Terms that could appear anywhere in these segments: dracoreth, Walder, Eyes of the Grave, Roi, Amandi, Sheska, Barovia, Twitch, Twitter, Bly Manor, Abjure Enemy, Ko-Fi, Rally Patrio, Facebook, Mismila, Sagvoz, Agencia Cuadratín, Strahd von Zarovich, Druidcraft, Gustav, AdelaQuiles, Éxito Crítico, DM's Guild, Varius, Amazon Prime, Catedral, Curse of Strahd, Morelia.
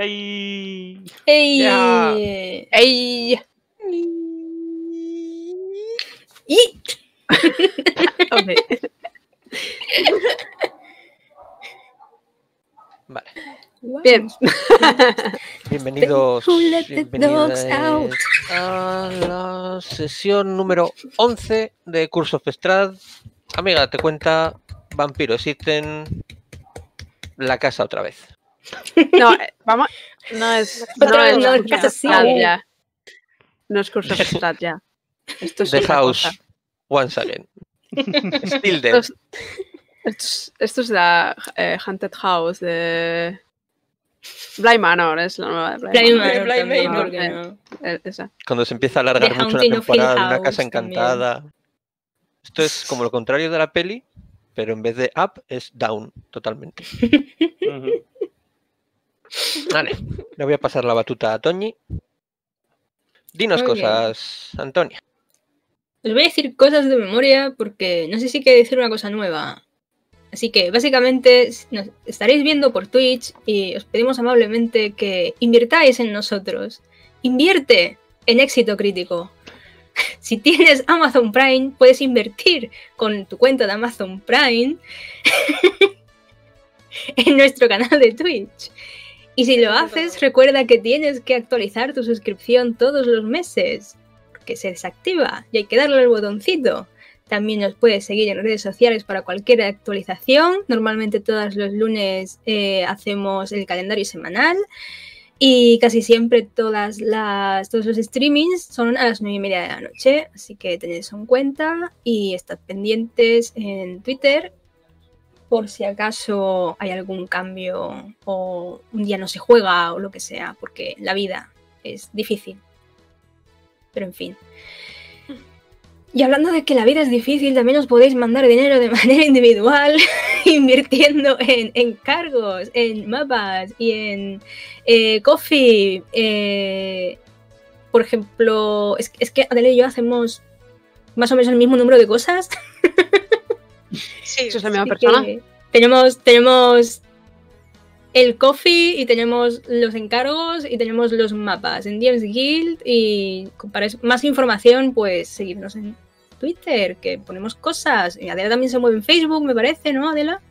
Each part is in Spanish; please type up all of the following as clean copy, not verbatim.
¡Ey! ¡Ey! Yeah. ¡Ey! ¡Y! Okay. Vale. Bien. Bienvenidos a la sesión número 11 de Curse of Strahd. Amiga, te cuenta vampiro, existen la casa otra vez. No, vamos. No es. No es Curse of Strahd ya. Esto es The House cosa. Once again. Still there. Esto es la Haunted House de Bly Manor, es la nueva de Bly Manor. Cuando se empieza a alargar mucho una temporada, una casa encantada. También. Esto es como lo contrario de la peli, pero en vez de up es down totalmente. Uh-huh. Vale, le voy a pasar la batuta a Toñi. Dinos muy cosas, bien. Antonia. Os voy a decir cosas de memoria porque no sé si quiero decir una cosa nueva. Así que básicamente nos estaréis viendo por Twitch y os pedimos amablemente que invirtáis en nosotros. Invierte en Éxito Crítico. Si tienes Amazon Prime, puedes invertir con tu cuenta de Amazon Prime en nuestro canal de Twitch. Y si lo haces, recuerda que tienes que actualizar tu suscripción todos los meses, porque se desactiva y hay que darle al botoncito. También nos puedes seguir en redes sociales para cualquier actualización. Normalmente todos los lunes hacemos el calendario semanal y casi siempre todos los streamings son a las 9:30 de la noche. Así que tened eso en cuenta y estad pendientes en Twitter por si acaso hay algún cambio o un día no se juega o lo que sea, porque la vida es difícil. Pero en fin. Y hablando de que la vida es difícil, también os podéis mandar dinero de manera individual invirtiendo en encargos, en mapas y en Ko-Fi. Por ejemplo, es que Adele y yo hacemos más o menos el mismo número de cosas. Sí, sos la misma persona. Tenemos el Ko-Fi y tenemos los encargos y tenemos los mapas en DM's Guild, y para más información pues seguirnos en Twitter, que ponemos cosas. Y Adela también se mueve en Facebook, me parece, ¿no, Adela?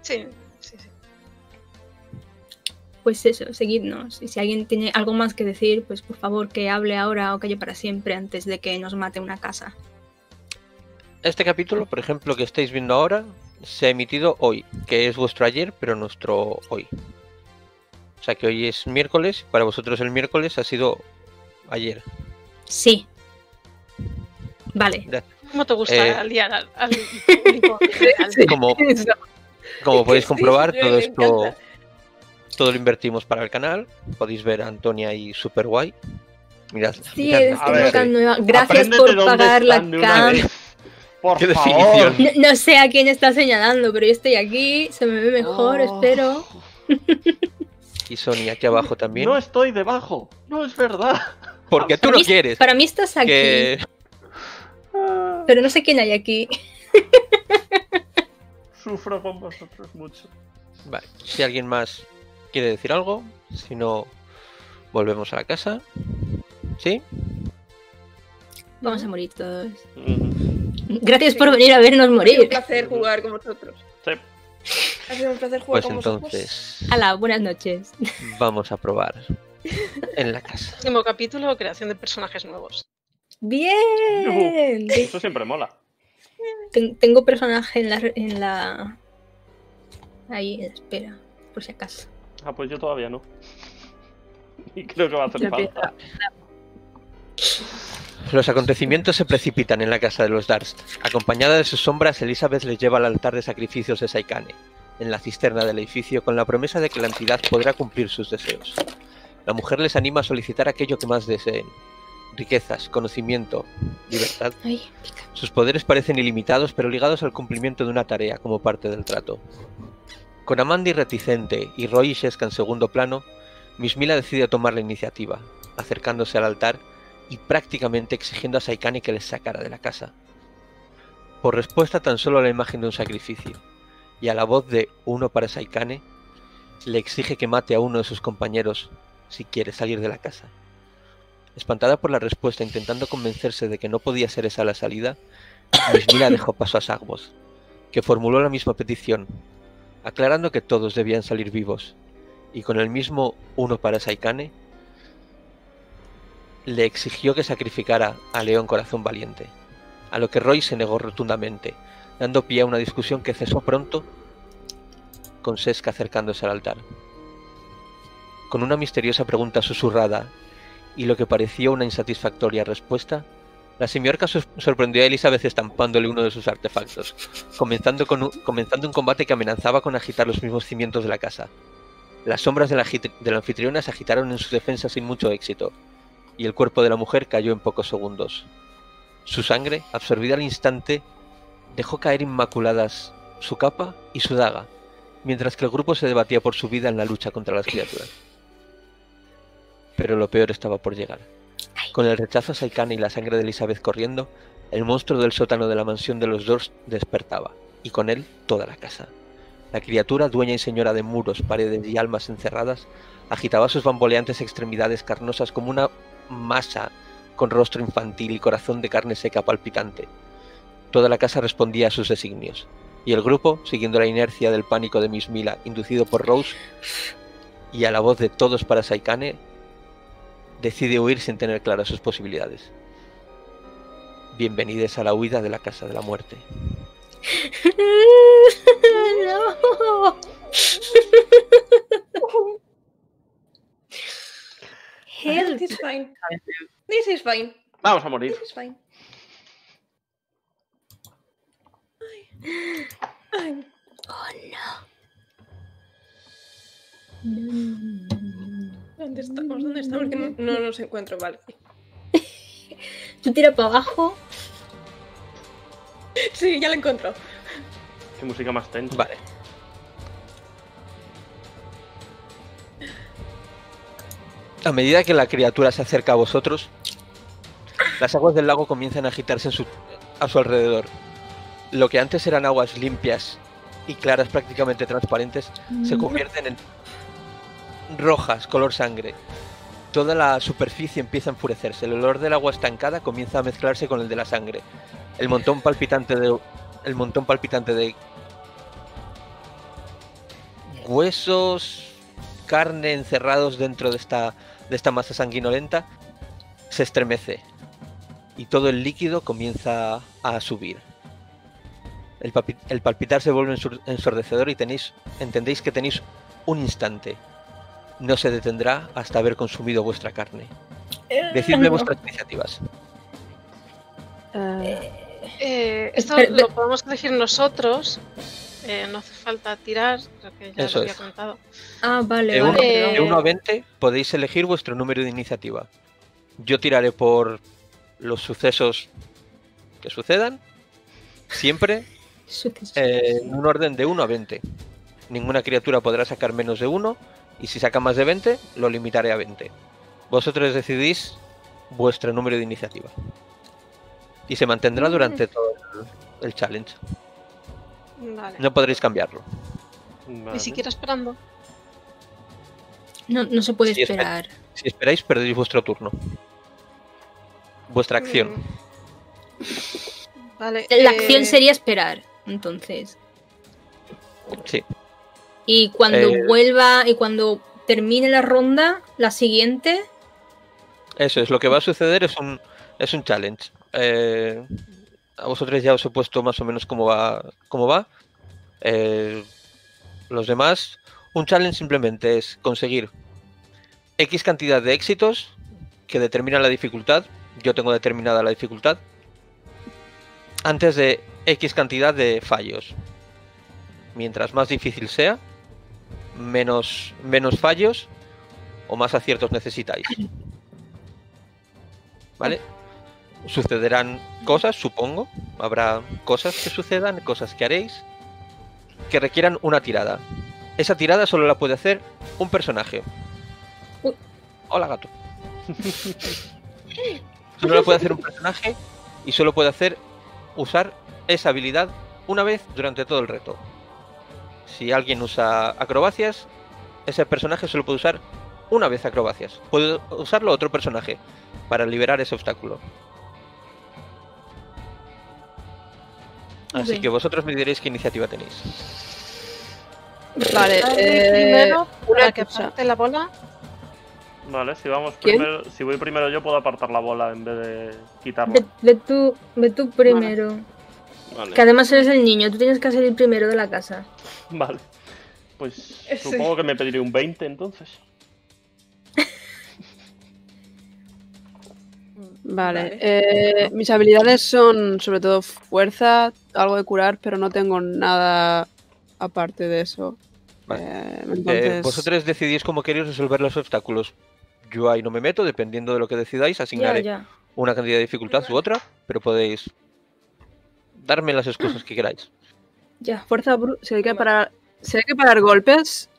Sí, sí, sí. Pues eso, seguidnos. Y si alguien tiene algo más que decir, pues por favor que hable ahora o calle para siempre antes de que nos mate una casa. Este capítulo, por ejemplo, que estáis viendo ahora, se ha emitido hoy, que es vuestro ayer, pero nuestro hoy. O sea que hoy es miércoles, para vosotros el miércoles ha sido ayer. Sí. Vale. ¿Cómo te gusta liar al Como podéis comprobar, sí, todo esto todo lo invertimos para el canal. Podéis ver a Antonia y Super Guay. Mirad. Sí, nueva. Gracias por pagar la cam. Por favor. No sé a quién está señalando, pero yo estoy aquí, se me ve mejor, espero. Y Sonia aquí abajo también. No estoy debajo, no es verdad. Porque tú no quieres. Para mí estás aquí. Pero no sé quién hay aquí. Sufro con vosotros mucho. Vale, si alguien más quiere decir algo, si no, volvemos a la casa. ¿Sí? Vamos a morir todos. Gracias por venir a vernos morir. Ha sido un placer jugar con vosotros. Sí. Ha sido un placer jugar con vosotros. Hala, buenas noches. Vamos a probar en la casa. Último capítulo, creación de personajes nuevos. ¡Bien! Eso siempre mola. Tengo personaje en la... Ahí, en la espera, por si acaso. Ah, pues yo todavía no. Y creo que va a hacer falta. Los acontecimientos se precipitan en la casa de los Darst. Acompañada de sus sombras, Elizabeth les lleva al altar de sacrificios de Saikane, en la cisterna del edificio, con la promesa de que la entidad podrá cumplir sus deseos. La mujer les anima a solicitar aquello que más deseen: riquezas, conocimiento, libertad. Sus poderes parecen ilimitados, pero ligados al cumplimiento de una tarea como parte del trato. Con Amandi reticente y Roi y Sheska en segundo plano, Mismila decide tomar la iniciativa, acercándose al altar y prácticamente exigiendo a Saikane que les sacara de la casa. Por respuesta tan solo a la imagen de un sacrificio y a la voz de uno para Saikane, le exige que mate a uno de sus compañeros si quiere salir de la casa. Espantada por la respuesta, intentando convencerse de que no podía ser esa la salida, Mismila dejó paso a Sagvoz, que formuló la misma petición, aclarando que todos debían salir vivos, y con el mismo uno para Saikane, le exigió que sacrificara a León Corazón Valiente, a lo que Roi se negó rotundamente, dando pie a una discusión que cesó pronto, con Sheska acercándose al altar. Con una misteriosa pregunta susurrada y lo que parecía una insatisfactoria respuesta, la semiorca sorprendió a Elizabeth estampándole uno de sus artefactos, comenzando un combate que amenazaba con agitar los mismos cimientos de la casa. Las sombras de la anfitriona se agitaron en su defensa sin mucho éxito, y el cuerpo de la mujer cayó en pocos segundos. Su sangre, absorbida al instante, dejó caer inmaculadas su capa y su daga, mientras que el grupo se debatía por su vida en la lucha contra las criaturas. Pero lo peor estaba por llegar. Con el rechazo a Saikane y la sangre de Elizabeth corriendo, el monstruo del sótano de la mansión de los Dors despertaba, y con él toda la casa. La criatura, dueña y señora de muros, paredes y almas encerradas, agitaba sus bamboleantes extremidades carnosas como una masa con rostro infantil y corazón de carne seca palpitante. Toda la casa respondía a sus designios, y el grupo, siguiendo la inercia del pánico de Mismila, inducido por Rose, y a la voz de todos para Saikane, decide huir sin tener claras sus posibilidades. Bienvenidos a la huida de la Casa de la Muerte. No. Help. This is fine. This is fine. Vamos a morir. This is fine. Oh no. ¿Dónde estamos? ¿Dónde estamos? Que no nos encuentro, vale. Tú tira para abajo. Sí, ya la encuentro. Qué música más tensa. Vale. A medida que la criatura se acerca a vosotros, las aguas del lago comienzan a agitarse a su alrededor. Lo que antes eran aguas limpias y claras, prácticamente transparentes, se convierten en rojas, color sangre. Toda la superficie empieza a enfurecerse. El olor del agua estancada comienza a mezclarse con el de la sangre. El montón palpitante de huesos, carne encerrados dentro de esta masa sanguinolenta se estremece y todo el líquido comienza a subir. El palpitar se vuelve ensordecedor y entendéis que tenéis un instante. No se detendrá hasta haber consumido vuestra carne. Decidme vuestras iniciativas. Esto lo podemos elegir nosotros. No hace falta tirar, creo que ya os había contado. Ah, vale, vale. De 1 a 20 podéis elegir vuestro número de iniciativa. Yo tiraré por los sucesos que sucedan, siempre, en un orden de 1 a 20. Ninguna criatura podrá sacar menos de 1. Y si saca más de 20, lo limitaré a 20. Vosotros decidís vuestro número de iniciativa. Y se mantendrá durante todo el challenge. Vale. No podréis cambiarlo. Vale. Ni siquiera esperando. No se puede esperar. Si esperáis, perdéis vuestro turno. Vuestra acción. Vale, la acción sería esperar, entonces. Sí. Y cuando vuelva y cuando termine la ronda, la siguiente... Eso es, lo que va a suceder es un challenge. A vosotros ya os he puesto más o menos cómo va. Los demás, un challenge simplemente es conseguir X cantidad de éxitos que determinan la dificultad. Yo tengo determinada la dificultad. Antes de X cantidad de fallos. Mientras más difícil sea, menos fallos o más aciertos necesitáis. ¿Vale? Sucederán cosas, supongo. Habrá cosas que sucedan, cosas que haréis, que requieran una tirada. Esa tirada solo la puede hacer un personaje. Hola, gato. Solo la puede hacer un personaje y solo puede usar esa habilidad una vez durante todo el reto. Si alguien usa acrobacias, ese personaje solo puede usar una vez acrobacias. Puede usarlo otro personaje para liberar ese obstáculo. Así que vosotros me diréis qué iniciativa tenéis. Vale, primero, una que aparte la bola. Vale, si vamos primero, si voy primero yo puedo apartar la bola en vez de quitarla. Ve tú primero. Vale. Que además eres el niño, tú tienes que salir primero de la casa. Vale. Pues sí. Supongo que me pediré un 20 entonces. Vale. Mis habilidades son sobre todo fuerza, algo de curar, pero no tengo nada aparte de eso. Vale. Entonces... vosotros decidís cómo queréis resolver los obstáculos. Yo ahí no me meto, dependiendo de lo que decidáis, asignaré una cantidad de dificultad u otra, pero podéis darme las excusas que queráis. Ya, fuerza bruta. Si hay que parar, si hay que parar golpes,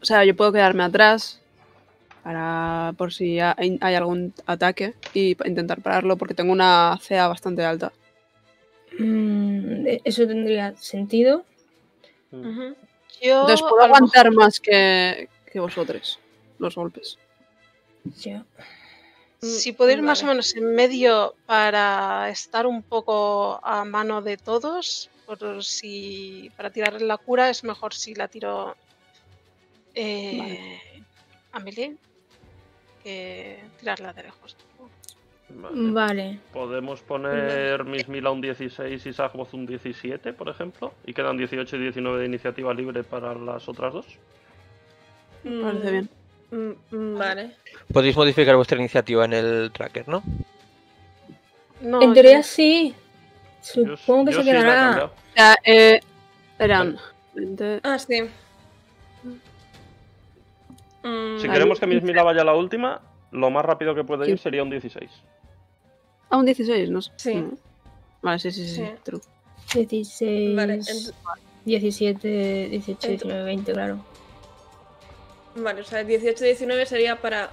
o sea, yo puedo quedarme atrás para por si hay algún ataque y intentar pararlo porque tengo una CA bastante alta. Eso tendría sentido. Uh-huh. Yo entonces puedo aguantar más que vosotros los golpes. Yo. Si puedo ir más o menos en medio para estar un poco a mano de todos, por si para tirar la cura es mejor si la tiro a melee que tirarla de lejos. Vale. Podemos poner Mismila un 16 y Sagvoz un 17, por ejemplo, y quedan 18 y 19 de iniciativa libre para las otras dos. Parece bien. Vale. Podéis modificar vuestra iniciativa en el tracker, ¿no? No, en teoría sí. Supongo que se quedará. Verán. Ah, sí. Si queremos que Mismila vaya a la última, lo más rápido que puede ir sería un 16. Ah, un 16, no sé. Sí. Vale, sí. True. 16. Vale, 17, 18, 19, 20, claro. Vale, o sea, 18, 19 sería para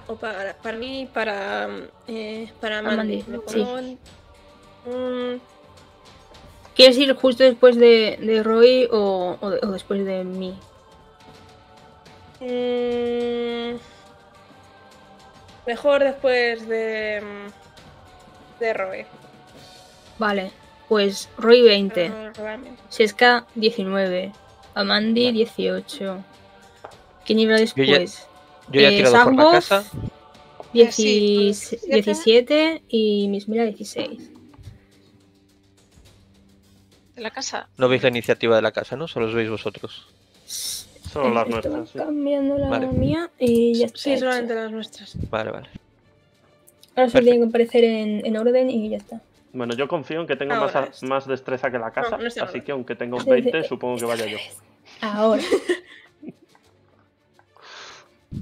mí, para Amandi. Sí. ¿Quieres ir justo después de Roi o después de mí? Mejor después de Roi. Vale, pues Roi 20. Sheska 19. Amandi 18. ¿Quién iba después? Yo ya he tirado por la casa. 17 y Mismila 16. ¿De la casa? No veis la iniciativa de la casa, ¿no? Solo os veis vosotros. Solo las nuestras. Sí. Cambiando la mía y ya está. Sí, solamente las nuestras. Vale. Ahora se tiene que aparecer en orden y ya está. Bueno, yo confío en que tengo más destreza que la casa, así que aunque tenga un 20, supongo que vaya yo. Ahora.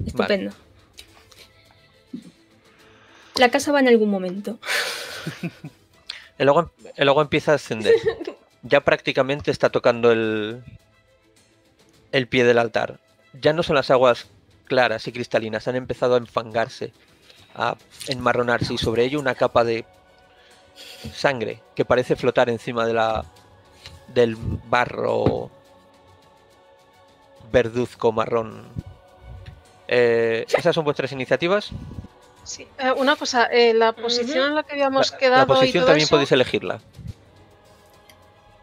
Estupendo. La casa va en algún momento. El agua empieza a ascender. Ya prácticamente está tocando el pie del altar. Ya no son las aguas claras y cristalinas, han empezado a enfangarse, a enmarronarse, y sobre ello una capa de sangre que parece flotar encima de del barro verduzco marrón. ¿Esas son vuestras iniciativas? Sí. Una cosa, la posición en la que habíamos quedado. La posición y todo también eso... podéis elegirla.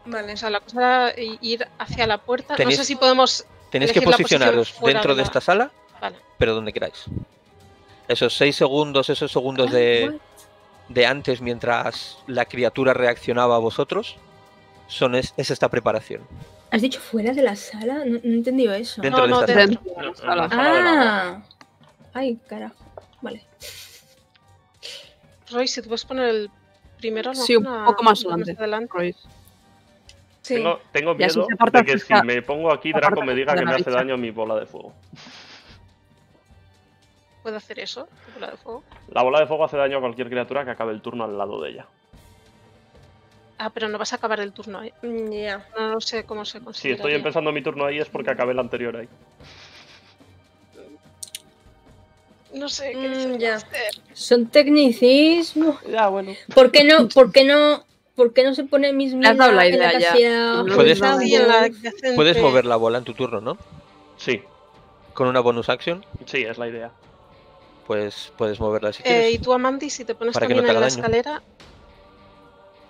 Vale, o sea, la cosa era ir hacia la puerta. No sé si podemos. Tenéis que posicionaros dentro de esta sala, pero donde queráis. Esos segundos de antes, mientras la criatura reaccionaba a vosotros, es esta preparación. ¿Has dicho fuera de la sala? No he entendido eso. Dentro de esta sala. Ah, ay, carajo. Vale. Roy, si tú puedes poner el primero, ¿no? Sí, un poco más adelante. Roy. Sí. Tengo miedo de que si me pongo aquí Draco me diga que me hace daño mi bola de fuego. ¿Puedo hacer eso? ¿Bola de fuego? La bola de fuego hace daño a cualquier criatura que acabe el turno al lado de ella. Ah, pero no vas a acabar el turno ahí. No sé cómo se consigue. Si estoy empezando mi turno ahí es porque acabé el anterior ahí. No sé qué hacer. Son tecnicismos. Ya, bueno. ¿Por qué no se pone Mismila en la casilla? ¿Puedes mover la bola en tu turno, no? Sí. ¿Con una bonus action? Sí, es la idea. Pues puedes moverla si quieres. Y tú, Amandi, si te pones también en la escalera...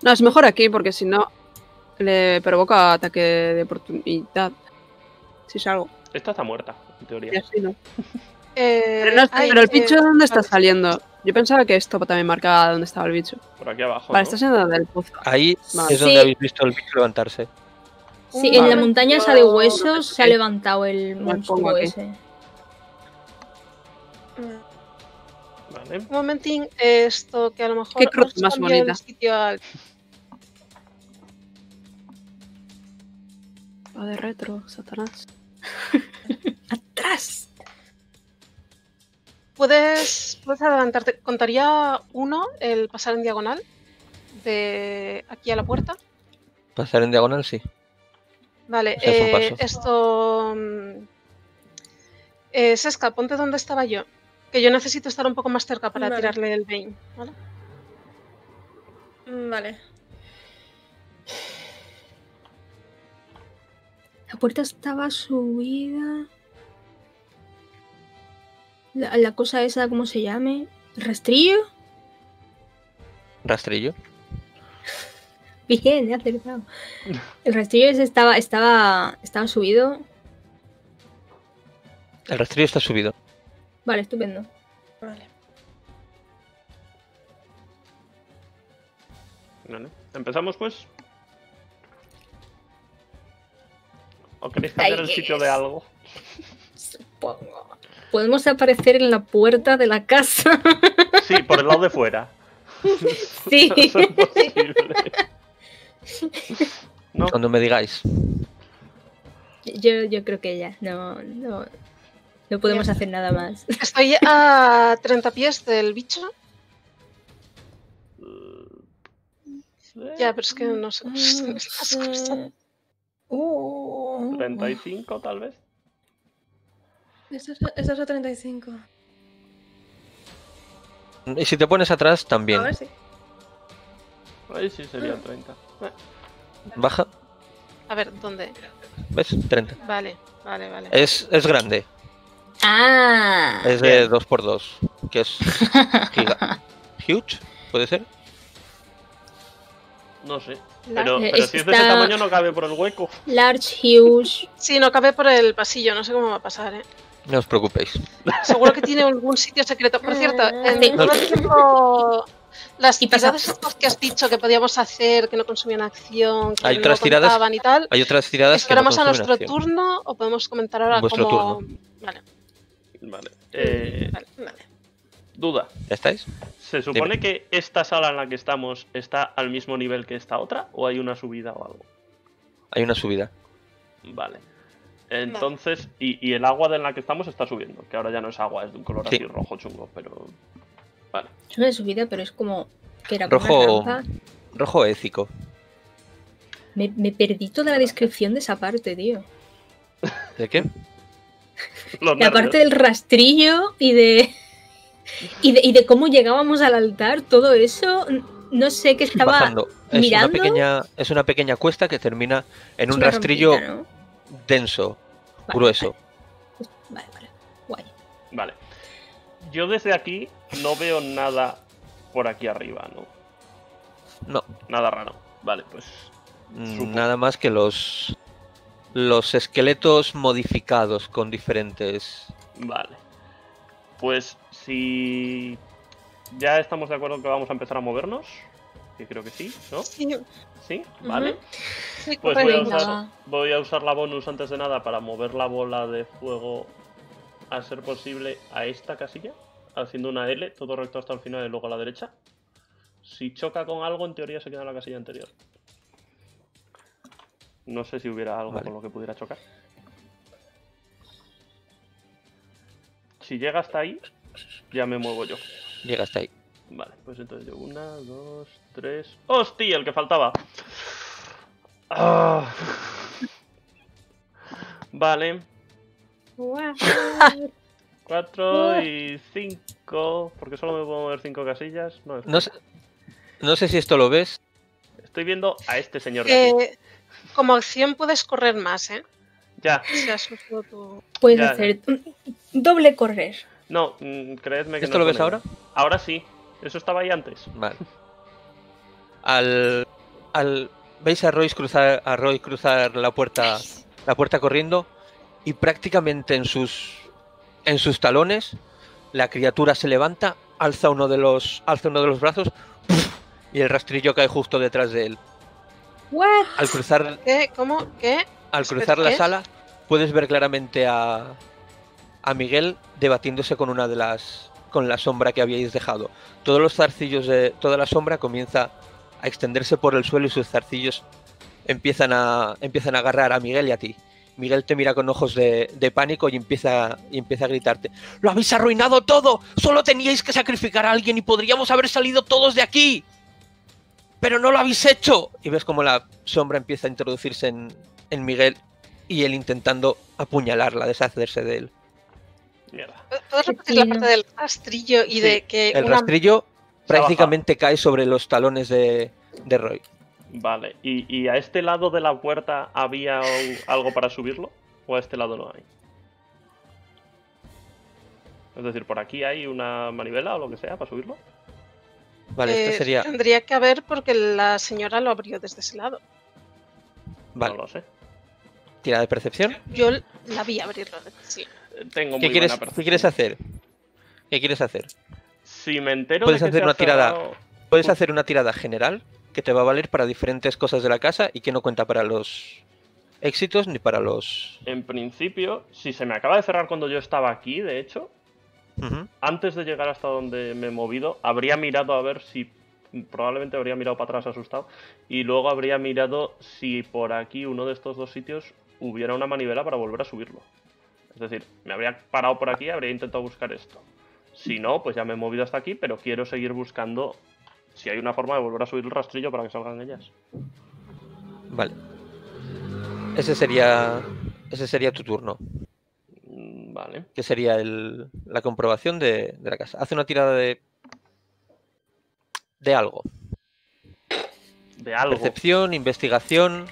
No, es mejor aquí porque si no le provoca ataque de oportunidad. Si salgo. Esta está muerta, en teoría. Sí, así no. Pero, no, pero el bicho, ¿dónde está saliendo? Yo pensaba que esto también marcaba dónde estaba el bicho. Por aquí abajo. Vale, ¿no? Está siendo del pozo. Ahí vale. Es donde sí habéis visto el bicho levantarse. Sí, vale. En la montaña esa de huesos se ha levantado el monstruo ese. Vale. Un momentín, esto que a lo mejor... ¿Qué cruz más bonita? Va de retro, Satanás. ¡Atrás! ¿Puedes adelantarte? ¿Contaría uno el pasar en diagonal? De aquí a la puerta. Pasar en diagonal, sí. Vale, esto... Sheska, ponte donde estaba yo. Que yo necesito estar un poco más cerca para tirarle el Bane, ¿vale? Vale. La puerta estaba subida... La cosa esa, ¿cómo se llame? ¿Rastrillo? ¿Rastrillo? Bien, he acertado. El rastrillo ese estaba subido. El rastrillo está subido. Vale, estupendo. Vale. Vale. ¿Empezamos, pues? ¿O queréis cambiar el sitio de algo? Supongo. Podemos aparecer en la puerta de la casa. Sí, por el lado de fuera. Sí. Eso es posible. ¿No? Cuando me digáis. Yo creo que ya. No podemos hacer nada más. Estoy a 30 pies del bicho. Ya, pero es que no sé cómo están estas cosas. 35 tal vez. Eso es a 35. Y si te pones atrás también. A ver si. Ahí sí sería 30. Baja. A ver, ¿dónde? ¿Ves? 30. Vale. Es grande. Ah. Es de 2x2. Que es giga. Huge, ¿puede ser? No sé. Pero si es de ese tamaño no cabe por el hueco. Large, huge. Sí, no cabe por el pasillo, no sé cómo va a pasar, No os preocupéis. Seguro que tiene algún sitio secreto. Por cierto, las tiradas estas que has dicho que podíamos hacer, que no consumían acción, que no contaban y tal. Hay otras tiradas. ¿Esperamos a nuestro turno o podemos comentar ahora cómo...? Vale. Duda. ¿Ya estáis? ¿Se supone que esta sala en la que estamos está al mismo nivel que esta otra? ¿O hay una subida o algo? Hay una subida. Vale. Entonces, y el agua de la que estamos está subiendo, que ahora ya no es agua, es de un color así rojo chungo, pero... Vale. Es una subida, pero es como... que era rojo ético. Me perdí toda la descripción de esa parte, tío. ¿De qué? La parte del rastrillo y de cómo llegábamos al altar, todo eso... No sé qué estaba bajando. Mirando. Es una pequeña cuesta que termina en un rastrillo... Rompita, ¿no? Denso, grueso. Vale, guay. Vale. Yo desde aquí no veo nada por aquí arriba, ¿no? No. Nada raro. Vale, pues... Nada más que los esqueletos modificados con diferentes... Vale. Pues si... Ya estamos de acuerdo que vamos a empezar a movernos. Que creo que sí, ¿no? Sí, vale. Pues voy a usar la bonus antes de nada para mover la bola de fuego a ser posible a esta casilla, haciendo una L, todo recto hasta el final y luego a la derecha. Si choca con algo, en teoría se queda en la casilla anterior. No sé si hubiera algo con lo que pudiera chocar. Si llega hasta ahí, ya me muevo yo. Llega hasta ahí. Vale, pues entonces yo 1, 2, 3... ¡Hostia! El que faltaba. ¡Ah! Vale. 4 y 5... Porque solo me puedo mover 5 casillas. No sé si esto lo ves. Estoy viendo a este señor de aquí. Como acción puedes correr más, ¿eh? Ya. Se asustó tu... Puedes ya, hacer ya. Doble correr. No, creedme que... ¿Esto no lo ves ahora? Ahora sí. Eso estaba ahí antes. Vale. ¿Veis a Roy cruzar la puerta corriendo? Y prácticamente en sus talones la criatura se levanta, alza uno de los brazos y el rastrillo cae justo detrás de él. ¿Qué? Al cruzar... ¿Qué? ¿Cómo? ¿Qué? Al cruzar la sala puedes ver claramente a Miguel debatiéndose con una de las la sombra que habíais dejado. Todos los zarcillos de toda la sombra comienza a extenderse por el suelo y sus zarcillos empiezan a agarrar a Miguel y a ti. Miguel te mira con ojos de, pánico y empieza, a gritarte: ¡Lo habéis arruinado todo! ¡Solo teníais que sacrificar a alguien y podríamos haber salido todos de aquí! ¡Pero no lo habéis hecho! Y ves como la sombra empieza a introducirse en, Miguel y él intentando apuñalarla, deshacerse de él. ¿Puedes repetir la parte del rastrillo y de que... El rastrillo prácticamente cae sobre los talones de, Roy. Vale, ¿y a este lado de la puerta había algo para subirlo? ¿O a este lado no hay? Es decir, ¿por aquí hay una manivela o lo que sea para subirlo? Vale, esto sería... Tendría que haber porque la señora lo abrió desde ese lado. Vale. No lo sé. ¿Tira de percepción? Yo la vi abrirlo, sí. Tengo muy buena percepción. ¿Qué quieres hacer? Si me entero de que se ha cerrado... Puedes hacer una tirada general que te va a valer para diferentes cosas de la casa y que no cuenta para los éxitos ni para los... En principio, si se me acaba de cerrar cuando yo estaba aquí, de hecho, antes de llegar hasta donde me he movido, habría mirado a ver si... Probablemente habría mirado para atrás asustado y luego habría mirado si por aquí, uno de estos dos sitios, hubiera una manivela para volver a subirlo. Es decir, me habría parado por aquí y habría intentado buscar esto. Si no, pues ya me he movido hasta aquí, pero quiero seguir buscando si hay una forma de volver a subir el rastrillo para que salgan ellas. Vale. Ese sería tu turno. Vale. Que sería la comprobación de, la casa. Hace una tirada de... algo. De algo. Percepción, investigación...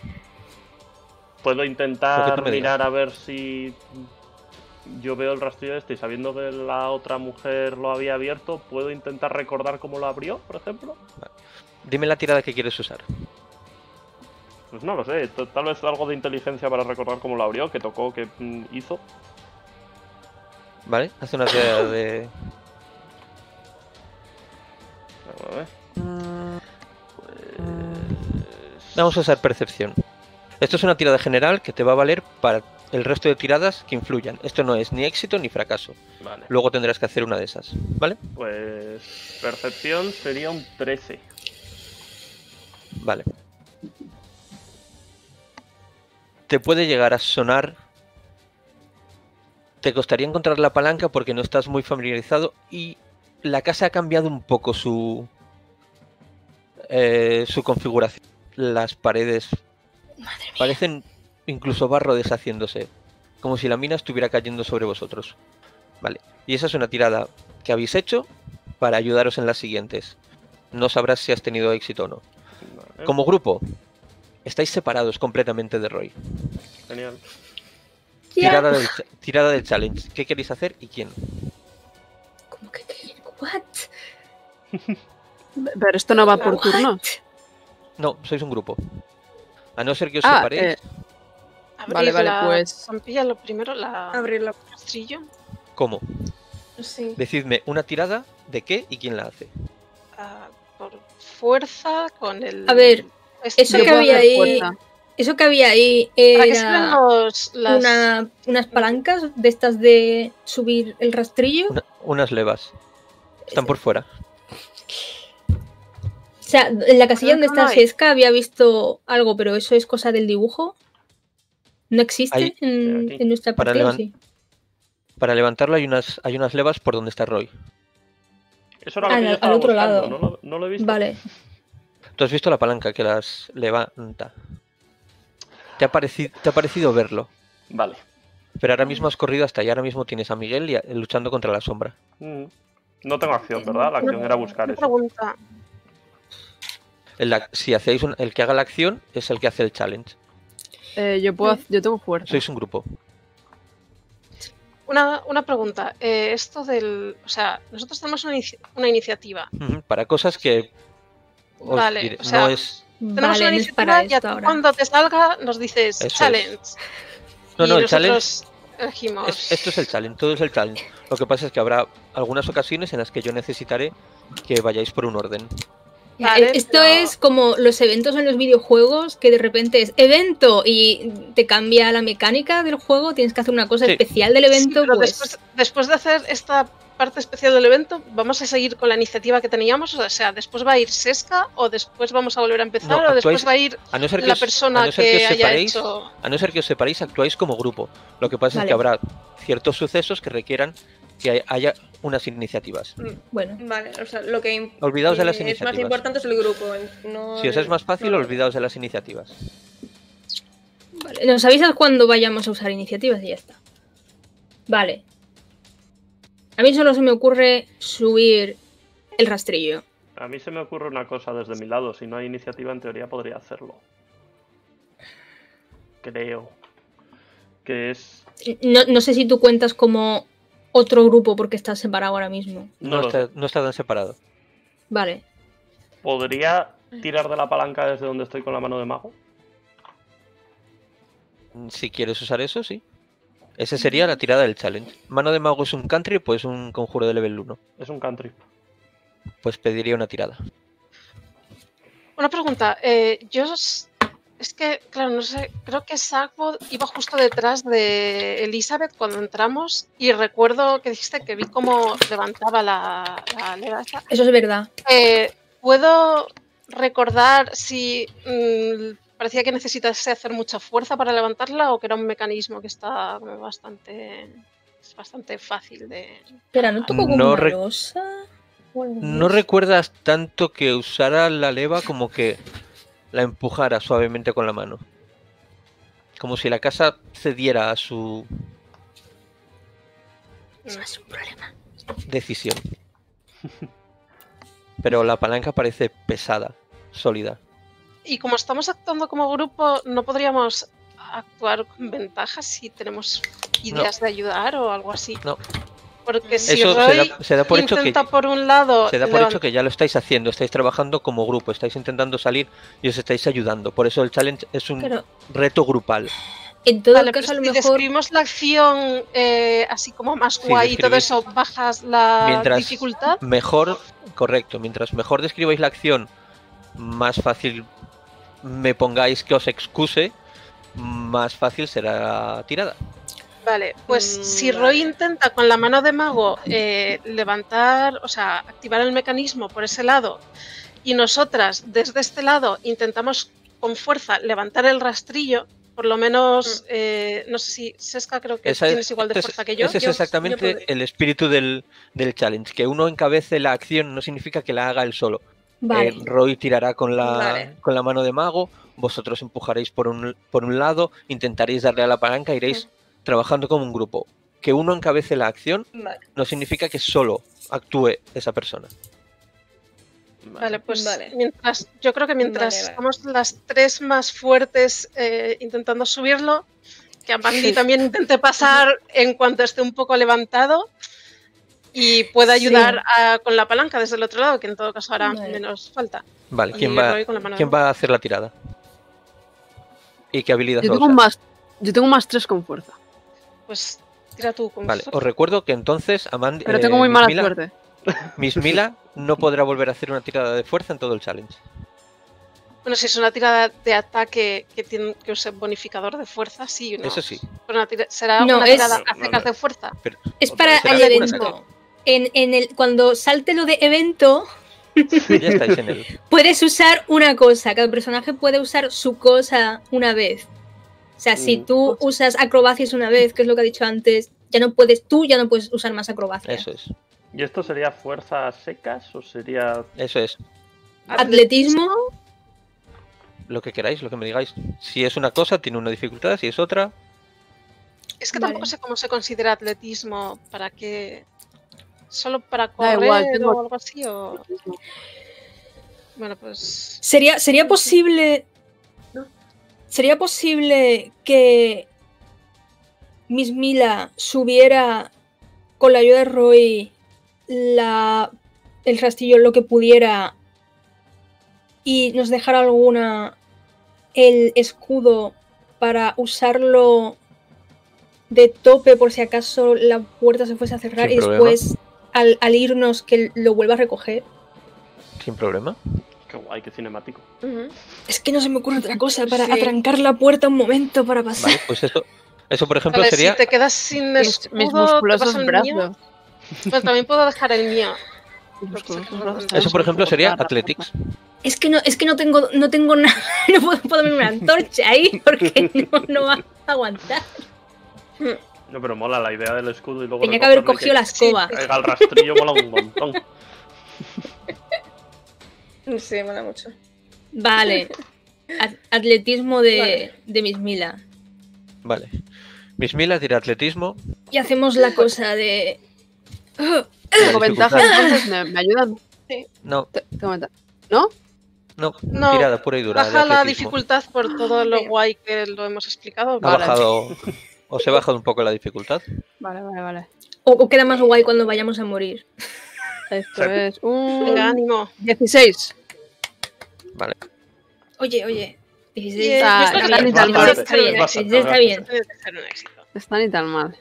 Puedo intentar mirar a ver si yo veo el rastrillo este y sabiendo que la otra mujer lo había abierto, ¿puedo intentar recordar cómo lo abrió, por ejemplo? Vale. Dime la tirada que quieres usar. Pues no lo sé, tal vez algo de inteligencia para recordar cómo lo abrió, qué tocó, qué hizo. Vale, hace una tirada de... Vamos a ver. Pues... Vamos a usar percepción. Esto es una tirada general que te va a valer para el resto de tiradas que influyan. Esto no es ni éxito ni fracaso. Vale. Luego tendrás que hacer una de esas, ¿vale? Pues percepción sería un 13. Vale. Te puede llegar a sonar... Te costaría encontrar la palanca porque no estás muy familiarizado y la casa ha cambiado un poco su, su configuración. Las paredes... Madre mía. Parecen incluso barro deshaciéndose, como si la mina estuviera cayendo sobre vosotros. Vale, y esa es una tirada que habéis hecho para ayudaros en las siguientes. No sabrás si has tenido éxito o no. Vale. Como grupo, estáis separados completamente de Roy. Genial. Tirada, tirada del challenge. ¿Qué queréis hacer y quién? ¿Cómo que qué? ¿What? Pero esto no va por turnos. No, sois un grupo. A no ser que os separéis. Vale, vale, pues... Lo primero, abrir el rastrillo. ¿Cómo? Sí. Decidme una tirada de qué y quién la hace. Por fuerza, con el... A ver, eso que había ahí... Fuerza. Eso que había ahí era unas palancas de estas de subir el rastrillo. Unas levas. Están por fuera. O sea, en la casilla donde está Sheska había visto algo, pero eso es cosa del dibujo. ¿No existe en nuestra partida? Sí. Para levantarlo hay unas, levas por donde está Roy. Eso era lo que yo estaba buscando, al otro lado. No lo he visto. Vale. Tú has visto la palanca que las levanta. Te ha parecido verlo. Vale. Pero ahora mismo has corrido hasta allá. Ahora mismo tienes a Miguel y luchando contra la sombra. No tengo acción, ¿verdad? La acción era buscar eso. Pregunta. El que haga la acción es el que hace el challenge. Yo tengo fuerza. Sois un grupo. Una pregunta. Esto del... O sea, nosotros tenemos una iniciativa. Para cosas que... Vale, o sea, no es... Tenemos una iniciativa y cuando te salga nos dices eso challenge. Es. No, no, el challenge... Elegimos... Esto es el challenge, todo es el challenge. Lo que pasa es que habrá algunas ocasiones en las que yo necesitaré que vayáis por un orden. Vale, esto pero... es como los eventos en los videojuegos, que de repente es evento y te cambia la mecánica del juego, tienes que hacer una cosa especial del evento. Pero pues... después de hacer esta parte especial del evento, ¿vamos a seguir con la iniciativa que teníamos? O sea, ¿después va a ir Sheska o después vamos a volver a empezar? No, ¿o después va a ir la persona que haya hecho...? A no ser que os separéis, actuáis como grupo. Lo que pasa es que habrá ciertos sucesos que requieran que haya unas iniciativas. Bueno, vale, o sea, lo que olvidaos de las iniciativas. Es más importante es el grupo. No si os es más fácil, olvidaos de las iniciativas. Vale, nos avisas cuando vayamos a usar iniciativas y ya está. Vale. A mí solo se me ocurre subir el rastrillo. A mí se me ocurre una cosa desde mi lado. Si no hay iniciativa, en teoría podría hacerlo. Creo. Que es... No sé si tú cuentas como... otro grupo porque está separado ahora mismo. No está tan separado. Vale. ¿Podría tirar de la palanca desde donde estoy con la mano de mago? Si quieres usar eso, sí. Esa sería la tirada del challenge. Mano de mago es un cantrip, pues un conjuro de level 1. Es un cantrip. Pues pediría una tirada. Una pregunta. Es que, claro, no sé, creo que Sagvoz iba justo detrás de Elizabeth cuando entramos y recuerdo que dijiste que vi cómo levantaba la leva. Eso es verdad. ¿Puedo recordar si parecía que necesitase hacer mucha fuerza para levantarla o que era un mecanismo que está bastante fácil de... Espera, ¿no tocó como una rosa? ¿No recuerdas tanto que usara la leva como que... la empujara suavemente con la mano? Como si la casa cediera a su... No es un problema. Decisión. Pero la palanca parece pesada, sólida. Y como estamos actuando como grupo, ¿no podríamos actuar con ventaja si tenemos ideas de ayudar o algo así? No. Porque si eso se da por hecho que, por un lado, se da por hecho que ya lo estáis haciendo, estáis trabajando como grupo, estáis intentando salir y os estáis ayudando. Por eso el challenge es un reto grupal. En todo caso, a lo mejor... describimos la acción así como más guay y todo eso, bajas la dificultad. Mejor, correcto. Mientras mejor describáis la acción, más fácil me pongáis que os excuse, más fácil será la tirada. Vale, pues si Roy intenta con la mano de mago levantar, o sea, activar el mecanismo por ese lado y nosotras desde este lado intentamos con fuerza levantar el rastrillo, por lo menos, no sé si Sheska creo que tienes igual de fuerza que yo. Ese es exactamente el espíritu del challenge, que uno encabece la acción no significa que la haga él solo. Vale. Roy tirará con la mano de mago, vosotros empujaréis por un lado, intentaréis darle a la palanca, iréis... trabajando como un grupo. Que uno encabece la acción no significa que solo actúe esa persona. Vale, pues yo creo que mientras estamos las tres más fuertes intentando subirlo, que Amandi también intente pasar en cuanto esté un poco levantado y pueda ayudar con la palanca desde el otro lado, que en todo caso hará menos falta. Vale, ¿quién va a hacer la tirada? ¿Y qué habilidad va a usar? Yo tengo +3 con fuerza. Pues tira tú con fuerza. Vale, os recuerdo que entonces Amandi... Pero tengo muy mala suerte. Mismila no podrá volver a hacer una tirada de fuerza en todo el challenge. Bueno, si es una tirada de ataque que tiene que usar bonificador de fuerza, sí o no. Eso sí. ¿Será una tirada de fuerza? Pero, es para el evento. Cuando salte lo de evento... Ya estáis en él. Puedes usar una cosa. Cada personaje puede usar su cosa una vez. O sea, si tú usas acrobacias una vez, que es lo que ha dicho antes, ya no puedes usar más acrobacias. Eso es. ¿Y esto sería fuerzas secas o sería...? Eso es. ¿Atletismo? Lo que queráis, lo que me digáis. Si es una cosa, tiene una dificultad, si es otra... Es que tampoco sé cómo se considera atletismo, para qué... ¿Solo para correr o algo así? O... Bueno, pues... ¿Sería posible... ¿Sería posible que Mismila subiera con la ayuda de Roi el rastrillo lo que pudiera y nos dejara alguna el escudo para usarlo de tope por si acaso la puerta se fuese a cerrar y después al irnos que lo vuelva a recoger? Sin problema. Qué guay, qué cinemático. Es que no se me ocurre otra cosa para atrancar la puerta un momento para pasar. Vale, pues eso por ejemplo a ver, sería... Si te quedas sin escudo, mis musculosos brazos. Pues también puedo dejar el mío. Eso por ejemplo sería Athletics. Es que no tengo nada, no puedo poner una antorcha ahí porque no va a aguantar. No, pero mola la idea del escudo y luego... Tenía que haber cogido la escoba. El rastrillo mola un montón. Sí, mola mucho. Vale. Atletismo de Mismila. Vale. Mismila tira atletismo. Y hacemos la cosa de... Tengo ventaja, entonces me ayudan. Sí. No. ¿No? No, no, tirada pura y dura. Baja la dificultad por todo lo guay que lo hemos explicado. O se ha bajado un poco la dificultad. Vale, vale, vale. O queda más guay cuando vayamos a morir. Esto es un... ánimo. 16. Vale. Oye. 16. Está ni tan mal. Está bien. Está ni tan mal.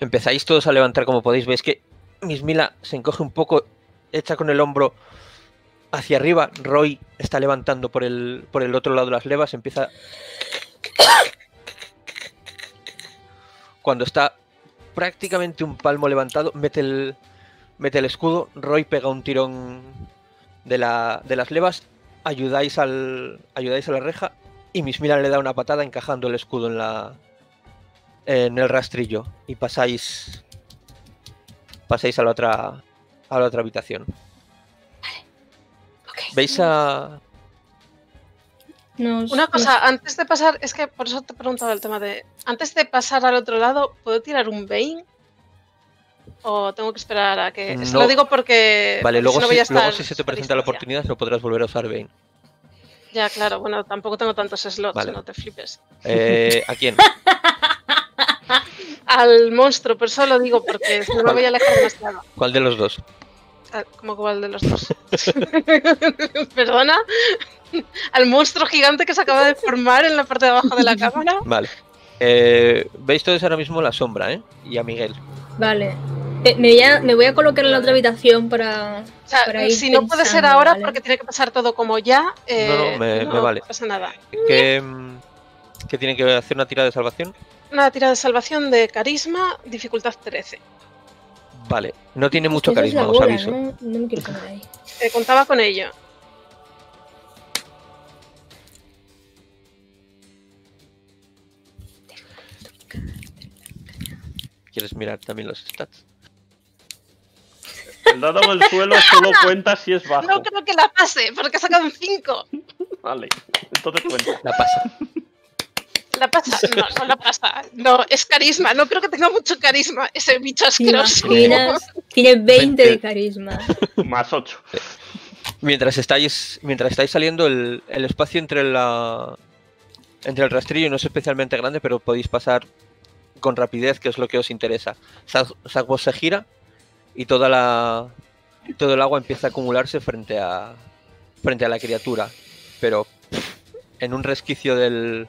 Empezáis todos a levantar como podéis. Veis que Mismila se encoge un poco, echa con el hombro hacia arriba. Roy está levantando por el otro lado las levas. Empieza... Cuando está prácticamente un palmo levantado, mete el escudo. Roy pega un tirón de las levas. Ayudáis a la reja y Mismila le da una patada encajando el escudo en el rastrillo y pasáis a la otra habitación. Vale. Okay. ¿Veis a...? Una cosa, antes de pasar, es que por eso te preguntaba el tema de... Antes de pasar al otro lado, ¿puedo tirar un Bane? ¿O tengo que esperar a que...? No. Lo digo porque... Vale, porque luego si se te presenta la oportunidad no podrás volver a usar Bane. Ya, claro, bueno, tampoco tengo tantos slots, vale. No te flipes. ¿A quién? Al monstruo, pero solo lo digo porque no me voy a alejar demasiado. ¿Cuál de los dos? ¿Cómo cuál de los dos? ¿Perdona? Al monstruo gigante que se acaba de formar en la parte de abajo de la cámara. Vale. Veis todos ahora mismo la sombra, ¿eh? Y a Miguel. Vale. Me voy a colocar en la otra habitación para... O sea, para ir si pensando, no puede ser ahora, ¿vale? Porque tiene que pasar todo como ya. No, me vale. No pasa nada. ¿Qué tiene que hacer una tirada de salvación? Una tirada de salvación de carisma, dificultad 13. Vale, no tiene mucho carisma, os aviso. No me quiero poner ahí. Contaba con ello. ¿Quieres mirar también los stats? El dado en el suelo solo cuenta si es bajo. No creo que la pase, porque ha sacado un 5. Vale, entonces cuenta. La pasa. ¿La pasa? No la pasa. No, es carisma. No creo que tenga mucho carisma. Ese bicho asqueroso. Tiene 20 de carisma. Más 8. Mientras estáis saliendo, el espacio entre el rastrillo no es especialmente grande, pero podéis pasar con rapidez, que es lo que os interesa. Sagvoz se gira y todo el agua empieza a acumularse frente a la criatura. Pero en un resquicio del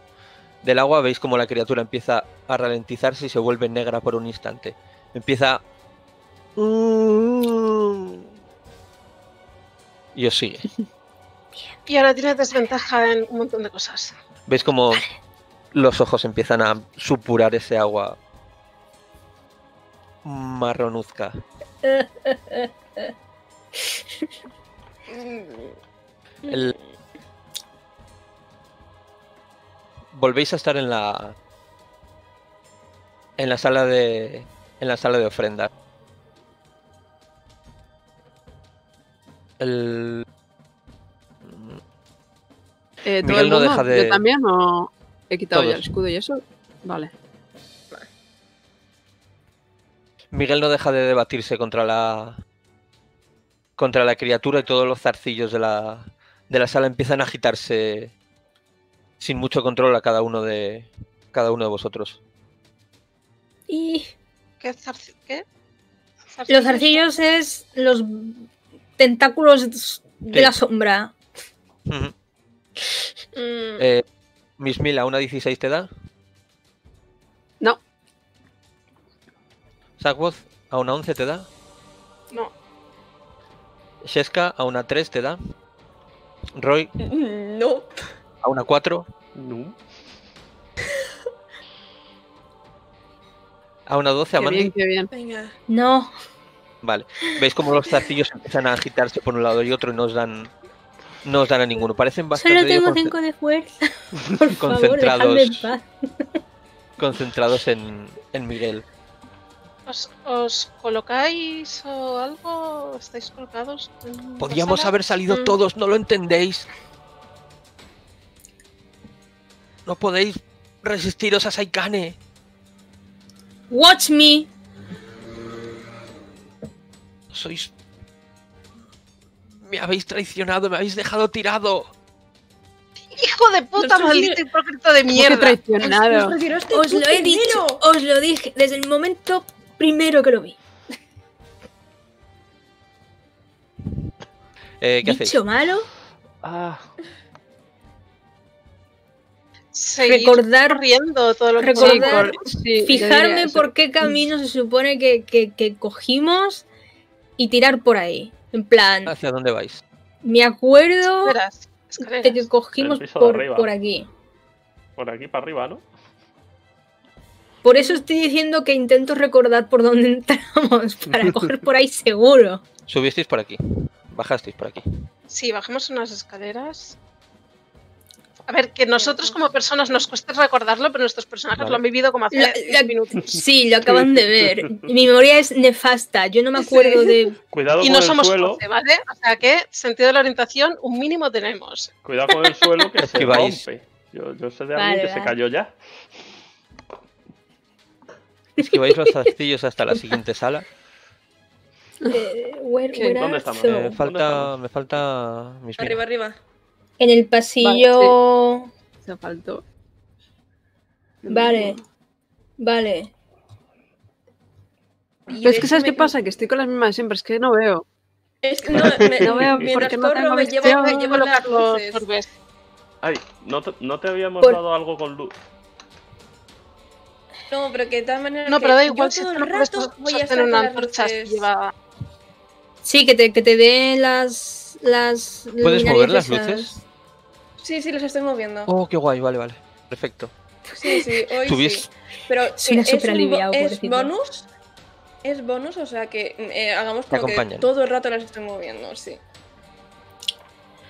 agua veis como la criatura empieza a ralentizarse y se vuelve negra por un instante. Empieza... Y os sigue. Y ahora tiene desventaja en un montón de cosas. Veis como los ojos empiezan a supurar ese agua marronuzca. Volvéis a estar en la sala de ofrenda. ¿Todo el mundo? No deja de... ¿Yo también o he quitado todos ya el escudo y eso? Vale. Miguel no deja de debatirse contra la criatura y todos los zarcillos de la de la sala empiezan a agitarse sin mucho control a cada uno de vosotros. ¿Y qué? Los zarcillos es los tentáculos de la sombra. Uh-huh. Mismila, ¿una 16 te da? No. Sagvoz, ¿a una 11 te da? No. Sheska, ¿a una 3 te da? Roi. No. ¿A una 4? No. ¿A una 12, Amandi? Qué bien, venga. No. Vale. ¿Veis cómo los zarcillos empiezan a agitarse por un lado y otro y no os dan a ninguno? Parecen bastante... Solo tengo 5 de fuerza. Por favor, en paz. Concentrados en Miguel. ¿Os colocáis o algo? ¿Estáis colocados? Podríamos haber salido todos, no lo entendéis. No podéis resistiros a Saikane. Watch me. Sois... Me habéis traicionado, me habéis dejado tirado. ¡Hijo de puta, maldito hipócrita de mierda! Traicionado. Os lo he dicho, os lo dije desde el momento primero que lo vi. ¿Qué hacéis? ¿Dicho malo? Ah. Recordar riendo todo lo que fijarme por qué camino se supone que cogimos y tirar por ahí. En plan... ¿Hacia dónde vais? Me acuerdo de que cogimos por aquí. Por aquí para arriba, ¿no? Por eso estoy diciendo que intento recordar por dónde entramos, para coger por ahí seguro. Subisteis por aquí, bajasteis por aquí. Sí, bajemos unas escaleras. A ver, que nosotros como personas nos cuesta recordarlo, pero nuestros personajes lo han vivido como hace 10 minutos. Sí, lo acaban de ver. Mi memoria es nefasta, yo no me acuerdo de... Cuidado y con no el somos suelo. 11, ¿vale? O sea que sentido de la orientación un mínimo tenemos. Cuidado con el suelo que se rompe. Yo sé de alguien que se cayó ya. Esquiváis los castillos hasta la siguiente sala. ¿Dónde estamos? Me falta... Mismila. Arriba. En el pasillo... Vale, sí. Se faltó. Vale. Pero es que ¿sabes qué pasa? Que estoy con las mismas de siempre, es que no veo. Es que no veo porque no tengo visión. Me llevo las luces. Ay, ¿no te habíamos dado algo con luz? No, pero que de todas maneras... No, pero da igual, si todo el rato voy a hacer una antorcha que lleva... Sí, que te dé las ¿Puedes mover las luces? Sí, las estoy moviendo. Oh, qué guay, vale. Perfecto. Sí, hoy sí. Pero es bonus, o sea que hagamos como que todo el rato las estoy moviendo, sí.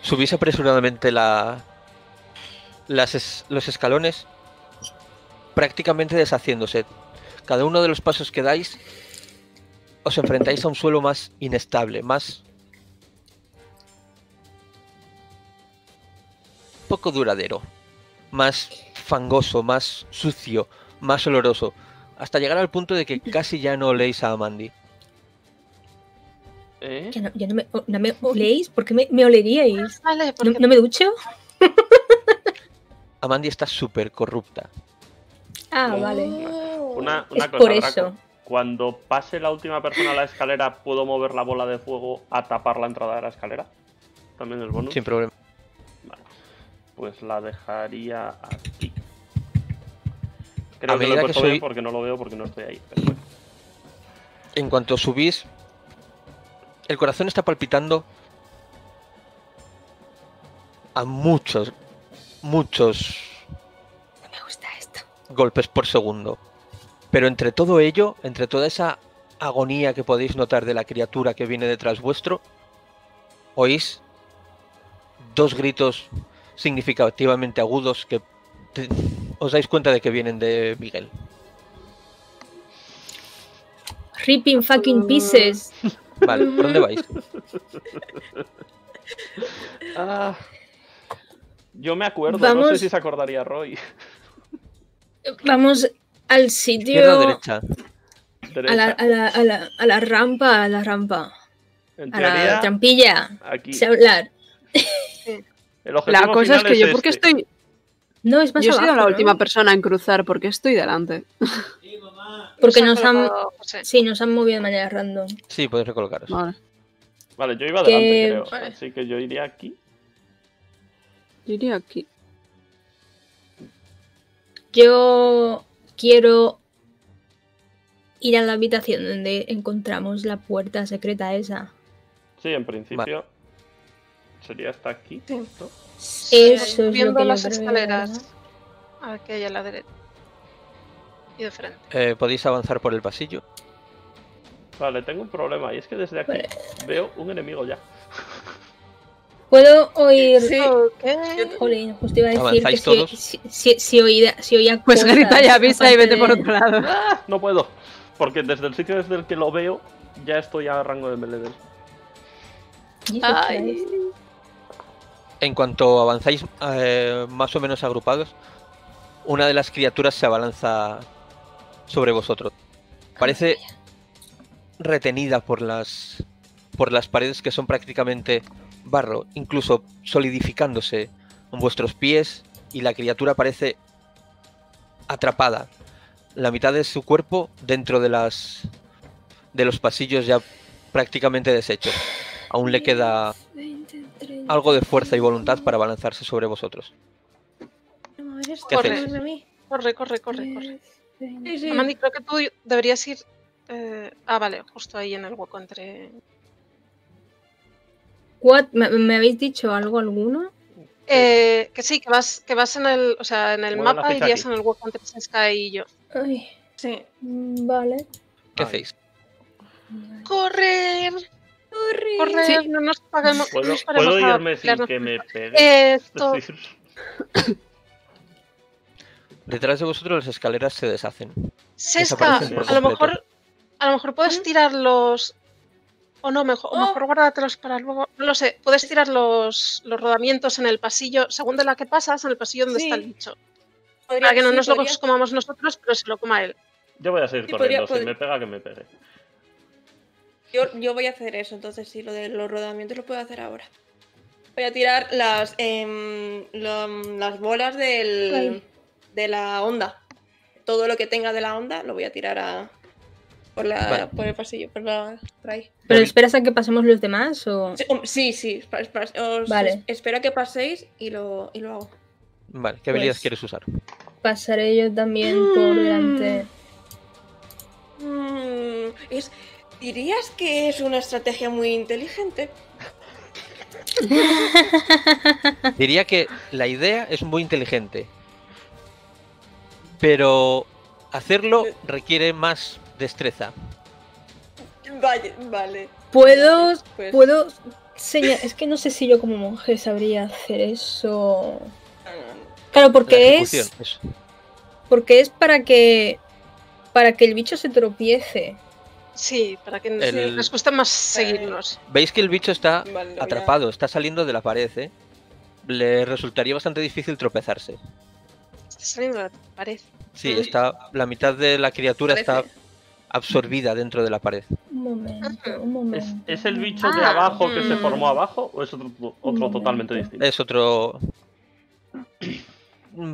Subís apresuradamente los escalones, prácticamente deshaciéndose. Cada uno de los pasos que dais os enfrentáis a un suelo más inestable, más... poco duradero, más fangoso, más sucio, más oloroso, hasta llegar al punto de que casi ya no oléis a Amandi. ¿Ya no me oléis? ¿Por qué me oleríais? Vale, porque... ¿No me ducho? Amandi está súper corrupta. Ah, vale. Una cosa, por eso. Cuando pase la última persona a la escalera, ¿puedo mover la bola de fuego a tapar la entrada de la escalera? También el bonus. Sin problema. Vale. Pues la dejaría aquí. Creo que lo he puesto bien porque no lo veo, porque no estoy ahí. Pero bueno. En cuanto subís, el corazón está palpitando a muchos golpes por segundo. Pero entre todo ello, entre toda esa agonía que podéis notar de la criatura que viene detrás vuestro, oís dos gritos significativamente agudos que os dais cuenta de que vienen de Miguel. Ripping fucking pieces. Vale, ¿por dónde vais? Yo me acuerdo, no sé si se acordaría Roy. Vamos... al sitio... A la derecha. A la rampa. En teoría, a la trampilla. Aquí. Sé hablar. La cosa es que yo, porque estoy... No, es más yo he sido la última persona en cruzar porque estoy delante. Sí, mamá. Porque nos han movido de manera random. Sí, podéis recolocaros. Vale, vale, yo iba delante, creo. Vale. Así que yo iría aquí. Yo iría aquí. Yo quiero ir a la habitación donde encontramos la puerta secreta esa. Sí, en principio vale. Sería hasta aquí. Sí. Eso es viendo las escaleras aquí a la derecha y de frente. Podéis avanzar por el pasillo. Vale, tengo un problema y es que desde aquí veo un enemigo ya. ¿Puedo oír? Sí. Jolín, justo iba a decir que todos? Si oía pues grita y avisa y vete por otro lado. No puedo, porque desde el sitio desde el que lo veo ya estoy a rango de melee. Ay. En cuanto avanzáis más o menos agrupados, una de las criaturas se abalanza sobre vosotros. Parece retenida por las paredes que son prácticamente barro, incluso solidificándose en vuestros pies, y la criatura parece atrapada. La mitad de su cuerpo dentro de los pasillos ya prácticamente deshechos. Aún le queda algo de fuerza y voluntad para balanzarse sobre vosotros. ¿Qué hacéis? Corre. Amandi, creo que tú deberías ir... vale, justo ahí en el hueco entre... ¿Me habéis dicho algo alguno? Que sí, que vas en el, o sea, en el mapa y irías en el hueco entre Sheska y yo. Ay, sí. Vale. ¿Qué hacéis? ¡Correr! Corre, sí. No nos pagamos. ¿Puedo irme sin que me pegues? Esto. Detrás de vosotros las escaleras se deshacen. Sheska, a lo mejor puedes tirarlos. O no, mejor guárdatelos para luego. No lo sé, puedes tirar los rodamientos en el pasillo, según de la que pasas, en el pasillo donde está el bicho. Para que no nos lo comamos nosotros, pero se lo coma él. Yo voy a seguir corriendo, si me pega, que me pegue. Yo voy a hacer eso, entonces sí, lo de los rodamientos lo puedo hacer ahora. Voy a tirar las bolas de la onda. Todo lo que tenga de la onda lo voy a tirar por el pasillo, por la trae. ¿Pero esperas a que pasemos los demás? ¿O? Sí. Espero a que paséis y lo hago. Vale, ¿qué habilidades quieres usar? Pasaré yo también por delante. ¿Dirías que es una estrategia muy inteligente? Diría que la idea es muy inteligente, pero hacerlo requiere más destreza. Vale. ¿Puedo señalar? Es que no sé si yo como monje sabría hacer eso. Claro, porque es para que el bicho se tropiece. Sí, para que nos cuesta más seguirnos. Veis que el bicho está atrapado, está saliendo de la pared, ¿eh? Le resultaría bastante difícil tropezarse. Está saliendo de la pared. Sí, está, la mitad de la criatura está absorbida dentro de la pared. Un momento. ¿Es el bicho de abajo que se formó abajo o es otro totalmente distinto? Es otro...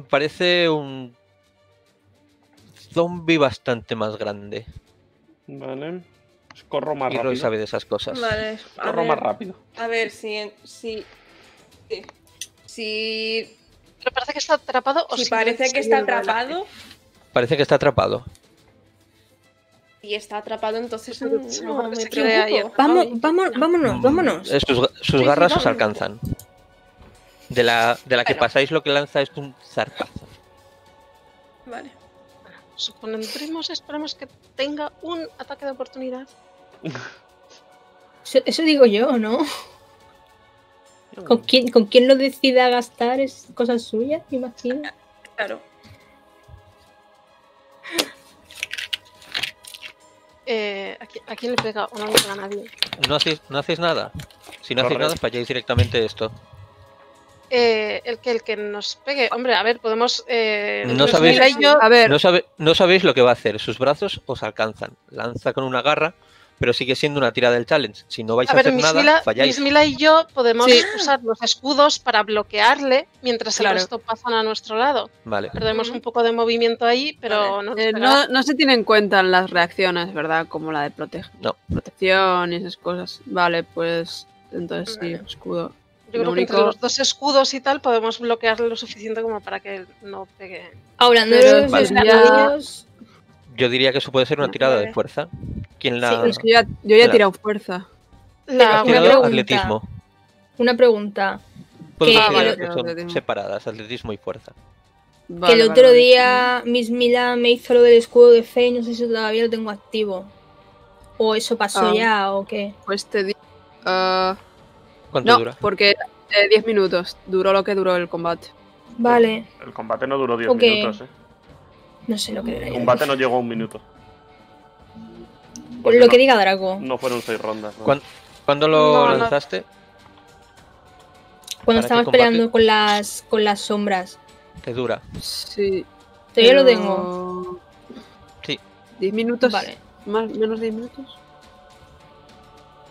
Parece un zombie bastante más grande. Vale, corro más rápido. Roi sabe de esas cosas. Vale, corro más rápido. A ver, si ¿pero parece que está atrapado o si parece que está atrapado? Parece que está atrapado. Y está atrapado, entonces no me preocupo. Vámonos. Sus garras os alcanzan. De la que pasáis, lo que lanza es un zarpazo. Vale. Supondremos, esperamos que tenga un ataque de oportunidad. Eso digo yo, ¿no? ¿Con quién lo decida gastar es cosa suya, me imagino. Claro. ¿A quién le pega? No le pega a nadie. No hacéis nada. Si no hacéis nada, falláis directamente esto. El que nos pegue. Hombre, a ver, podemos... no sabéis lo que va a hacer. Sus brazos os alcanzan. Lanza con una garra pero sigue siendo una tira del challenge. Si no vais a hacer nada, falláis. Mismila y yo podemos usar los escudos para bloquearle mientras el resto pasan a nuestro lado. Vale. Perdemos un poco de movimiento ahí, pero no se tienen en cuenta las reacciones, ¿verdad? Como la de protección y esas cosas. Vale, pues entonces sí, escudo. Yo creo que entre los dos escudos y tal podemos bloquearle lo suficiente como para que no pegue. Ahora, yo diría que eso puede ser una tirada de fuerza. ¿Quién la...? Sí, es que yo ya he tirado fuerza. ¿Has tirado atletismo? Una pregunta. Son separadas, atletismo y fuerza. Vale, que el otro día Mismila me hizo lo del escudo de fe y no sé si todavía lo tengo activo. ¿O eso pasó ya o qué? Pues te digo... ¿Cuánto dura? Porque 10 minutos duró lo que duró el combate. Vale. El combate no duró 10 minutos, ¿eh? No sé lo que era. El combate no llegó a un minuto. Porque lo que diga Draco. No fueron 6 rondas. ¿No? ¿Cuándo lo lanzaste? Cuando estábamos peleando con las sombras. ¿Te dura? Sí. Todavía lo tengo. Sí. 10 minutos. Vale. Menos 10 minutos.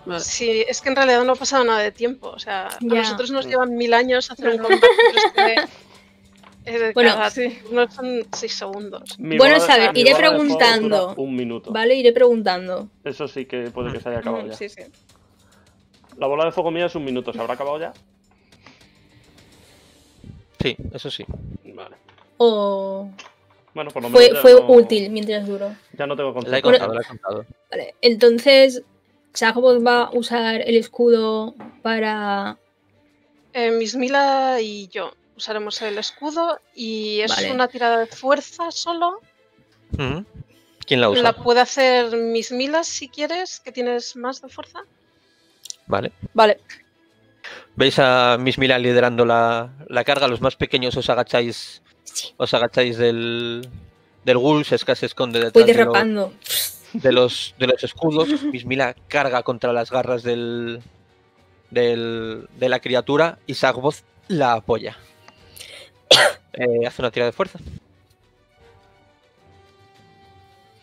Vale. Sí, es que en realidad no ha pasado nada de tiempo. O sea, a nosotros nos llevan 1000 años hacer un combate. No son 6 segundos. Bueno, sabes, iré preguntando. Un minuto. Vale, iré preguntando. Eso sí que puede que se haya acabado ya. Sí, sí. La bola de fuego mía es un minuto. ¿Se habrá acabado ya? Sí, eso sí. Vale. O... Bueno, por lo menos fue útil mientras duró. Ya no tengo contado. La he contado. Vale, entonces... Sagvoz va a usar el escudo para... Mismila y yo usaremos el escudo y es una tirada de fuerza solo. ¿Quién la usa? La puede hacer Mismila si quieres, que tienes más de fuerza. Vale. Vale. ¿Veis a Mismila liderando la carga? Los más pequeños os agacháis, del ghoul, Sheska se esconde detrás. Voy derrapando. De los escudos, Mismila carga contra las garras de la criatura y Sagvoz la apoya. Hace una tira de fuerza.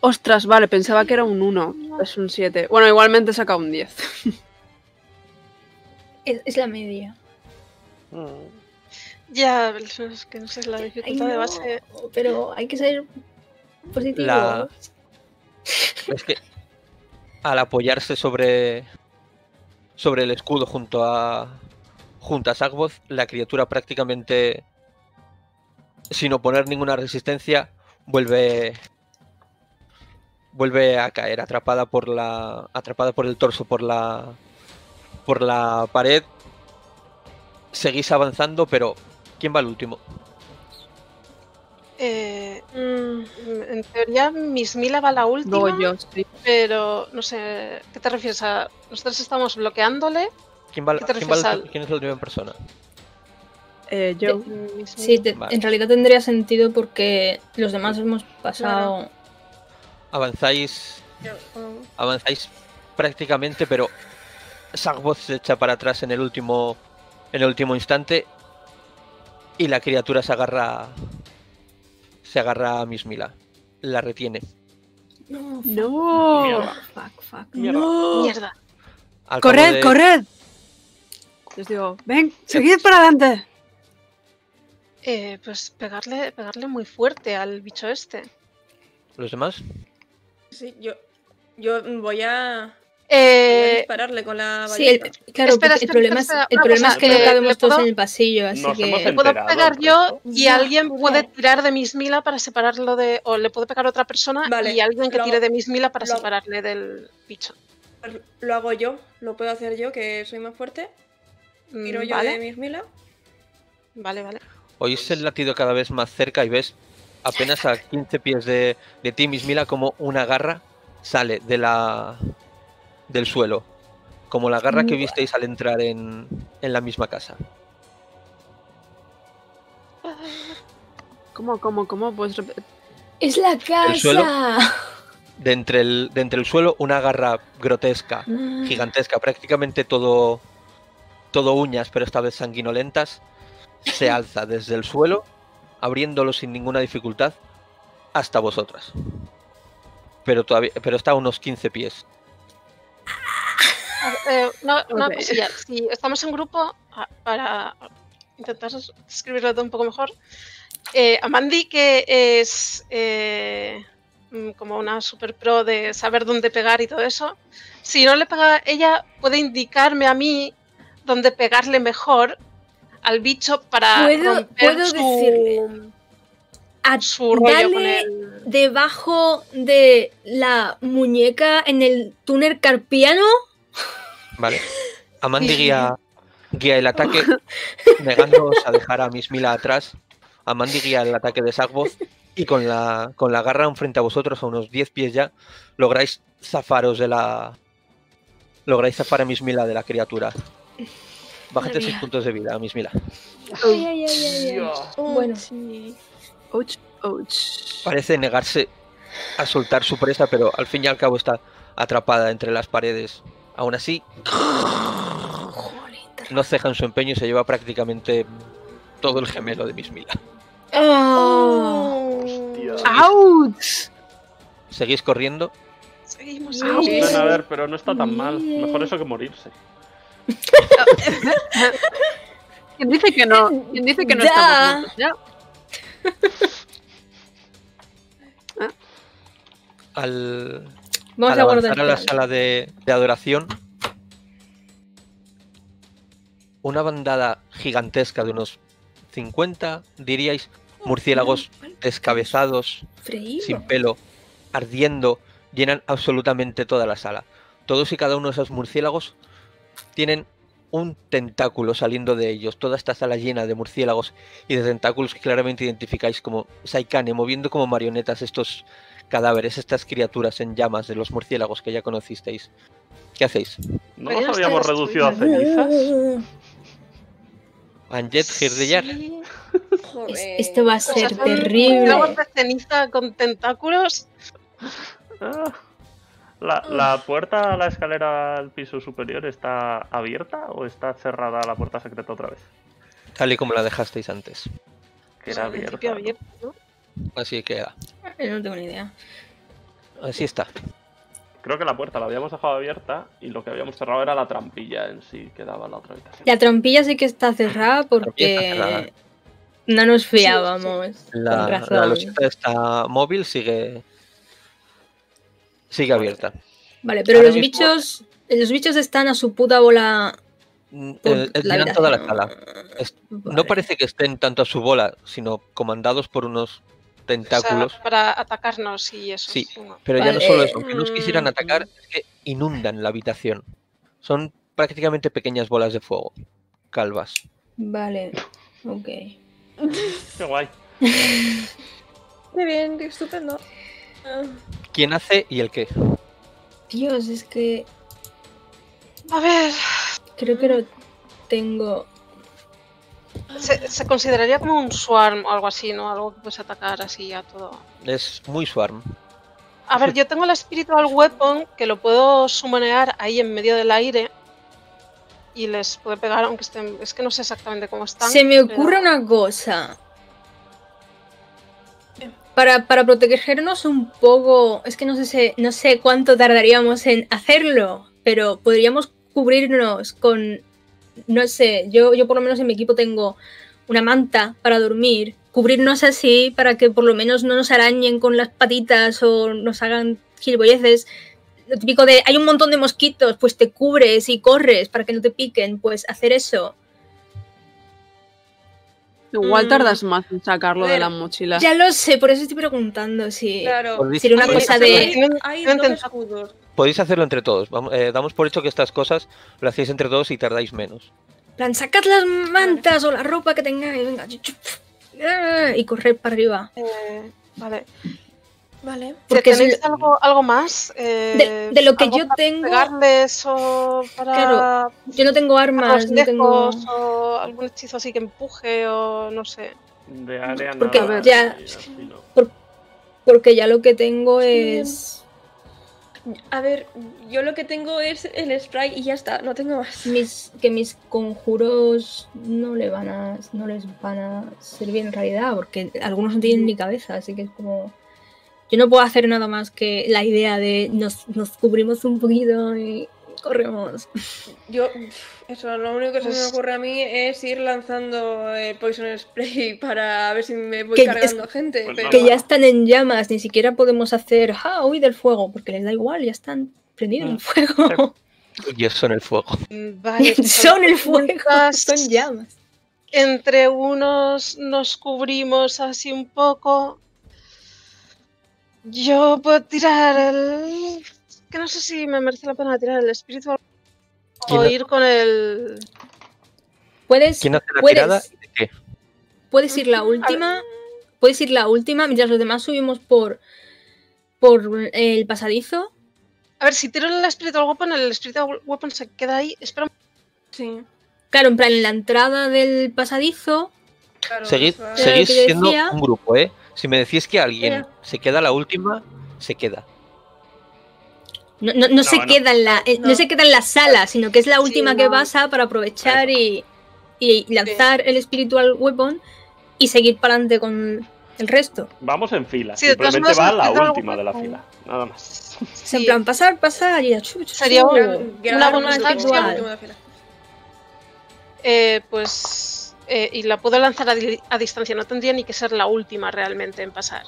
Ostras, vale, pensaba que era un 1, es un 7. Bueno, igualmente saca un 10. Es la media. Ya, es que no sé, la dificultad de base... Pero hay que ser positivo. Es que al apoyarse sobre el escudo junto a Sagvoz, la criatura prácticamente sin oponer ninguna resistencia vuelve a caer atrapada por el torso por la pared. Seguís avanzando, pero ¿quién va al último? En teoría Mismila va la última, pero no sé, ¿qué te refieres a...? Nosotros estamos bloqueándole. ¿Quién es la última persona? Yo. Sí, en realidad tendría sentido porque los demás hemos pasado... Claro. Avanzáis prácticamente, pero Sagvoz se echa para atrás en el último instante y la criatura se agarra a Mismila. La retiene. No. No. Mierda. Fuck. Mierda. No. Mierda. Corred. Les digo, ven, seguid para adelante. Pues pegarle muy fuerte al bicho este. ¿Los demás? Sí, yo voy a... dispararle con la varita. Sí, el problema es que no cabemos todos en el pasillo, así que... Le puedo pegar yo y alguien puede tirar de Mismila para separarlo de... O le puede pegar a otra persona y alguien que tire de Mismila para separarle del bicho. Lo hago yo, lo puedo hacer yo, que soy más fuerte. Tiro yo de Mismila. Vale. Oís el latido cada vez más cerca y ves apenas a 15 pies de ti, Mismila, como una garra sale del suelo, como la garra que visteis al entrar en la misma casa. ¿Cómo? Pues... ¡Es la casa! De entre el suelo, una garra grotesca, gigantesca, prácticamente todo uñas, pero esta vez sanguinolentas, se alza desde el suelo, abriéndolo sin ninguna dificultad hasta vosotras. Pero está a unos 15 pies. No, okay. Pues ya, si estamos en grupo, para intentar describirlo todo un poco mejor, Amandi, que es como una super pro de saber dónde pegar y todo eso, si no le pega ella, puede indicarme a mí dónde pegarle mejor al bicho para romper su... Dale debajo de la muñeca en el túnel carpiano. Vale. Amandi guía el ataque, negándose a dejar a Mismila atrás. Amandi guía el ataque de Sagvoz y con la garra frente a vosotros, a unos 10 pies ya, lográis zafaros de la... Lográis zafar a Mismila de la criatura. Bájate 6 puntos de vida, Mismila. Bueno, sí. Ouch, ouch. Parece negarse a soltar su presa, pero al fin y al cabo está atrapada entre las paredes. Aún así, no ceja en su empeño y se lleva prácticamente todo el gemelo de Mismila. Oh. ¡Ouch! ¿Seguís corriendo? Seguimos. Bueno, a ver, pero no está tan mal. Mejor eso que morirse. ¿Quién dice que no? ¿Quién dice que no está muerto? Ya. Vamos a avanzar a la sala de adoración, una bandada gigantesca de unos 50, diríais, murciélagos descabezados, sin pelo, ardiendo, llenan absolutamente toda la sala. Todos y cada uno de esos murciélagos tienen un tentáculo saliendo de ellos. Toda esta sala llena de murciélagos y de tentáculos que claramente identificáis como Saikane, moviendo como marionetas estos cadáveres, estas criaturas en llamas de los murciélagos que ya conocisteis. ¿Qué hacéis? ¿No los habíamos reducido a cenizas? Anjet, Girdillar. Sí. Esto va a ser terrible. ¿Murciélagos de ceniza con tentáculos? Ah. ¿La puerta a la escalera al piso superior está abierta o está cerrada la puerta secreta otra vez? Tal y como la dejasteis antes. Que era abierta, ¿no? Así queda. No tengo ni idea. Así está. Creo que la puerta la habíamos dejado abierta y lo que habíamos cerrado era la trampilla en sí, que daba la otra habitación. La trampilla sí que está cerrada porque está cerrada. No nos fiábamos. Sí. La lochita está móvil, sigue abierta. Vale, pero ahora los bichos están a su puta bola. Llenan toda la sala. No parece que estén tanto a su bola, sino comandados por unos tentáculos. O sea, para atacarnos y eso. Sí, pero ya no solo eso. Que nos quisieran atacar es que inundan la habitación. Son prácticamente pequeñas bolas de fuego. Calvas. Vale, ok. Qué guay. Muy bien, qué estupendo. ¿Quién hace y el qué? Dios, es que... A ver... Creo que lo tengo... Se consideraría como un swarm o algo así, ¿no? Algo que puedes atacar así a todo. Es muy swarm. A ver, yo tengo el Spiritual Weapon, que lo puedo summonear ahí en medio del aire. Y les puedo pegar, aunque estén... Es que no sé exactamente cómo están. Se me ocurre una cosa. Para protegernos un poco, es que no sé cuánto tardaríamos en hacerlo, pero podríamos cubrirnos con, no sé, yo por lo menos en mi equipo tengo una manta para dormir, cubrirnos así para que por lo menos no nos arañen con las patitas o nos hagan gilipolleces. Lo típico de, hay un montón de mosquitos, pues te cubres y corres para que no te piquen, pues hacer eso. Igual tardas más en sacarlo de la mochila. Ya lo sé, por eso estoy preguntando si sería una cosa de... Hay dos escudos. Podéis hacerlo entre todos. Vamos, damos por hecho que estas cosas lo hacéis entre todos y tardáis menos. Plan, sacad las mantas o la ropa que tengáis, venga, y corred para arriba. Vale. Porque tenéis algo más de lo que yo tengo. Pegarles o para... Claro, yo no tengo armas, no tengo o algún hechizo así que empuje o no sé. De área nada. Porque ya, porque ya lo que tengo es... A ver, yo lo que tengo es el spray y ya está, no tengo más. Que mis conjuros no les van a servir en realidad, porque algunos no tienen ni cabeza, así que es como... Yo no puedo hacer nada más que la idea de nos cubrimos un poquito y corremos. Yo, eso, lo único que se me ocurre a mí es ir lanzando Poison Spray para ver si me voy cargando gente. Pues pero... Que ya están en llamas, ni siquiera podemos hacer huir del fuego, porque les da igual, ya están prendidos en fuego. Ya son el fuego. Vale, son el fuego, son llamas. Entre unos nos cubrimos así un poco. Yo puedo tirar el... Que no sé si me merece la pena tirar el espíritu o ir con el... ¿Puedes? ¿Quién hace la tirada y de qué? Puedes ir la última. Puedes ir la última. Mientras los demás subimos por el pasadizo. A ver, si tiro el espíritu weapon, el espíritu weapon se queda ahí. Espera. Sí. Claro, en plan, en la entrada del pasadizo... Claro, seguís siendo un grupo, ¿eh? Si me decís que alguien se queda la última, se queda. No, queda en la, no se queda en la sala, sino que es la última que pasa para aprovechar y lanzar el Spiritual Weapon y seguir para adelante con el resto. Vamos en fila, simplemente va la última de la fila, nada más. En plan, pasar y chuchu. Sería una buena última fila. Pues... y la puedo lanzar a distancia, no tendría ni que ser la última realmente en pasar.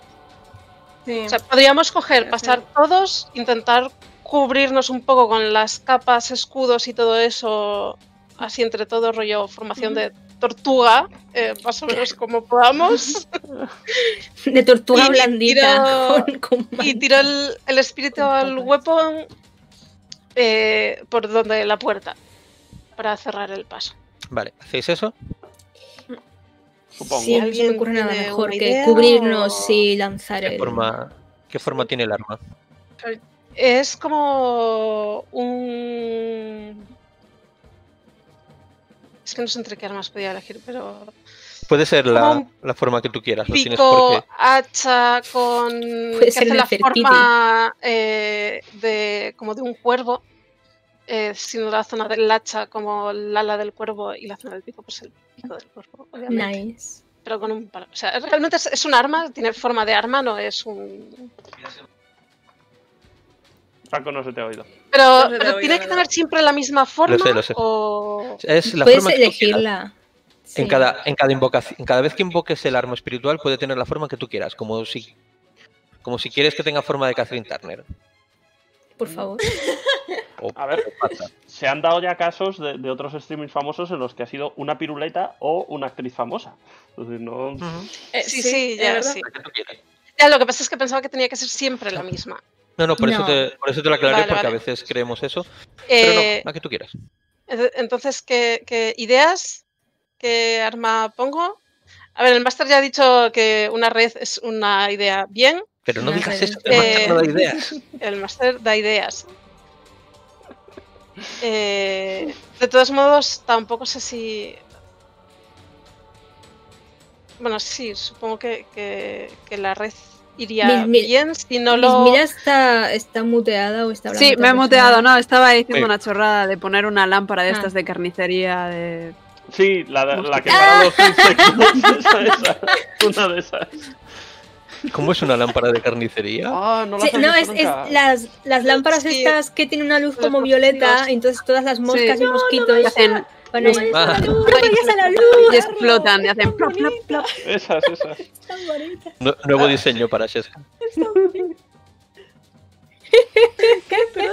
Sí. O sea, podríamos coger, pasar todos, intentar cubrirnos un poco con las capas, escudos y todo eso, así entre todos, rollo formación de tortuga, más o menos como podamos. De tortuga y blandita. Y tiro el espíritu al weapon por donde la puerta, para cerrar el paso. Vale, ¿hacéis eso? Supongo. Sí, no se me ocurre nada mejor que cubrirnos y lanzar el... ¿Qué forma tiene el arma? Es como un... Es que no sé entre qué armas podía elegir, pero... Puede ser la forma que tú quieras. Pico, hacha con... Puede ser la forma como de un cuervo, sino la zona del hacha como el ala del cuervo y la zona del pico, pues el pico del cuervo, obviamente. Nice. Pero con un... O sea, realmente es un arma, tiene forma de arma, no es un... Paco, no se te ha oído. Pero tiene que tener siempre la misma forma. Lo sé. O... Es la puedes forma elegirla. Sí. En cada invocación, en cada vez que invoques el arma espiritual puede tener la forma que tú quieras, como si quieres que tenga forma de Catherine Turner. Por favor. A ver, se han dado ya casos de otros streamings famosos en los que ha sido una piruleta o una actriz famosa. Entonces, no... Sí. Ya, lo que pasa es que pensaba que tenía que ser siempre la misma. No, por eso te lo aclaré, vale, porque a veces creemos eso. Pero no, la que tú quieras. Entonces, ¿qué ideas? ¿Qué arma pongo? A ver, el máster ya ha dicho que una red es una idea bien. Pero no digas eso, el máster no da ideas. El máster da ideas. De todos modos, tampoco sé si... Bueno, sí, supongo que la red iría bien, si no lo... Mira, está muteada o está hablando. Sí, me he muteado, no, estaba diciendo una chorrada de poner una lámpara de estas de carnicería de... Sí, la que para los insectos, una de esas. ¿Cómo es una lámpara de carnicería? Las lámparas estas que tienen una luz como violeta, entonces todas las moscas y mosquitos hacen... Bueno, ¡no vayas a la luz! Y explotan y hacen plop, plop, plop. Esas. Están bonitas. Nuevo diseño para Sheska. Están bonitas.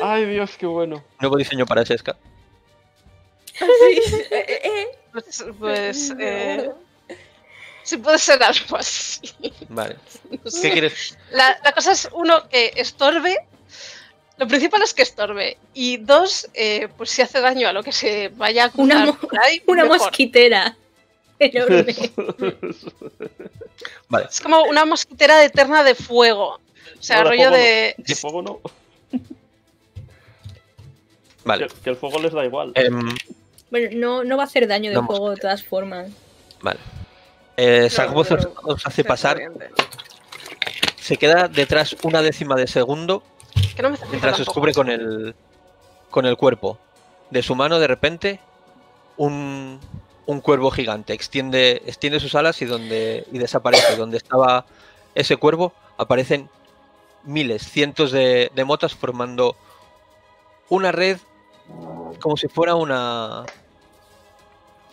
Ay, Dios, qué bueno. Nuevo diseño para Sheska. Pues... Sí, puede ser algo así. Vale. ¿Qué quieres? La cosa es, uno, que estorbe. Lo principal es que estorbe. Y dos, pues si hace daño a lo que se vaya a curar. Una mosquitera. Enorme. Vale. Es como una mosquitera eterna de fuego. O sea, no, rollo de... No. De fuego no. Vale. Que el fuego les da igual. Bueno, no va a hacer daño de fuego de todas formas. Vale. Sagvoz os hace pasar. Se queda detrás una décima de segundo mientras os cubre con el cuerpo. De su mano, de repente, un cuervo gigante extiende sus alas y desaparece. Donde estaba ese cuervo aparecen miles, cientos de motas formando una red Como si fuera una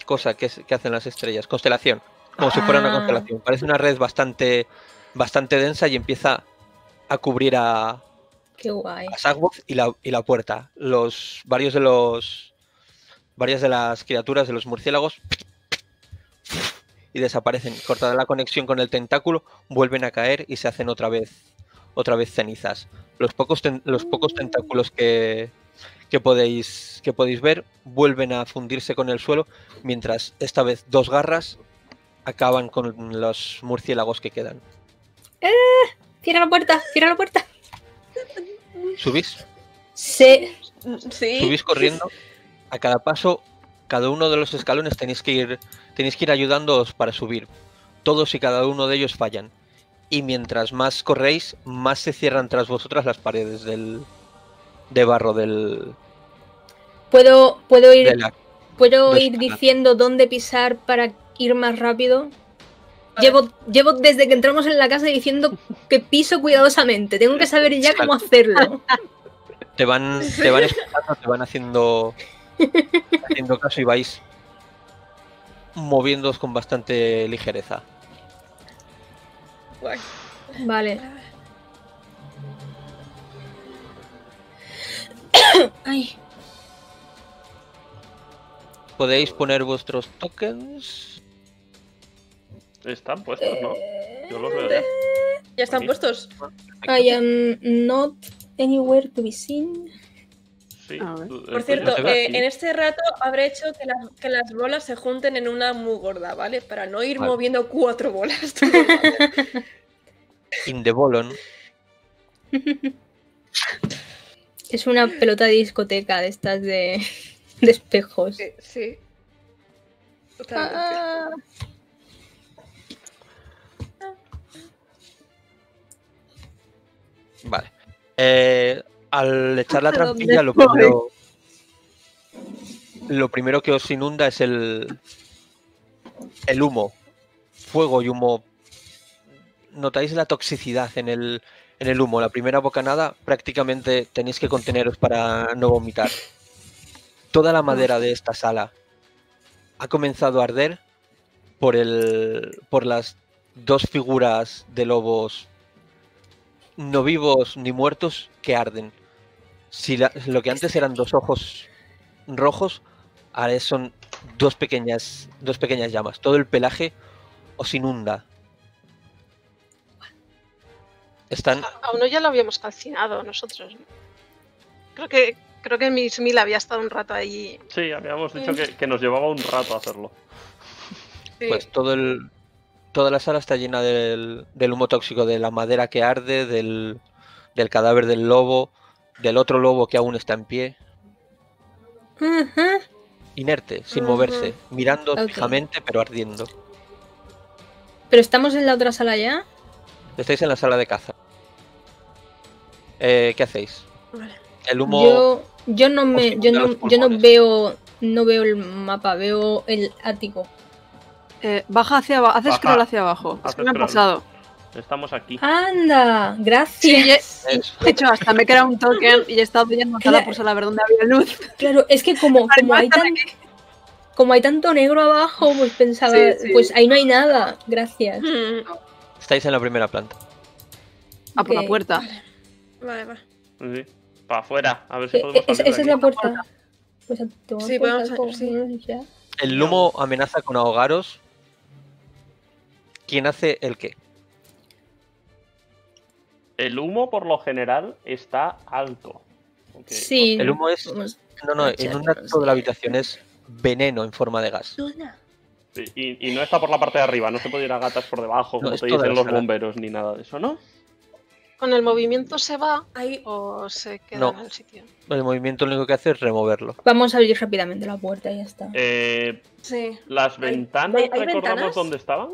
cosa que hacen las estrellas, constelación. Como si fuera una constelación. Parece una red bastante densa y empieza a cubrir a... Qué guay. A Sagvoz y la puerta. Varias de las criaturas de los murciélagos y desaparecen. Cortada la conexión con el tentáculo, vuelven a caer y se hacen otra vez cenizas. Los pocos tentáculos que podéis ver vuelven a fundirse con el suelo, mientras esta vez dos garras acaban con los murciélagos que quedan. ¡Cierra la puerta! ¡Cierra la puerta! ¿Subís? Sí. Sí. Subís corriendo. A cada paso, cada uno de los escalones tenéis que ir ayudándoos para subir. Todos y cada uno de ellos fallan. Y mientras más corréis, más se cierran tras vosotras las paredes de barro del... ¿Puedo ir diciendo dónde pisar para ir más rápido? Llevo desde que entramos en la casa diciendo que piso cuidadosamente. Tengo que saber ya cómo hacerlo. Te van escuchando, te van haciendo caso y vais moviéndoos con bastante ligereza. Vale. Ay. Podéis poner vuestros tokens. Están puestos, ¿no? Yo los veo. Ya están puestos. I am not anywhere to be seen. Sí. Por cierto, en este rato habré hecho que las bolas se junten en una muy gorda, ¿vale? Para no ir moviendo 4 bolas. In the bolon. Es una pelota de discoteca de estas de espejos. Sí. Totalmente. Vale. Al echar la trampilla, lo primero que os inunda es el humo. Fuego y humo. Notáis la toxicidad en el humo. La primera bocanada prácticamente tenéis que conteneros para no vomitar. Toda la madera de esta sala ha comenzado a arder por las dos figuras de lobos no vivos ni muertos que arden. Si lo que antes eran dos ojos rojos, ahora son dos pequeñas llamas. Todo el pelaje os inunda. Están... A uno ya lo habíamos calcinado nosotros. Creo que Mismila había estado un rato allí. Sí, habíamos dicho que nos llevaba un rato hacerlo. Sí. Pues toda la sala está llena del humo tóxico, de la madera que arde, del cadáver del lobo, del otro lobo que aún está en pie. Inerte, sin moverse, mirando fijamente, pero ardiendo. ¿Pero estamos en la otra sala ya? Estáis en la sala de caza. ¿Qué hacéis? Vale. El humo... Yo no veo el mapa, veo el ático. Baja hacia abajo, haz scroll hacia abajo. Es que me ha pasado. Estamos aquí. ¡Anda! ¡Gracias! Sí, de hecho, hasta me queda un token y he estado pidiendo sala por saber dónde había luz. Claro, es que como hay tanto negro abajo, pues pensaba, pues ahí no hay nada. Gracias. Estáis en la primera planta. Ah, por la puerta. Vale. Sí. Para afuera, a ver si podemos salir. Esa es la puerta. Pues sí, podemos salir. El humo amenaza con ahogaros. ¿Quién hace el qué? El humo, por lo general, está alto. Okay. Sí. El humo es... No, inunda toda la habitación. Es veneno en forma de gas. Sí, y no está por la parte de arriba. No se puede ir a gatas por debajo, como te dicen los bomberos, ni nada de eso, ¿no? ¿Con el movimiento se va ahí o se queda en el sitio? El movimiento lo único que hace es removerlo. Vamos a abrir rápidamente la puerta y ya está. Sí. ¿Las ventanas recordamos dónde estaban?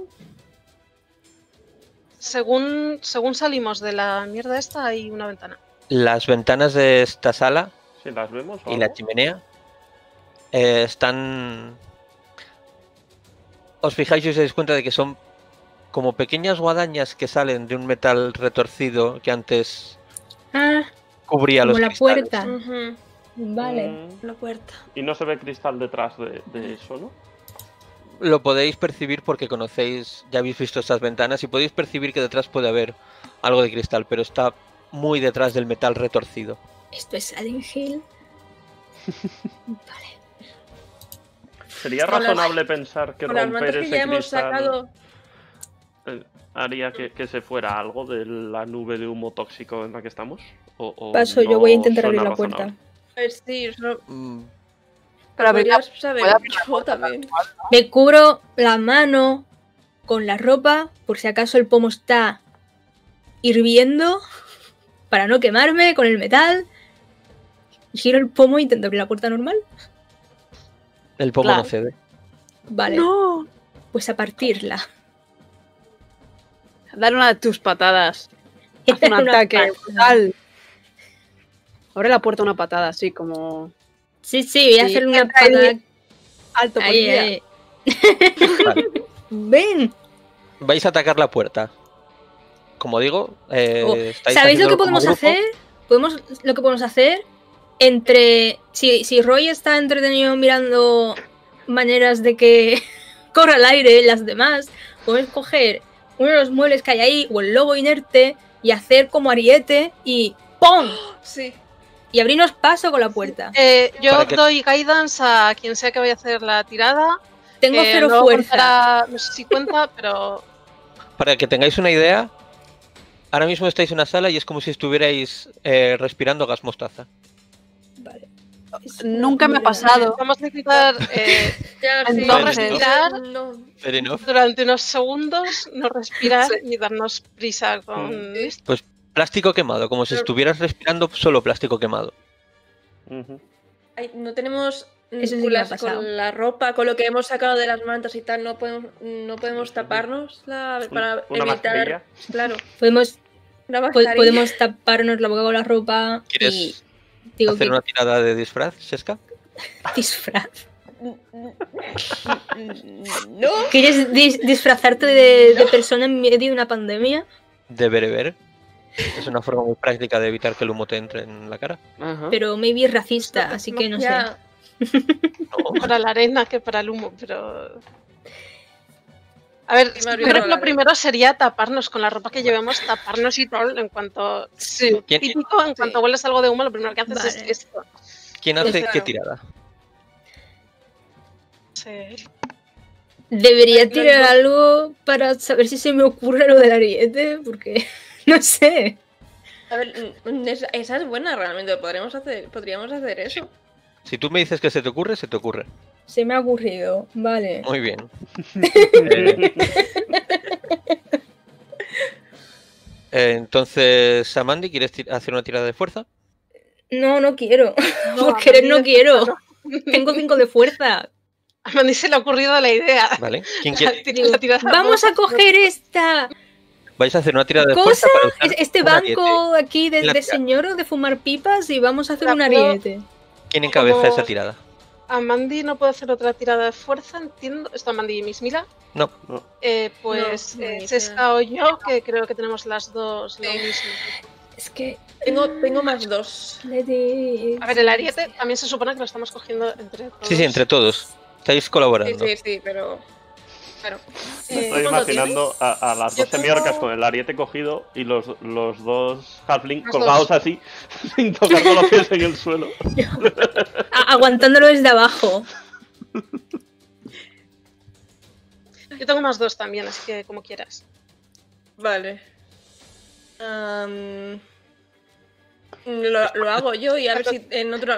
Según salimos de la mierda esta, hay una ventana. Las ventanas de esta sala, ¿sí las vemos, y la chimenea están... Os fijáis y os dais cuenta de que son como pequeñas guadañas que salen de un metal retorcido que antes cubría los cristales. Como la puerta. Vale, la puerta. Y no se ve cristal detrás de eso, ¿no? Lo podéis percibir porque conocéis, ya habéis visto estas ventanas y podéis percibir que detrás puede haber algo de cristal, pero está muy detrás del metal retorcido. Esto es Silent Hill. Vale. Sería razonable pensar que romper ese cristal haría que se fuera algo de la nube de humo tóxico en la que estamos. O paso, no, yo voy a intentar abrir la puerta. Pues sí, para podrías saber yo también. Me cubro la mano con la ropa por si acaso el pomo está hirviendo para no quemarme con el metal. Giro el pomo e intento abrir la puerta normal. El pomo no cede. Vale. No. Pues a partirla. Dar una de tus patadas. Haz un ataque. Tal. Abre la puerta una patada, así como... Sí, sí, voy a hacer una patada. Alto, policía. Vale. Ven. Vais a atacar la puerta. Como digo... ¿Sabéis lo que podemos hacer? Lo que podemos hacer... Si Roy está entretenido mirando maneras de que corra el aire las demás, podemos coger uno de los muebles que hay ahí o el lobo inerte y hacer como ariete y ¡pum! Sí. Y abrirnos paso con la puerta. Yo doy guidance a quien sea que vaya a hacer la tirada. Tengo cero fuerza. Contará, no sé si cuenta, pero... Para que tengáis una idea, ahora mismo estáis en una sala y es como si estuvierais respirando gas mostaza. Vale. Nunca me ha pasado. Vamos a necesitar no respirar durante unos segundos, no respirar y darnos prisa con... Pues plástico quemado, como si estuvieras respirando solo plástico quemado. Ay, no tenemos... Eso sí con la ropa, con lo que hemos sacado de las mantas y tal, no podemos taparnos para evitar... Mascarilla. Claro. Podemos taparnos la boca con la ropa y... Digo, ¿hacer una tirada de disfraz, Sheska? ¿Disfraz? ¿No? ¿Quieres disfrazarte de persona en medio de una pandemia? De bereber. Es una forma muy práctica de evitar que el humo te entre en la cara. Ajá. Pero maybe es racista, así que no sé. No. Para la arena que para el humo, pero... A ver, creo que lo primero sería taparnos con la ropa que llevemos, taparnos y todo en cuanto... Sí. Típico, en cuanto hueles algo de humo, lo primero que haces es esto. ¿Quién hace qué tirada? Sí. Debería tirar algo para saber si se me ocurre lo del ariete, porque... No sé. A ver, esa es buena realmente, podríamos hacer eso. Sí. Si tú me dices que se te ocurre, se te ocurre. Se me ha ocurrido, vale. Muy bien. Entonces, Amandi, ¿quieres hacer una tirada de fuerza? No, no quiero. Por querer no quiero. Tengo 5 de fuerza. A Amandi se le ha ocurrido la idea. Vale. ¿Quién quiere? Vamos a coger esta. Vais a hacer una tirada de fuerza para este banco aquí de señor de fumar pipas y vamos a hacer un ariete. ¿Quién encabeza esa tirada? Amandi no puede hacer otra tirada de fuerza, entiendo. ¿Está Amandi y Mismila? No. Pues Sheska o yo, que creo que tenemos las dos lo mismo. Es que tengo más 2. A ver, el ariete también se supone que lo estamos cogiendo entre todos. Sí, sí, entre todos. Estáis colaborando. Sí, sí, sí, pero... Claro. Estoy imaginando a las dos semiorcas con el ariete cogido y los dos halflings colgados así, sin tocar con los pies en el suelo. Aguantándolo desde abajo. Yo tengo más 2 también, así que como quieras. Vale. Lo hago yo y a ver si en otro...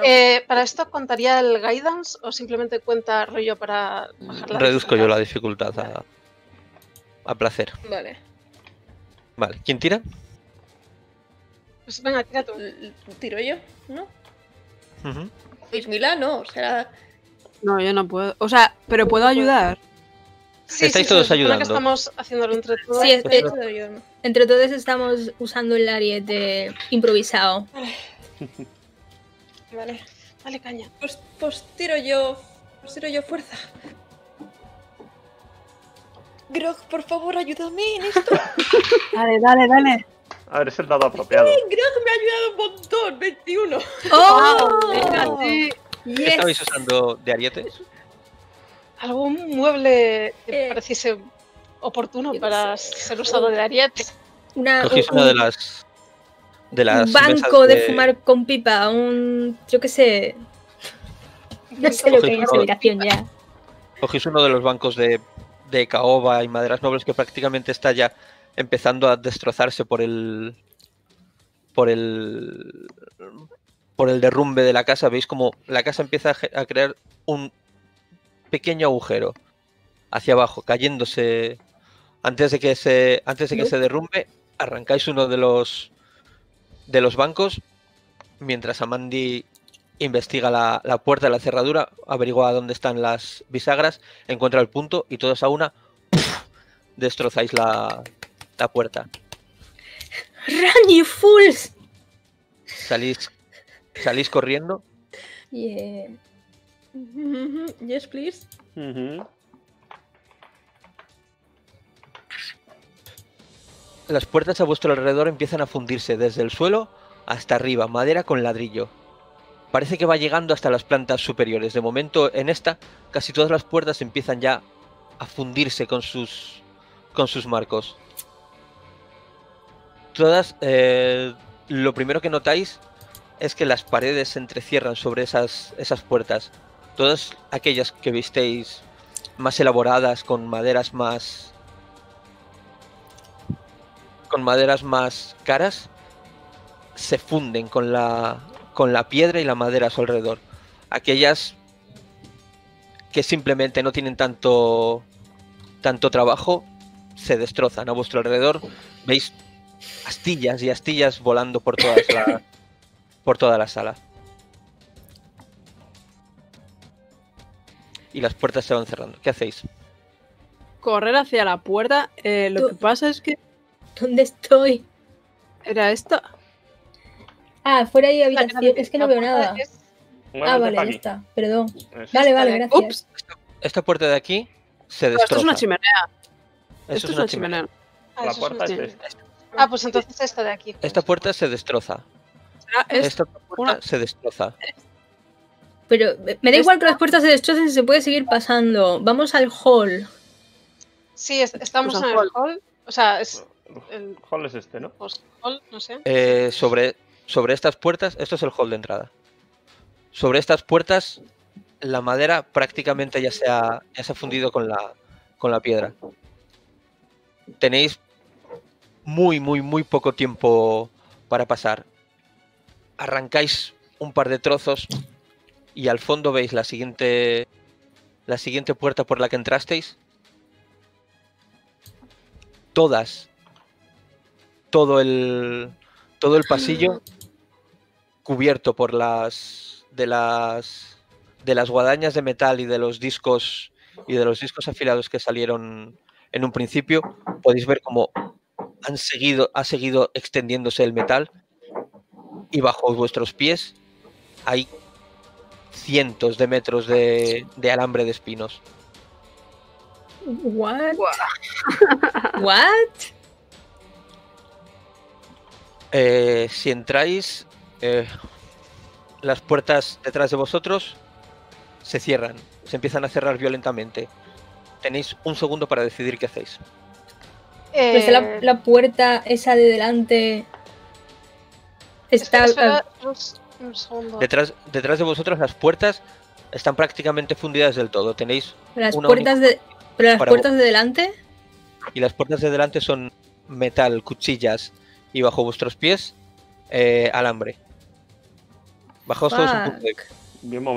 ¿Para esto contaría el guidance o simplemente cuenta rollo para bajar la... Reduzco yo la dificultad a placer. Vale. Vale, ¿quién tira? Pues venga, tira tú. Tiro yo, ¿no? Mismila no, será... No, yo no puedo. O sea, pero puedo ayudar. Sí, estáis todos ayudando. Estamos haciéndolo entre todos. Sí, entre todos estamos usando el ariete improvisado. Vale, vale, caña. Pues tiro yo fuerza. Grog, por favor, ayúdame en esto. Dale, dale, dale. A ver, es el dado apropiado. ¡Sí! Grog me ha ayudado un montón. 21. ¡Oh! Venga, sí. Yes. ¿Qué estabais usando de arietes? Algún mueble que pareciese oportuno para ser usado de arietes. Cogís una de las... Un banco de fumar con pipa, un... yo qué sé... No sé lo que hay en esa habitación ya. Cogís uno de los bancos de caoba y maderas nobles que prácticamente está ya empezando a destrozarse por el... por el derrumbe de la casa. Veis como la casa empieza a crear un pequeño agujero hacia abajo, cayéndose. Antes de que se derrumbe, arrancáis uno de los... bancos, mientras Amandi investiga la puerta de la cerradura, averigua dónde están las bisagras, encuentra el punto y todos a una destrozáis la puerta. ¡Run, you fools! Salís corriendo. Yeah. Yes, please. Las puertas a vuestro alrededor empiezan a fundirse desde el suelo hasta arriba, madera con ladrillo. Parece que va llegando hasta las plantas superiores. De momento, en esta, casi todas las puertas empiezan ya a fundirse con sus marcos. Todas, lo primero que notáis es que las paredes se entrecierran sobre esas puertas. Todas aquellas que visteis más elaboradas, con maderas más... caras, se funden con la piedra y la madera a su alrededor. Aquellas que simplemente no tienen tanto trabajo se destrozan. A vuestro alrededor veis astillas y astillas volando por toda la sala. Y las puertas se van cerrando. ¿Qué hacéis? Correr hacia la puerta. Lo que pasa es que... ¿Dónde estoy? ¿Era esta? Ah, fuera hay habitación. Es que no veo nada. Ah, vale, ya está. Perdón. Vale, gracias. Ups. Esta puerta de aquí se destroza. Esto es una chimenea. La puerta es esta. Ah, pues entonces esta de aquí. Esta puerta se destroza. Esta puerta se destroza. Pero me da igual que las puertas se destrocen, si se puede seguir pasando. Vamos al hall. Sí, estamos en el hall. O sea, es... El hall es este, ¿no? Hall, no sé. Sobre estas puertas, esto es el hall de entrada. Sobre estas puertas, la madera prácticamente ya se ha fundido con la piedra. Tenéis muy poco tiempo para pasar. Arrancáis un par de trozos y al fondo veis la siguiente puerta por la que entrasteis. Todo el pasillo cubierto por las guadañas de metal y de los discos afilados que salieron en un principio. Podéis ver cómo ha seguido extendiéndose el metal, y bajo vuestros pies hay cientos de metros de alambre de espinos. What? What? Si entráis, las puertas detrás de vosotros se cierran, se empiezan a cerrar violentamente. Tenéis un segundo para decidir qué hacéis. Pues la puerta esa de delante está... Espera, detrás de vosotros las puertas están prácticamente fundidas del todo. Tenéis ¿Pero las puertas de delante? Y las puertas de delante son metal, cuchillas, y bajo vuestros pies, alambre. Bajaos todos un punto. Buen momento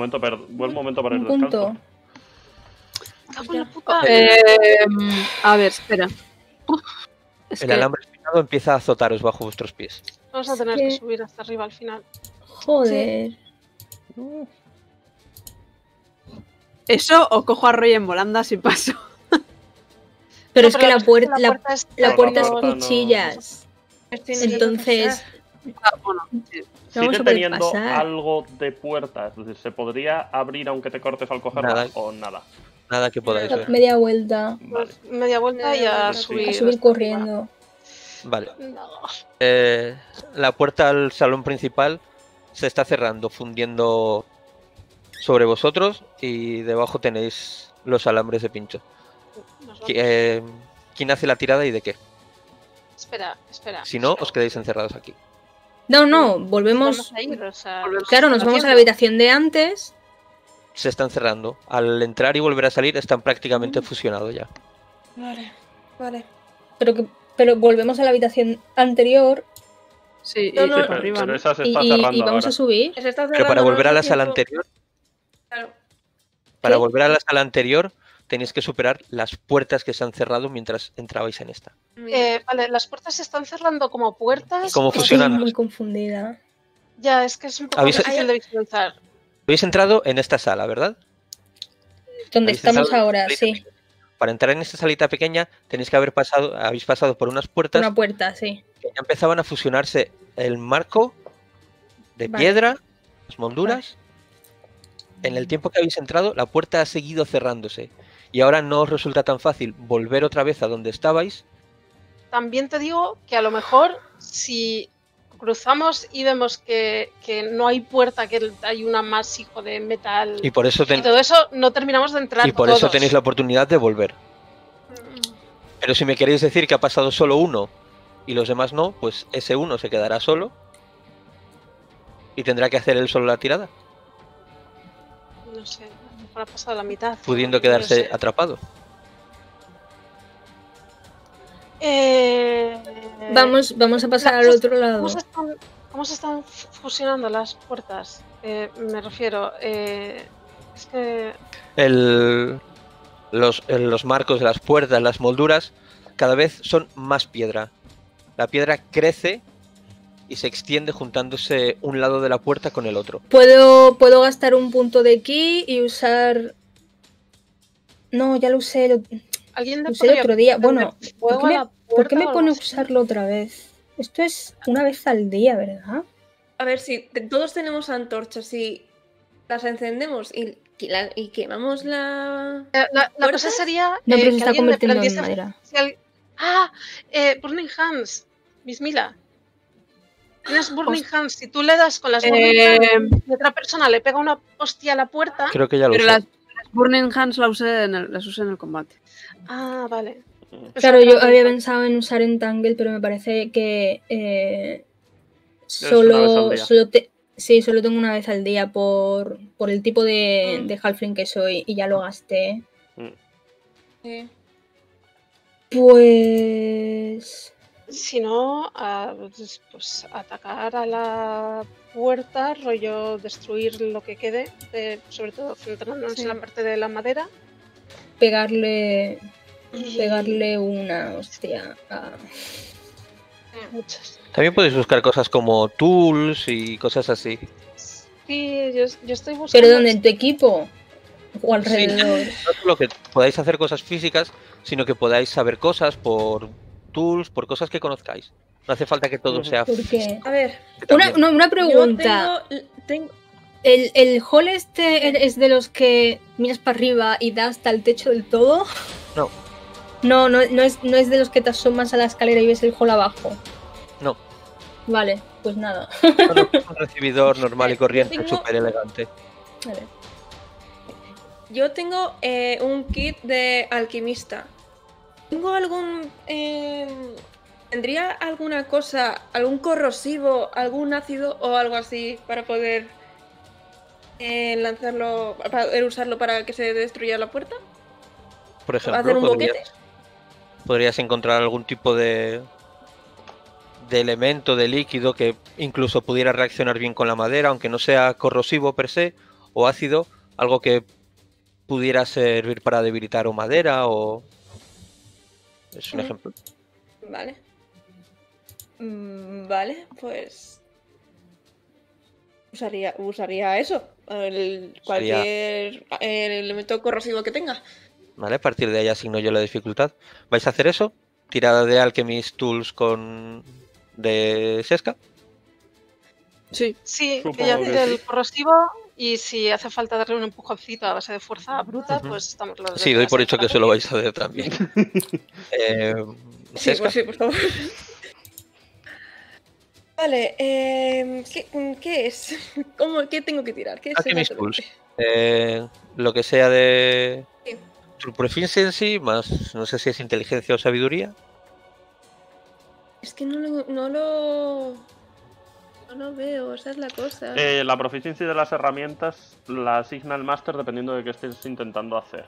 para el descanso. A ver, espera. Alambre espinado empieza a azotaros bajo vuestros pies. Vamos a tener que subir hasta arriba al final. Joder. Sí. Eso, o cojo a Roi en volandas y paso. Pero es que la puerta es cuchillas. Entonces... Sigue teniendo algo de puerta. Es decir, se podría abrir aunque te cortes al cogerla o nada. Nada que podáis ver. Media vuelta. Media vuelta y a subir corriendo. Vale. No. La puerta al salón principal se está cerrando, fundiendo sobre vosotros, y debajo tenéis los alambres de pincho. ¿Quién hace la tirada y de qué? Espera, espera. Si no, os quedáis encerrados aquí. No, no, volvemos. Claro, nos vamos a la habitación de antes. Se están cerrando. Al entrar y volver a salir están prácticamente fusionados ya. Vale, vale. Pero volvemos a la habitación anterior. Sí, no, no, pero esa se está cerrando y vamos ahora. A subir. Pero para volver a la sala anterior. Claro. Para volver a la sala anterior tenéis que superar las puertas que se han cerrado mientras entrabais en esta. Vale, las puertas se están cerrando como puertas. Como fusionadas. Estoy muy confundida. Ya, es que es un poco difícil de visualizar. Habéis entrado en esta sala, ¿verdad? Donde estamos ahora, sí. Para entrar en esta salita pequeña tenéis que haber pasado, habéis pasado por unas puertas. Una puerta, sí. Que ya empezaban a fusionarse el marco de piedra, las molduras. Vale. En el tiempo que habéis entrado, la puerta ha seguido cerrándose. Y ahora no os resulta tan fácil volver otra vez a donde estabais. También te digo que a lo mejor si cruzamos y vemos que no hay puerta, que hay un amasijo de metal y, por eso y todo eso, no terminamos de entrar. Y por todos. Eso tenéis la oportunidad de volver. Pero si me queréis decir que ha pasado solo uno y los demás no, pues ese uno se quedará solo y tendrá que hacer él solo la tirada. No sé. Ha pasado la mitad. Pudiendo quedarse atrapado. Vamos a pasar al otro lado. ¿Cómo se están fusionando las puertas? Me refiero. Es que. Los marcos de las puertas, las molduras, cada vez son más piedra. La piedra crece y se extiende juntándose un lado de la puerta con el otro. Puedo gastar un punto de ki y usar... No, ya lo usé, lo usé el otro día. Bueno, ¿por qué me pone usarlo otra vez? Esto es una vez al día, ¿verdad? A ver, si todos tenemos antorchas y las encendemos y quemamos la... La cosa sería... No, pero se está convirtiendo en madera. Burning Hands, Mismila. Tienes Burning Hands, si tú le das con las Burning Hands y otra persona le pega una hostia a la puerta... Creo que ya lo usé. Pero las Burning Hands las usé en el combate. Ah, vale. Claro, yo había pensado en usar Entangle, pero me parece que solo tengo una vez al día por el tipo de halfling que soy y ya lo gasté. Sí. Pues... Si no, pues atacar a la puerta, rollo destruir lo que quede, sobre todo centrándonos en la parte de la madera. Pegarle una hostia a... Muchas. También podéis buscar cosas como tools y cosas así. Sí, yo estoy buscando... Pero ¿dónde? ¿En tu equipo? O alrededor. Sí, no solo que podáis hacer cosas físicas, sino que podáis saber cosas por... tools, por cosas que conozcáis. No hace falta que todo sea... ¿Por qué? A ver, una pregunta. Tengo... ¿El hall este es de los que miras para arriba y da hasta el techo del todo? No. No es de los que te asomas a la escalera y ves el hall abajo. No. Vale, pues nada. Bueno, un recibidor normal y corriente, súper elegante. Vale. Yo tengo un kit de alquimista. ¿Tendría alguna cosa, algún corrosivo, algún ácido o algo así para poder lanzarlo, para poder usarlo para que se destruya la puerta? Por ejemplo, ¿hacer un podrías encontrar algún tipo de elemento, de líquido que incluso pudiera reaccionar bien con la madera, aunque no sea corrosivo per se o ácido, algo que pudiera servir para debilitar o madera o... Es un ejemplo. Vale. Vale, pues... Usaría eso. Cualquier elemento corrosivo que tenga. Vale, a partir de ahí asigno yo la dificultad. ¿Vais a hacer eso? ¿Tirada de Alchemist Tools de Sheska? Sí. Sí, ella tiene el corrosivo y si hace falta darle un empujoncito a base de fuerza bruta, pues estamos... Sí, doy por hecho que eso lo vais a hacer también. Sí, pues sí, por favor. Vale, ¿qué es? ¿Qué tengo que tirar? ¿Qué es lo que sea de... Sí. Proficiency más, no sé si es inteligencia o sabiduría. Es que no lo veo, esa es la cosa. La proficiency de las herramientas la asigna el máster dependiendo de qué estés intentando hacer.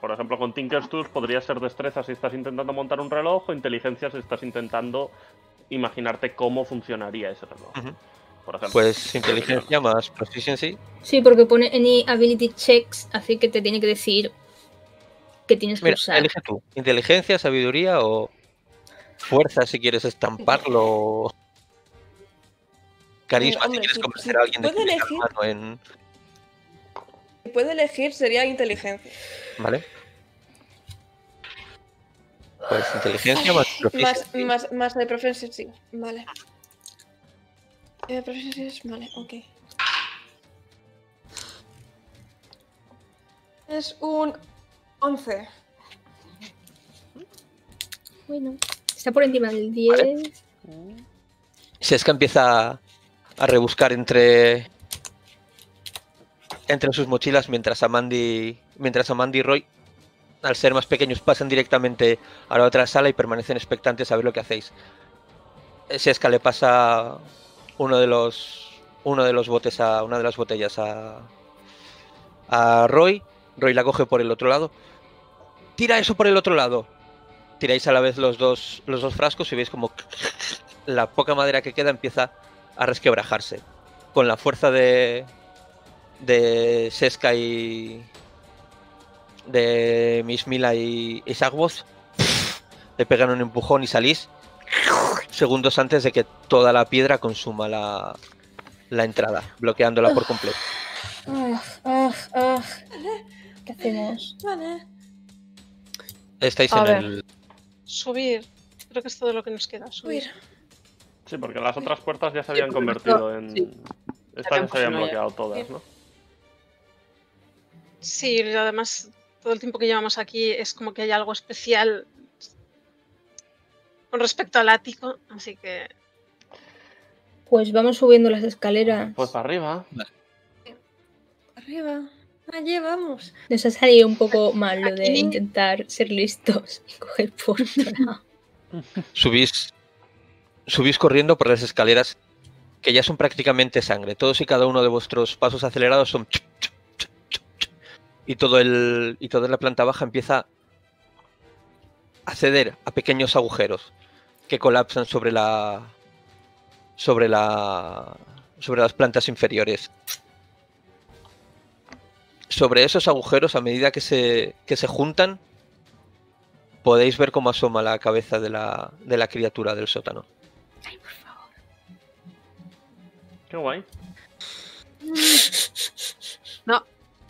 Por ejemplo, con Tinker's Tools podría ser destreza si estás intentando montar un reloj o inteligencia si estás intentando imaginarte cómo funcionaría ese reloj. Uh-huh. Por ejemplo. Pues inteligencia más proficiency. Sí, porque pone any ability checks, así que te tiene que decir que tienes que usar. Elige tú, inteligencia, sabiduría o fuerza si quieres estamparlo. Carisma, hombre, si quieres convencer a alguien de que elegir mano en... Si puedo elegir, sería inteligencia. Vale. Pues inteligencia más proficiency. Más de proficiency, sí. Vale. Proficiency es... Vale, ok. Es un 11. Bueno, está por encima del 10. Vale. Si es que empieza a rebuscar entre sus mochilas mientras Amandi y Roy, al ser más pequeños, pasan directamente a la otra sala y permanecen expectantes a ver lo que hacéis. Sheska le pasa una de las botellas a Roy. Roy la coge por el otro lado. Tira eso por el otro lado. Tiráis a la vez los dos frascos y veis como la poca madera que queda empieza a resquebrajarse. Con la fuerza de Sheska y de Mismila y Sagvoz, le pegan un empujón y salís segundos antes de que toda la piedra consuma la entrada, bloqueándola por completo. ¿Qué hacemos? Vale. Estáis a en ver. El... Subir. Creo que es todo lo que nos queda. Subir. Sí, porque las otras puertas ya se habían convertido en... Sí. Estas ya se habían bloqueado todas, ¿no? Sí, y además todo el tiempo que llevamos aquí es como que hay algo especial con respecto al ático, así que... Pues vamos subiendo las escaleras. Pues para arriba. Arriba. Allí vamos. Nos ha salido un poco mal lo de intentar ser listos y coger por otro. Subís corriendo por las escaleras que ya son prácticamente sangre. Todos y cada uno de vuestros pasos acelerados son... Y toda la planta baja empieza a ceder a pequeños agujeros que colapsan sobre las plantas inferiores. Sobre esos agujeros, a medida que se juntan, podéis ver cómo asoma la cabeza de la criatura del sótano. Ay, por favor. Qué guay. No,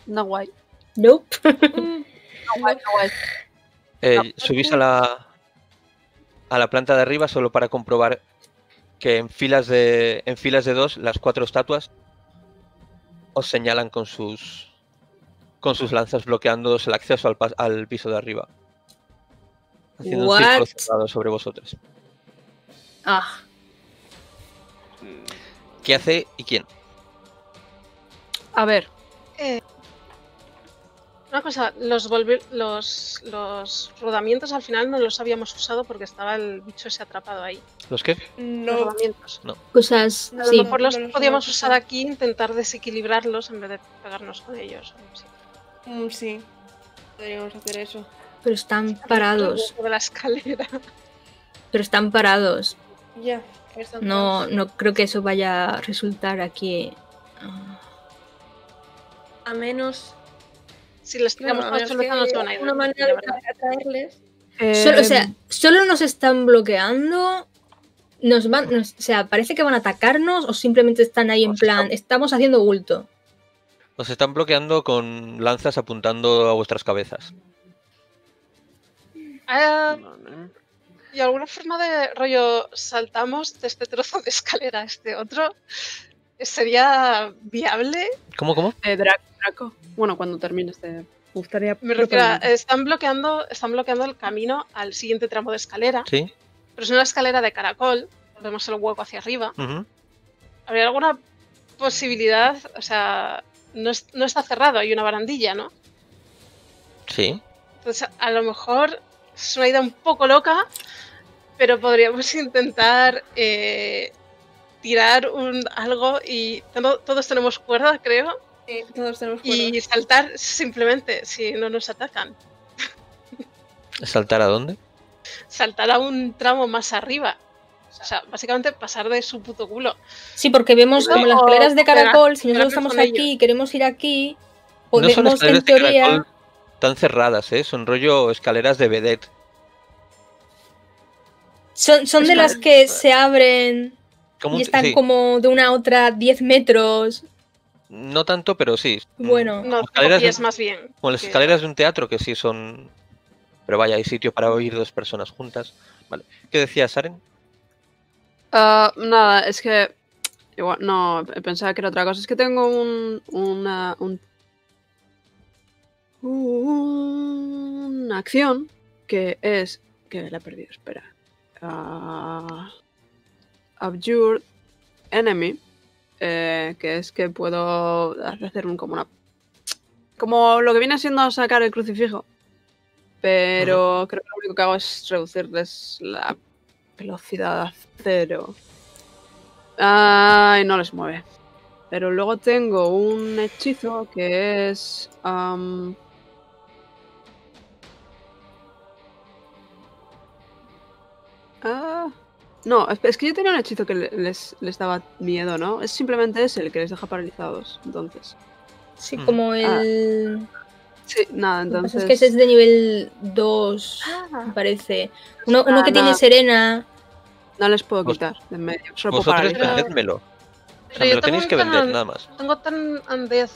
no guay. Nope. No guay. Subís a la planta de arriba solo para comprobar que en filas de dos las cuatro estatuas os señalan con sus lanzas, bloqueándoos el acceso al piso de arriba, haciendo un círculo cerrado sobre vosotros. Ah. ¿Qué hace y quién? A ver. Una cosa, los rodamientos al final no los habíamos usado porque estaba el bicho ese atrapado ahí. ¿Los qué? No. Los rodamientos. No. Cosas. No, sí. A lo mejor los podíamos usar aquí, intentar desequilibrarlos en vez de pegarnos con ellos. Sí. Podríamos hacer eso. Pero están parados. De la escalera. Pero están parados. Ya. No creo que eso vaya a resultar aquí. A menos... Si les tiramos más no se van a ir. Una manera de atraerles. Solo nos están bloqueando. Parece que van a atacarnos o simplemente están ahí en plan. Estamos haciendo bulto. Nos están bloqueando con lanzas apuntando a vuestras cabezas. ¿Y alguna forma de rollo saltamos de este trozo de escalera a este otro? ¿Sería viable? ¿Cómo? Draco. Bueno, cuando termine este... Gustaría... Me refiero a, están bloqueando el camino al siguiente tramo de escalera. Sí. Pero es una escalera de caracol. vemos el hueco hacia arriba. ¿Habría alguna posibilidad? O sea, no está cerrado, hay una barandilla, ¿no? Sí. Entonces, a lo mejor es una idea un poco loca, pero podríamos intentar tirar algo y todos tenemos cuerda, creo. Sí, todos tenemos cuerda. Y saltar simplemente, si no nos atacan. ¿Saltar a dónde? Saltar a un tramo más arriba. O sea, básicamente pasar de su puto culo. Sí, porque vemos como las escaleras de caracol, si nosotros estamos aquí y queremos ir aquí, podemos en teoría... Están cerradas, ¿eh? Son rollo escaleras de vedette. Son de las que se abren y están como de una a otra 10 metros. No tanto, pero sí. Bueno, no, escaleras más bien. Como las escaleras de un teatro que sí son... Pero vaya, hay sitio para oír dos personas juntas. Vale. ¿Qué decías, Saren? Nada, es que... Igual, no, pensaba que era otra cosa. Es que tengo una acción que es... Que la he perdido, espera. Abjured Enemy. Que es que puedo hacer como una... Como lo que viene siendo sacar el crucifijo. Pero creo que lo único que hago es reducirles la velocidad a 0. Ay, no les mueve. Pero luego tengo un hechizo que es... no, es que yo tenía un hechizo que les daba miedo, ¿no? Es simplemente ese, el que les deja paralizados, entonces. Sí, como el... Sí, nada, entonces... Lo que pasa es que ese es de nivel 2, me parece. Uno que tiene Serena... No les puedo quitar de en medio. Solo vosotros vendédmelo. O sea, me lo tenéis que vender, nada más. Tengo tan andez.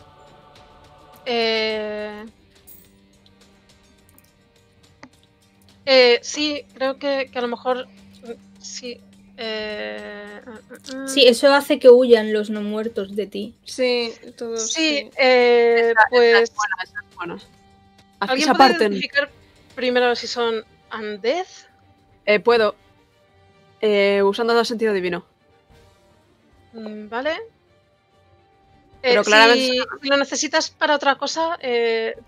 Sí, creo que a lo mejor... Sí. Sí, eso hace que huyan los no muertos de ti. Sí, todos. Sí, pues... Bueno, ¿alguien puede identificar primero si son undead? Puedo. Usando el sentido divino. Vale. Pero claramente... si lo necesitas para otra cosa,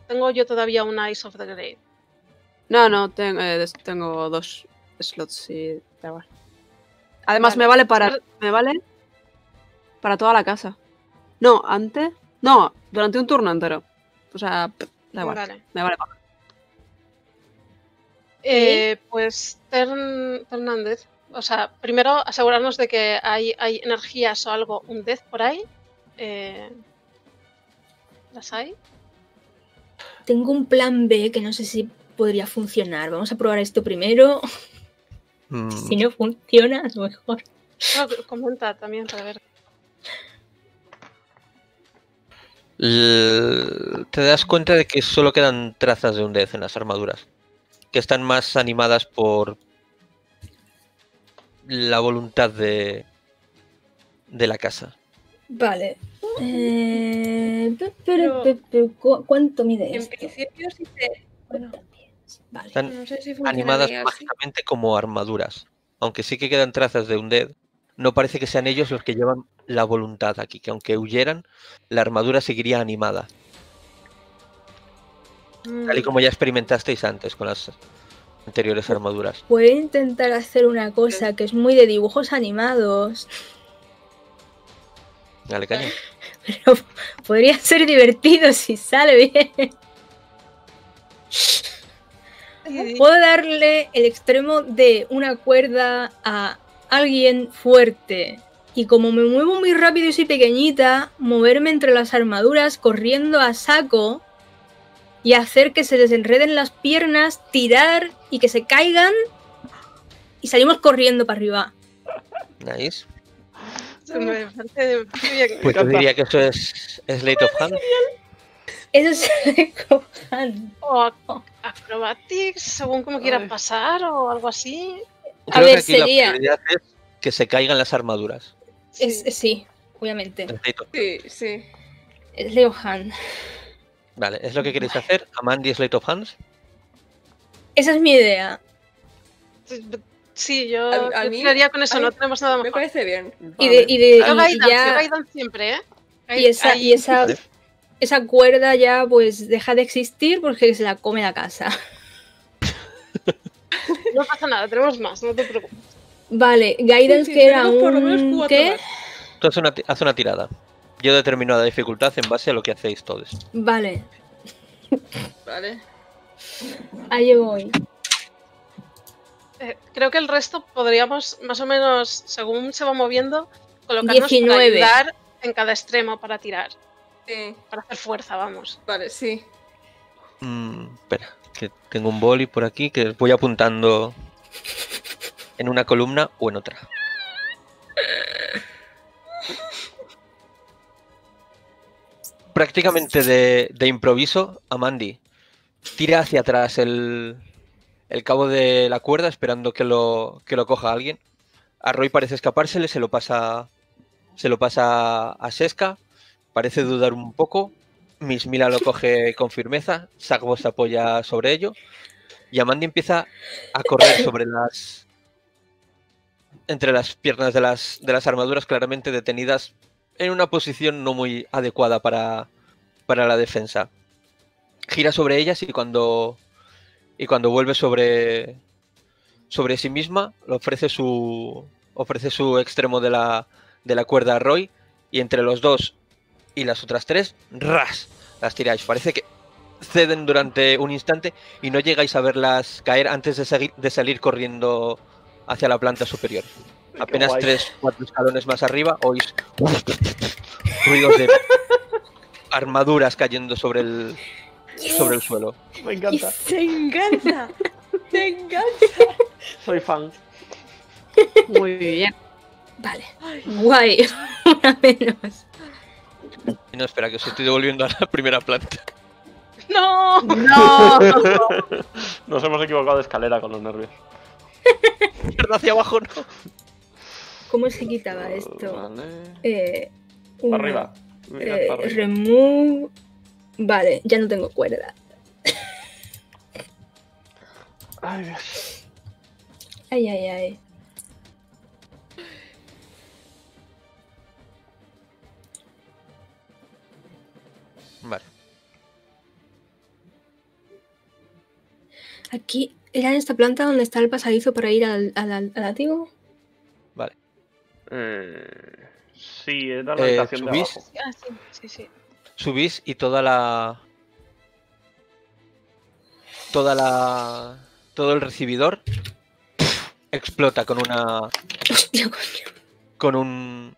tengo yo todavía un Eyes of the Grave. No, tengo 2 slots y... Además, vale. me vale para toda la casa. No, antes... No, durante un turno entero. O sea, da igual. Vale. Me vale para... pues, Hernández. O sea, primero asegurarnos de que hay energías o algo, un death por ahí. ¿Las hay? Tengo un plan B que no sé si podría funcionar. Vamos a probar esto primero. Si no funciona, es mejor. Comenta también para ver. Te das cuenta de que solo quedan trazas de un death en las armaduras, que están más animadas por la voluntad de la casa. Vale. Pero ¿cuánto mide esto? En principio sí te... Bueno, vale. Están animadas básicamente como armaduras, aunque sí que quedan trazas de un death. No parece que sean ellos los que llevan la voluntad aquí, que aunque huyeran, la armadura seguiría animada. Tal y como ya experimentasteis antes con las anteriores armaduras. Voy a intentar hacer una cosa que es muy de dibujos animados. Dale, caña. Pero podría ser divertido si sale bien. Puedo darle el extremo de una cuerda a... alguien fuerte, y como me muevo muy rápido y soy pequeñita, moverme entre las armaduras corriendo a saco y hacer que se desenreden las piernas, tirar y que se caigan y salimos corriendo para arriba. Nice. Pues yo diría que eso es Slate of Hand. Eso es Slate of Hand o Acrobatics, según como quieran pasar o algo así. Creo que aquí sería... la prioridad es que se caigan las armaduras. Sí, obviamente. Sí. Slate of Hand. Vale, ¿es lo que queréis hacer? ¿Amandi Slate of Hands? Esa es mi idea. Sí, yo quedaría con eso, no tenemos nada mejor. Me parece bien. Y esa cuerda ya pues deja de existir porque se la come la casa. No pasa nada, tenemos más, no te preocupes. Vale, Guidance sí, que era un... ¿Qué? Tú haz una tirada. Yo determino la dificultad en base a lo que hacéis todos. Vale. Vale. Ahí voy. Creo que el resto podríamos, más o menos, según se va moviendo, colocarnos 19. Para ayudar en cada extremo para tirar. Sí. Para hacer fuerza, vamos. Vale, sí. Espera, que tengo un boli por aquí que voy apuntando en una columna o en otra. Prácticamente de improviso, Amandi tira hacia atrás el cabo de la cuerda esperando que lo coja alguien. A Roi parece escapársele, se lo pasa a Sheska, parece dudar un poco. Mismila lo coge con firmeza, Sagvoz se apoya sobre ello y Amandi empieza a correr entre las piernas de las armaduras claramente detenidas en una posición no muy adecuada para la defensa. Gira sobre ellas y cuando vuelve sobre sí misma, le ofrece su extremo de la cuerda a Roi, y entre los dos y las otras tres, ¡ras!, las tiráis. Parece que ceden durante un instante y no llegáis a verlas caer antes de salir corriendo hacia la planta superior. Apenas 3 o 4 escalones más arriba oís ruidos de armaduras cayendo sobre el suelo. Me encanta. ¡Se encanta! ¡Se encanta! Soy fan. Muy bien. Vale. Guay. Una menos. No, espera, que os estoy devolviendo a la primera planta. ¡No! ¡No! Nos hemos equivocado de escalera con los nervios. Mierda, hacia abajo no. ¿Cómo se quitaba esto? Vale. Arriba. Arriba. Remove... Vale, ya no tengo cuerda. Ay, Dios. Ay, ay, ay. Vale. Aquí... ¿Era en esta planta donde está el pasadizo para ir al látigo? Vale. Sí, es la habitación de abajo. Ah, sí. Subís y todo el recibidor explota con una... Hostia, coño.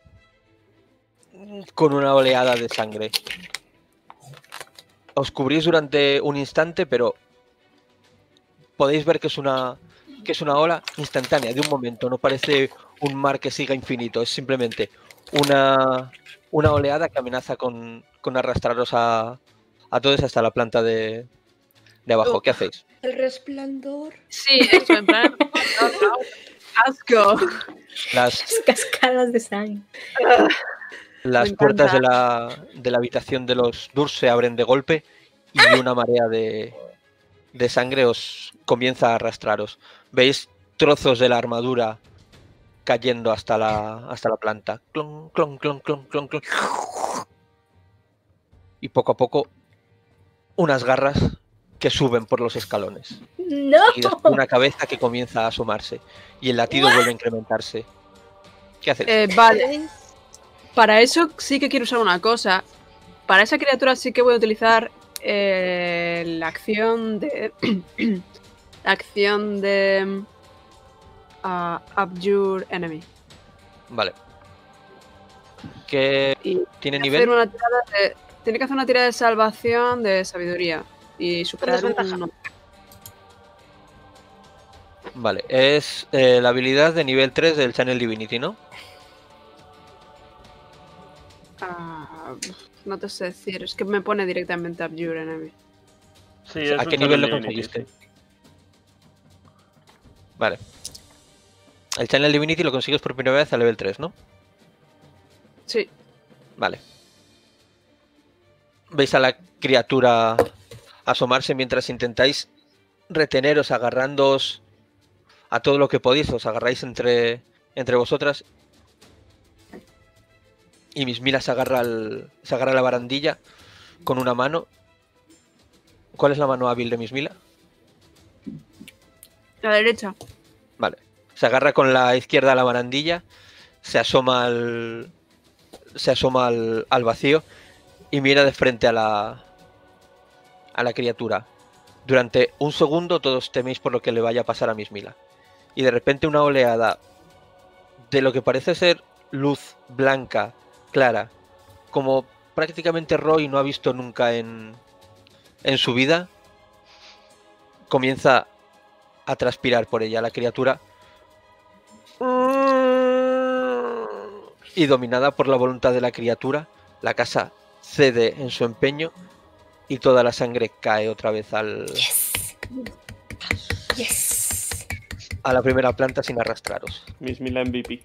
Con una oleada de sangre. Os cubrís durante un instante, pero... Podéis ver que es una ola instantánea, de un momento. No parece un mar que siga infinito. Es simplemente una oleada que amenaza con arrastraros a todos hasta la planta de abajo. ¿Qué hacéis? El resplandor. Sí, eso, en plan... Asco. Las cascadas de sangre. Las puertas de la habitación de los Durs se abren de golpe y una marea de sangre os comienza a arrastraros. Veis trozos de la armadura cayendo hasta la planta. Clon, clon, clon, clon, clon, clon. Y poco a poco unas garras que suben por los escalones. ¡No! Y una cabeza que comienza a asomarse. Y el latido vuelve a incrementarse. ¿Qué hacéis? Vale. Para eso sí que quiero usar una cosa. Para esa criatura sí que voy a utilizar... la acción de Abjure Enemy. Vale. ¿Qué tiene nivel? Tiene que hacer una tirada de salvación de sabiduría y superar desventaja. Vale, es la habilidad de nivel 3 del Channel Divinity, ¿no? No te sé decir, es que me pone directamente Abjure Enemy. Sí, ¿a qué nivel lo conseguiste? Divinity. Vale. El Channel Divinity lo consigues por primera vez a level 3, ¿no? Sí. Vale. Veis a la criatura asomarse mientras intentáis reteneros, agarrándoos a todo lo que podéis, os agarráis entre vosotras. Y Mismila se agarra la barandilla con una mano. ¿Cuál es la mano hábil de Mismila? La derecha. Vale. Se agarra con la izquierda a la barandilla, se asoma al vacío y mira de frente a la criatura. Durante un segundo todos teméis por lo que le vaya a pasar a Mismila. Y de repente una oleada de lo que parece ser luz blanca, clara, como prácticamente Roy no ha visto nunca en su vida, comienza a transpirar por ella la criatura. Y dominada por la voluntad de la criatura, la casa cede en su empeño y toda la sangre cae otra vez a la primera planta sin arrastraros. Mismila MVP.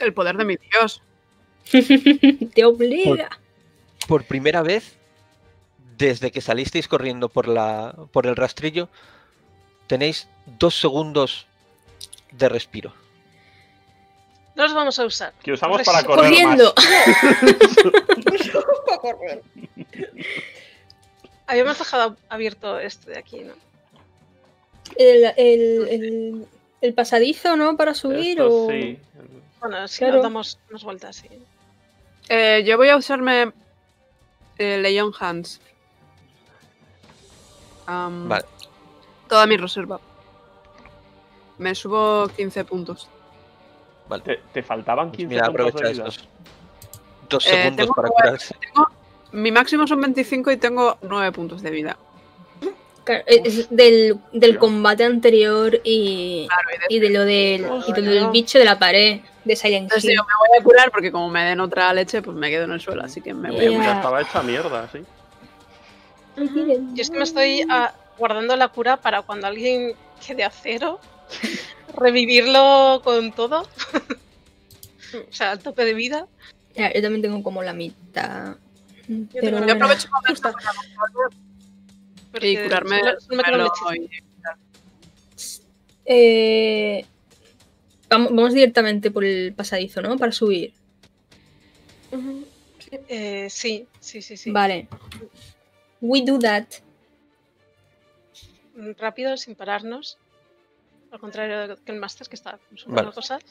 El poder de mi Dios. Te obliga. Por primera vez, desde que salisteis corriendo por el rastrillo, tenéis 2 segundos de respiro. No los vamos a usar. Que usamos para correr. Corriendo. Para correr. Habíamos dejado abierto este de aquí, ¿no? El pasadizo, ¿no? Para subir. Esto, o... Sí. Bueno, si claro, nos damos unas vueltas, sí. Yo voy a usarme Leon Hands. Vale. Toda mi reserva. Me subo 15 puntos. Vale. ¿Te faltaban 15 Mira, puntos de vida? Estos 2 segundos para curarse. Mi máximo son 25 y tengo 9 puntos de vida. Claro, es del combate anterior y, claro, y de lo del bicho de la pared de Silent Hill. Entonces, yo me voy a curar porque como me den otra leche, pues me quedo en el suelo, así que me voy a curar. Estaba hecha mierda, sí. Yo es que me estoy guardando la cura para cuando alguien quede a cero, revivirlo con todo. O sea, al tope de vida. Ya, yo también tengo como la mitad. Pero yo aprovecho para gustar. Y curarme. No me quedo leche. Vamos directamente por el pasadizo, ¿no? Para subir. Sí. Vale. We do that. Rápido, sin pararnos. Al contrario que el máster, que está consultando cosas.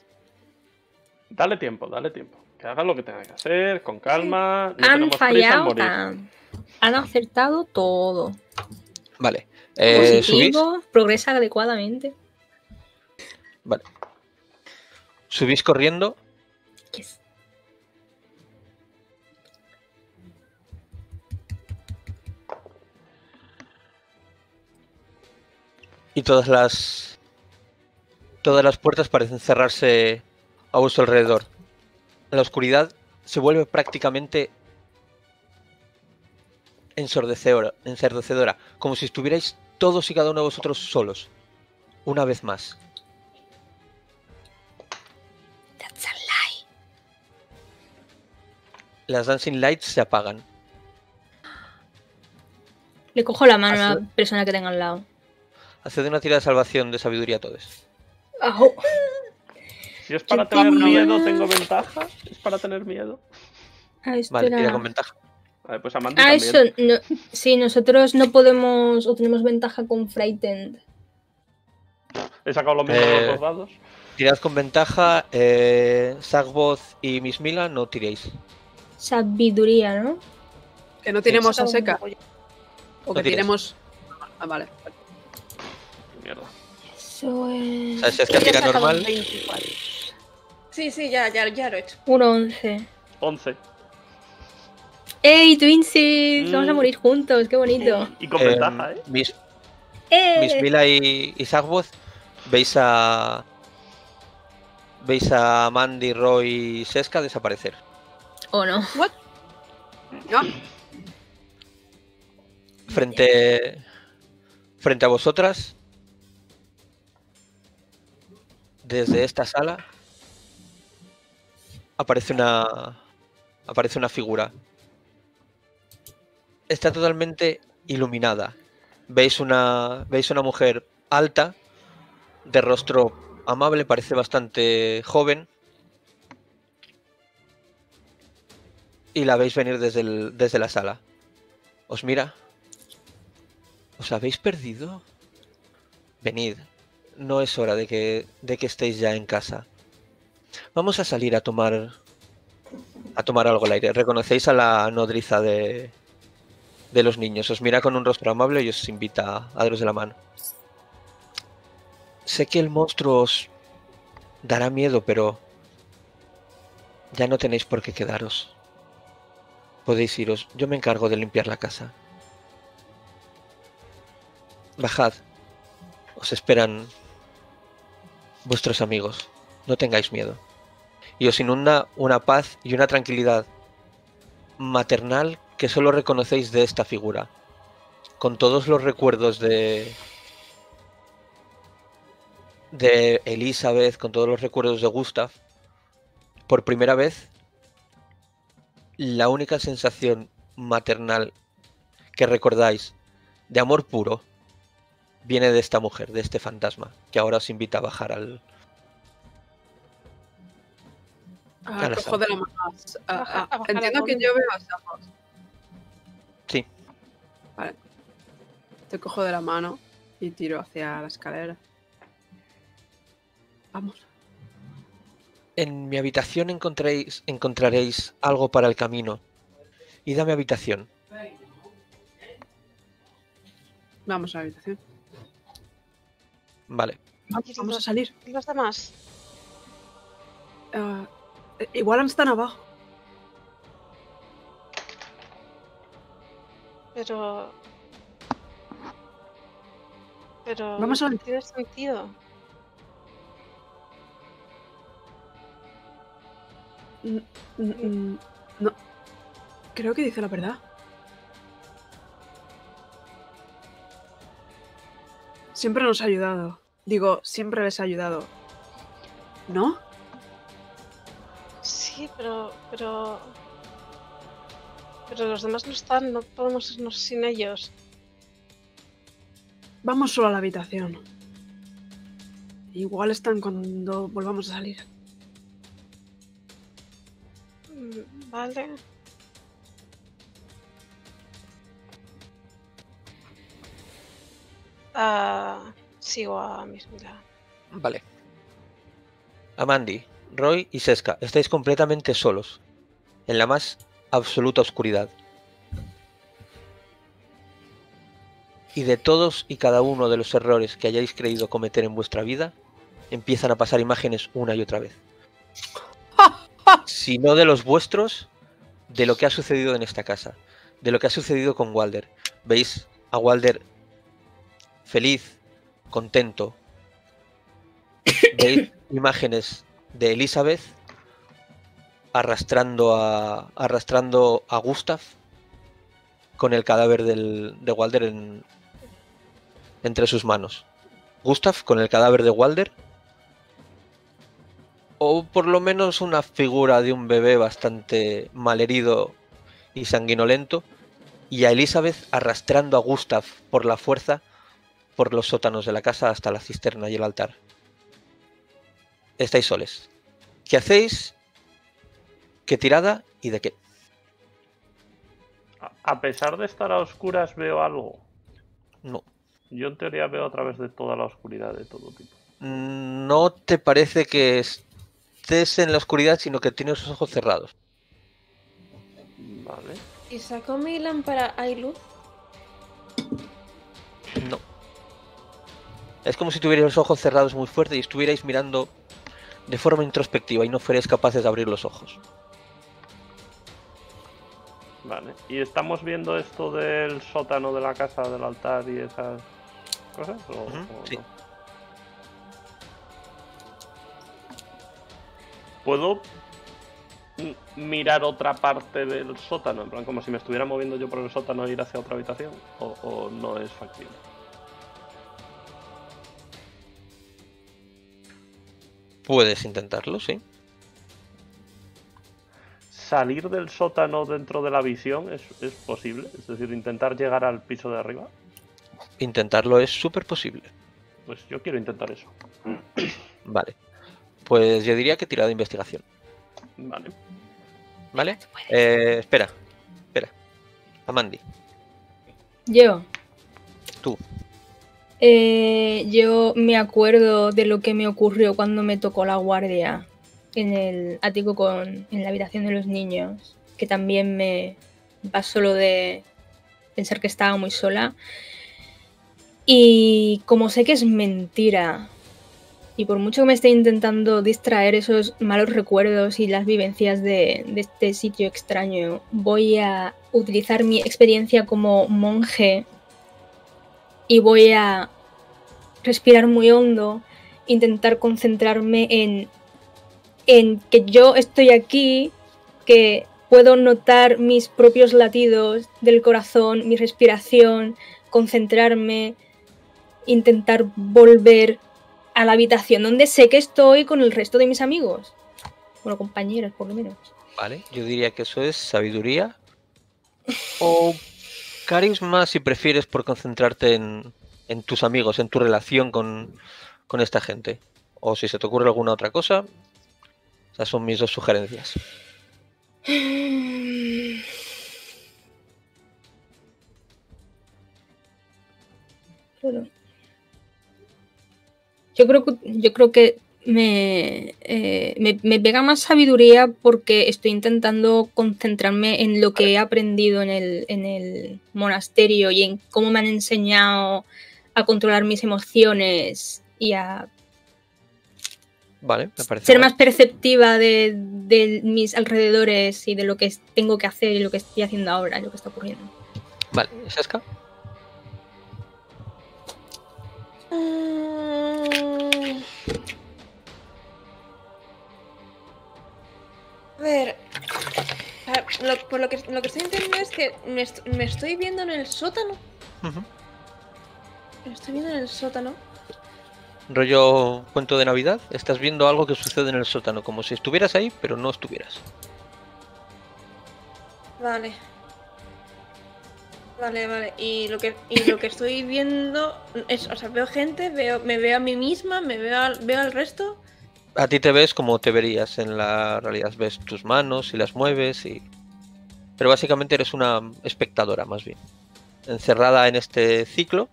Dale tiempo. Que hagan lo que tengan que hacer, con calma. No han fallado, han acertado todo. Vale. Positivo, ¿subís? Progresa adecuadamente. Vale. Subís corriendo. Yes. Y todas las puertas parecen cerrarse a vuestro alrededor. La oscuridad se vuelve prácticamente ensordecedora, como si estuvierais todos y cada uno de vosotros solos, una vez más. That's a lie. Las dancing lights se apagan. Le cojo la mano a la persona que tenga al lado. Haced una tirada de salvación de sabiduría a todos. Oh. Si es para tener miedo, tengo ventaja. Es para tener miedo. Vale, tira con ventaja. Vale, pues Amandi también. Eso, no, sí, nosotros no podemos o tenemos ventaja con Frightened. He sacado lo mismo de los dos dados. Tirad con ventaja. Sagvoz y Mismila no tiréis. Sabiduría, ¿no? Que no tenemos a seca. O que tenemos... Ah, vale. Mierda. Eso es... ¿Sabes si es que tira normal? 24. Sí, ya lo he hecho. 11. ¡Ey, Twinsies! Vamos a morir juntos, qué bonito. Y con ventaja, ¿eh? Mismila y Sagvoz, veis a Amandi, Roi y Sheska desaparecer. ¿O no? ¿What? No. Frente a vosotras, desde esta sala, aparece una figura. Está totalmente iluminada. Veis una mujer alta, de rostro amable, parece bastante joven. Y la veis venir desde la sala. Os mira. ¿Os habéis perdido? Venid. No es hora de que estéis ya en casa. Vamos a salir a tomar algo al aire. Reconocéis a la nodriza de los niños. Os mira con un rostro amable y os invita a daros de la mano. Sé que el monstruo os dará miedo, pero ya no tenéis por qué quedaros. Podéis iros. Yo me encargo de limpiar la casa. Bajad. Os esperan vuestros amigos. No tengáis miedo. Y os inunda una paz y una tranquilidad maternal que solo reconocéis de esta figura. Con todos los recuerdos de Elizabeth, con todos los recuerdos de Gustav, por primera vez, la única sensación maternal que recordáis de amor puro viene de esta mujer, de este fantasma, que ahora os invita a bajar a la sala. Entiendo que yo veo a Sagvoz. Sí. Vale. Te cojo de la mano y tiro hacia la escalera. Vamos. En mi habitación encontraréis algo para el camino. Id a mi habitación. Vamos a la habitación. Vale. Vamos a salir. ¿Y los demás? Igual están abajo. Pero... Vamos a ver. ¿Tiene sentido? No. Creo que dice la verdad. Siempre nos ha ayudado. Digo, siempre les ha ayudado. ¿No? Sí, pero los demás no están. No podemos irnos sin ellos. Vamos solo a la habitación. Igual están cuando volvamos a salir. Vale. Sigo a Mismila. Vale. Amandi, Roi y Sheska, estáis completamente solos, en la más absoluta oscuridad. Y de todos y cada uno de los errores que hayáis creído cometer en vuestra vida, empiezan a pasar imágenes una y otra vez. Si no de los vuestros, de lo que ha sucedido en esta casa, de lo que ha sucedido con Walder. Veis a Walder feliz, contento. Veis imágenes de Elizabeth arrastrando a Gustav con el cadáver de Walder entre sus manos. Gustav con el cadáver de Walder. O por lo menos una figura de un bebé bastante malherido y sanguinolento. Y a Elizabeth arrastrando a Gustav por la fuerza por los sótanos de la casa hasta la cisterna y el altar. Estáis soles. ¿Qué hacéis? ¿Qué tirada y de qué? A pesar de estar a oscuras, ¿veo algo? No. Yo en teoría veo a través de toda la oscuridad de todo tipo. ¿No te parece que estés en la oscuridad, sino que tienes los ojos cerrados? Vale. ¿Y saco mi lámpara? ¿Hay luz? No. Es como si tuvierais los ojos cerrados muy fuerte y estuvierais mirando de forma introspectiva y no fuerais capaces de abrir los ojos. Vale. ¿Y estamos viendo esto del sótano de la casa, del altar y esas cosas? ¿O sí. No? ¿Puedo mirar otra parte del sótano? En plan, como si me estuviera moviendo yo por el sótano e ir hacia otra habitación. ¿O no es factible? Puedes intentarlo, sí. ¿Salir del sótano dentro de la visión es posible? Es decir, intentar llegar al piso de arriba. intentarlo es súper posible. Pues yo quiero intentar eso. Vale. Pues yo diría que tirada de investigación. Vale. ¿Vale? Espera. Espera. Amandi. Yo. Tú. Yo me acuerdo de lo que me ocurrió cuando me tocó la guardia en el ático en la habitación de los niños, que también me pasó lo de pensar que estaba muy sola. Y como sé que es mentira, y por mucho que me esté intentando distraer esos malos recuerdos y las vivencias de este sitio extraño, voy a utilizar mi experiencia como monje y voy a respirar muy hondo, intentar concentrarme en que yo estoy aquí, que puedo notar mis propios latidos del corazón, mi respiración, concentrarme, intentar volver a la habitación donde sé que estoy con el resto de mis amigos. Bueno, compañeros, por lo menos. Vale, yo diría que eso es sabiduría o carisma si prefieres, por concentrarte en tus amigos, en tu relación con esta gente. O si se te ocurre alguna otra cosa, esas son mis dos sugerencias. Bueno. Yo creo que me pega más sabiduría porque estoy intentando concentrarme en lo que he aprendido en el monasterio y en cómo me han enseñado a controlar mis emociones y a vale, me parece ser más perceptiva de mis alrededores y de lo que tengo que hacer y lo que estoy haciendo ahora y lo que está ocurriendo. Vale, Sheska. A ver, por lo que estoy entendiendo es que me estoy viendo en el sótano. Uh-huh. Me estoy viendo en el sótano. Rollo cuento de Navidad. Estás viendo algo que sucede en el sótano, como si estuvieras ahí, pero no estuvieras. Vale. Vale, vale. Y lo que estoy viendo es, o sea, veo gente, me veo a mí misma, veo al resto. A ti te ves como te verías en la realidad, ves tus manos y las mueves y... Pero básicamente eres una espectadora, más bien. Encerrada en este ciclo.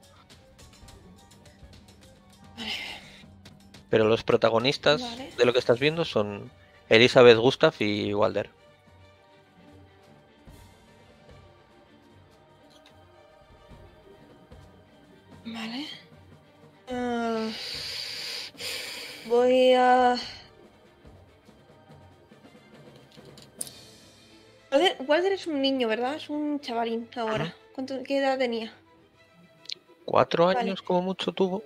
Vale. Pero los protagonistas vale. de lo que estás viendo son Elizabeth, Gustav y Walder. Vale. Voy a... Walder es un niño, ¿verdad? Es un chavalín ahora. ¿Qué edad tenía? 4 años, vale. Como mucho tuvo.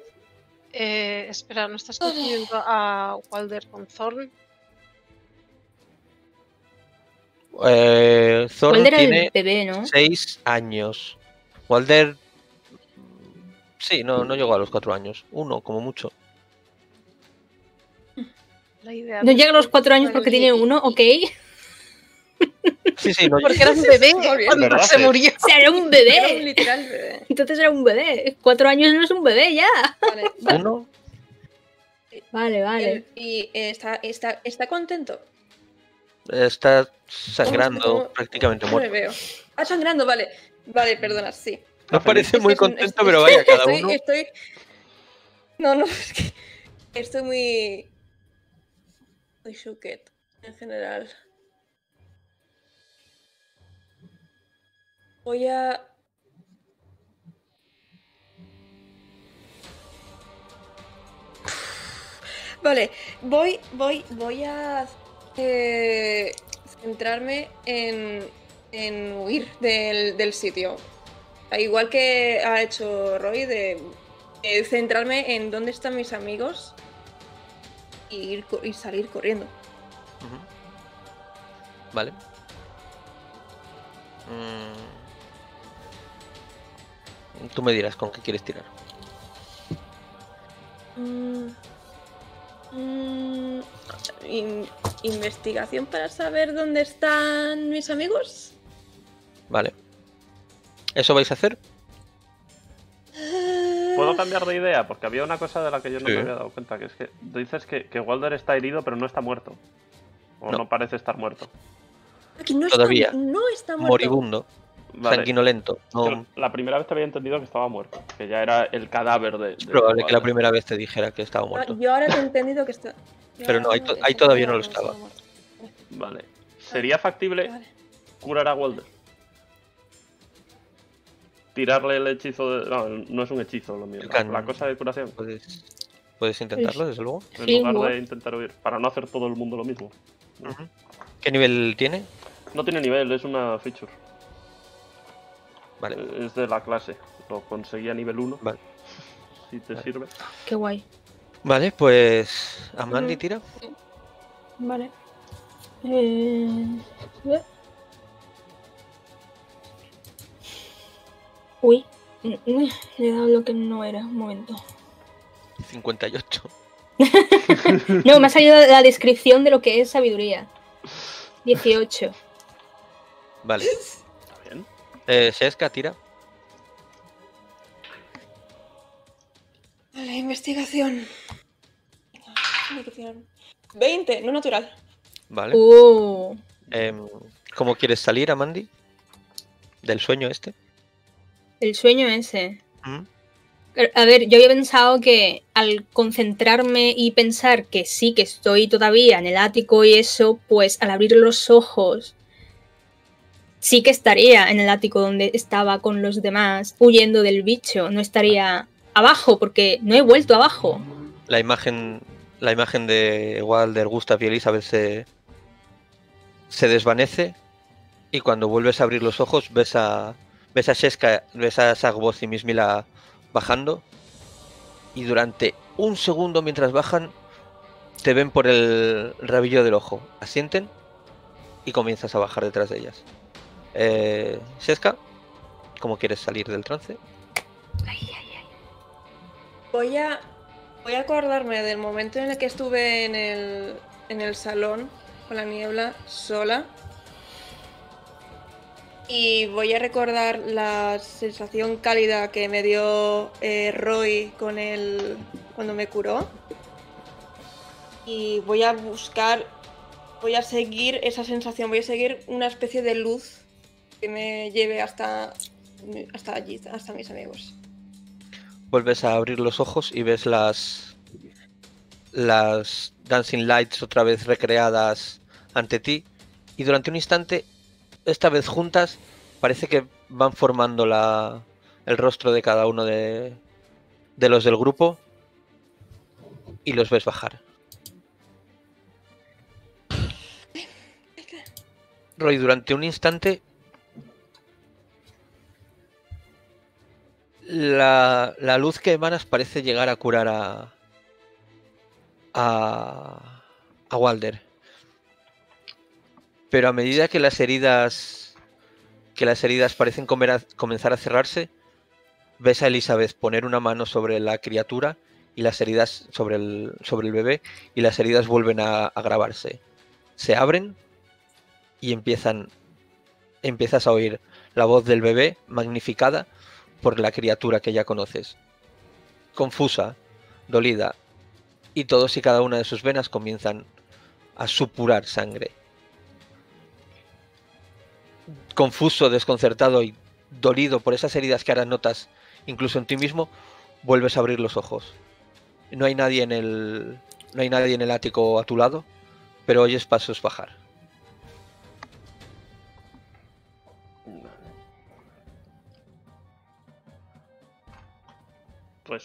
Espera, ¿no estás confundiendo a Walder con Thorn? Thorn Walder tiene el bebé, ¿no? 6 años. Walder... Sí, no llegó a los 4 años. 1, como mucho. La idea no llega a los 4 años porque tiene 1, ok. Sí, no, porque era un bebé cuando se murió. O sea, era un bebé. Era un literal bebé. Entonces era un bebé. 4 años no es un bebé ya. Vale. Uno. Vale. ¿Y está contento? Está sangrando, prácticamente muerto. No me veo. Ah, sangrando, vale. Vale, perdona, sí. No parece muy contento, pero vaya, cada uno... No, es que estoy muy... Muy shocked, en general. Vale, voy a... centrarme en huir del sitio. Igual que ha hecho Roy, de centrarme en dónde están mis amigos y salir corriendo. Uh-huh. Vale. Tú me dirás con qué quieres tirar. ¿Investigación para saber dónde están mis amigos? Vale. ¿Eso vais a hacer? ¿Puedo cambiar de idea? Porque había una cosa de la que yo no me había dado cuenta, que es que dices que Walder está herido pero no está muerto. O no parece estar muerto. Aquí no todavía está, no está muerto. Moribundo. Vale. Sanguinolento. No. La primera vez te había entendido que estaba muerto, que ya era el cadáver de... Es probable que la primera vez te dijera que estaba muerto. Yo ahora te he entendido que está... Pero no, ahí todavía no lo estaba. Vale. ¿Sería factible curar a Walder? Tirarle el hechizo de... No, no es un hechizo lo mío. La cosa de curación. Puedes intentarlo, desde luego. En lugar de intentar huir, para no hacer todo el mundo lo mismo. ¿Qué nivel tiene? No tiene nivel, es una feature. Vale. Es de la clase, lo conseguí a nivel 1. Vale. Si te sirve. Qué guay. Vale, pues... Amandi tira. Vale. Uy, le he dado lo que no era, un momento. 58. No, me ha salido la descripción de lo que es sabiduría. 18. Vale. Sheska, tira. Vale, investigación. 20, no natural. Vale. ¿Cómo quieres salir, Amandi? ¿Del sueño este? El sueño ese. A ver, yo había pensado que al concentrarme y pensar que sí, que estoy todavía en el ático y eso, pues al abrir los ojos... Sí que estaría en el ático donde estaba con los demás, huyendo del bicho. No estaría abajo, porque no he vuelto abajo. La imagen de Walder, Gustav y Elizabeth se desvanece y cuando vuelves a abrir los ojos ves a Sheska, ves a Sagvoz y Mismila bajando y durante un segundo mientras bajan te ven por el rabillo del ojo, asienten y comienzas a bajar detrás de ellas. Sheska, ¿cómo quieres salir del trance? Voy a acordarme del momento en el que estuve en el salón con la niebla sola y voy a recordar la sensación cálida que me dio Roi con él cuando me curó y voy a seguir esa sensación, voy a seguir una especie de luz que me lleve hasta allí, hasta mis amigos. Vuelves a abrir los ojos y ves las Dancing Lights otra vez recreadas ante ti y durante un instante, esta vez juntas, parece que van formando el rostro de cada uno de los del grupo y los ves bajar. Roy, durante un instante... La luz que emanas parece llegar a curar a Walder. Pero a medida que las heridas parecen comenzar a cerrarse, ves a Elizabeth poner una mano sobre la criatura y las heridas sobre el bebé y las heridas vuelven a agravarse. Se abren y empiezas a oír la voz del bebé magnificada por la criatura que ya conoces. Confusa, dolida, y todos y cada una de sus venas comienzan a supurar sangre. Confuso, desconcertado y dolido por esas heridas que ahora notas incluso en ti mismo, vuelves a abrir los ojos. No hay nadie en el ático a tu lado, pero oyes pasos bajar. Pues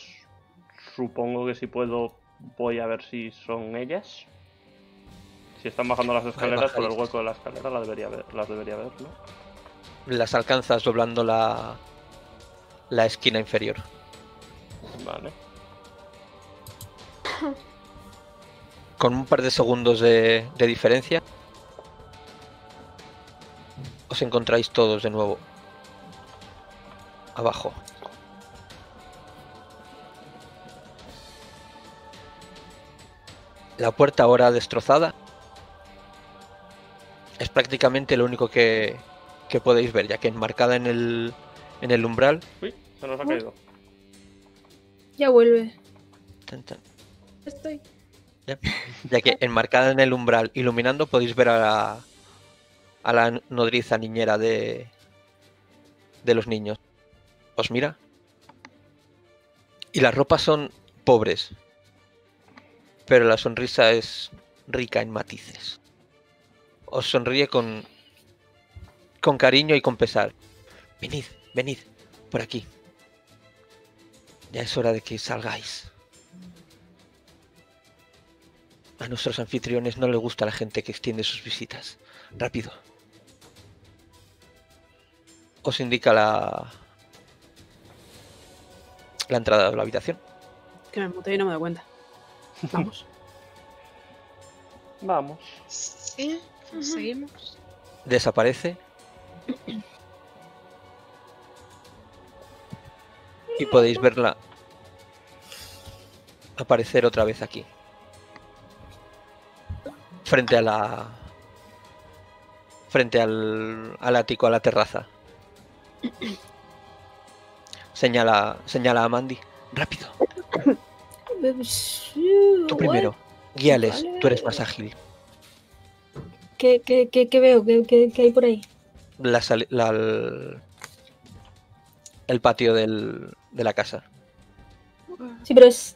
supongo que si puedo voy a ver si son ellas. Si están bajando las escaleras, por el hueco de la escalera las debería ver, ¿no? Las alcanzas doblando la esquina inferior. Vale. Con un par de segundos de diferencia, os encontráis todos de nuevo abajo. La puerta ahora destrozada es prácticamente lo único que podéis ver, ya que enmarcada en el umbral. Uy, se nos ha caído. Ya vuelve. Estoy. Ya que enmarcada en el umbral, iluminando, podéis ver a la nodriza niñera de los niños. Os mira. Y las ropas son pobres, pero la sonrisa es rica en matices. Os sonríe con cariño y con pesar. Venid, venid, por aquí. Ya es hora de que salgáis. A nuestros anfitriones no les gusta la gente que extiende sus visitas. Rápido. Os indica la entrada de la habitación. Que me muteo y no me doy cuenta. Vamos. Vamos. Sí, seguimos. Desaparece. Y podéis verla aparecer otra vez aquí. Frente a la... Frente al ático, a la terraza. Señala a Amandi. ¡Rápido! Tú primero. Guíales, vale. Tú eres más ágil. ¿Qué veo? ¿Qué hay por ahí? El patio de la casa. Sí, pero es...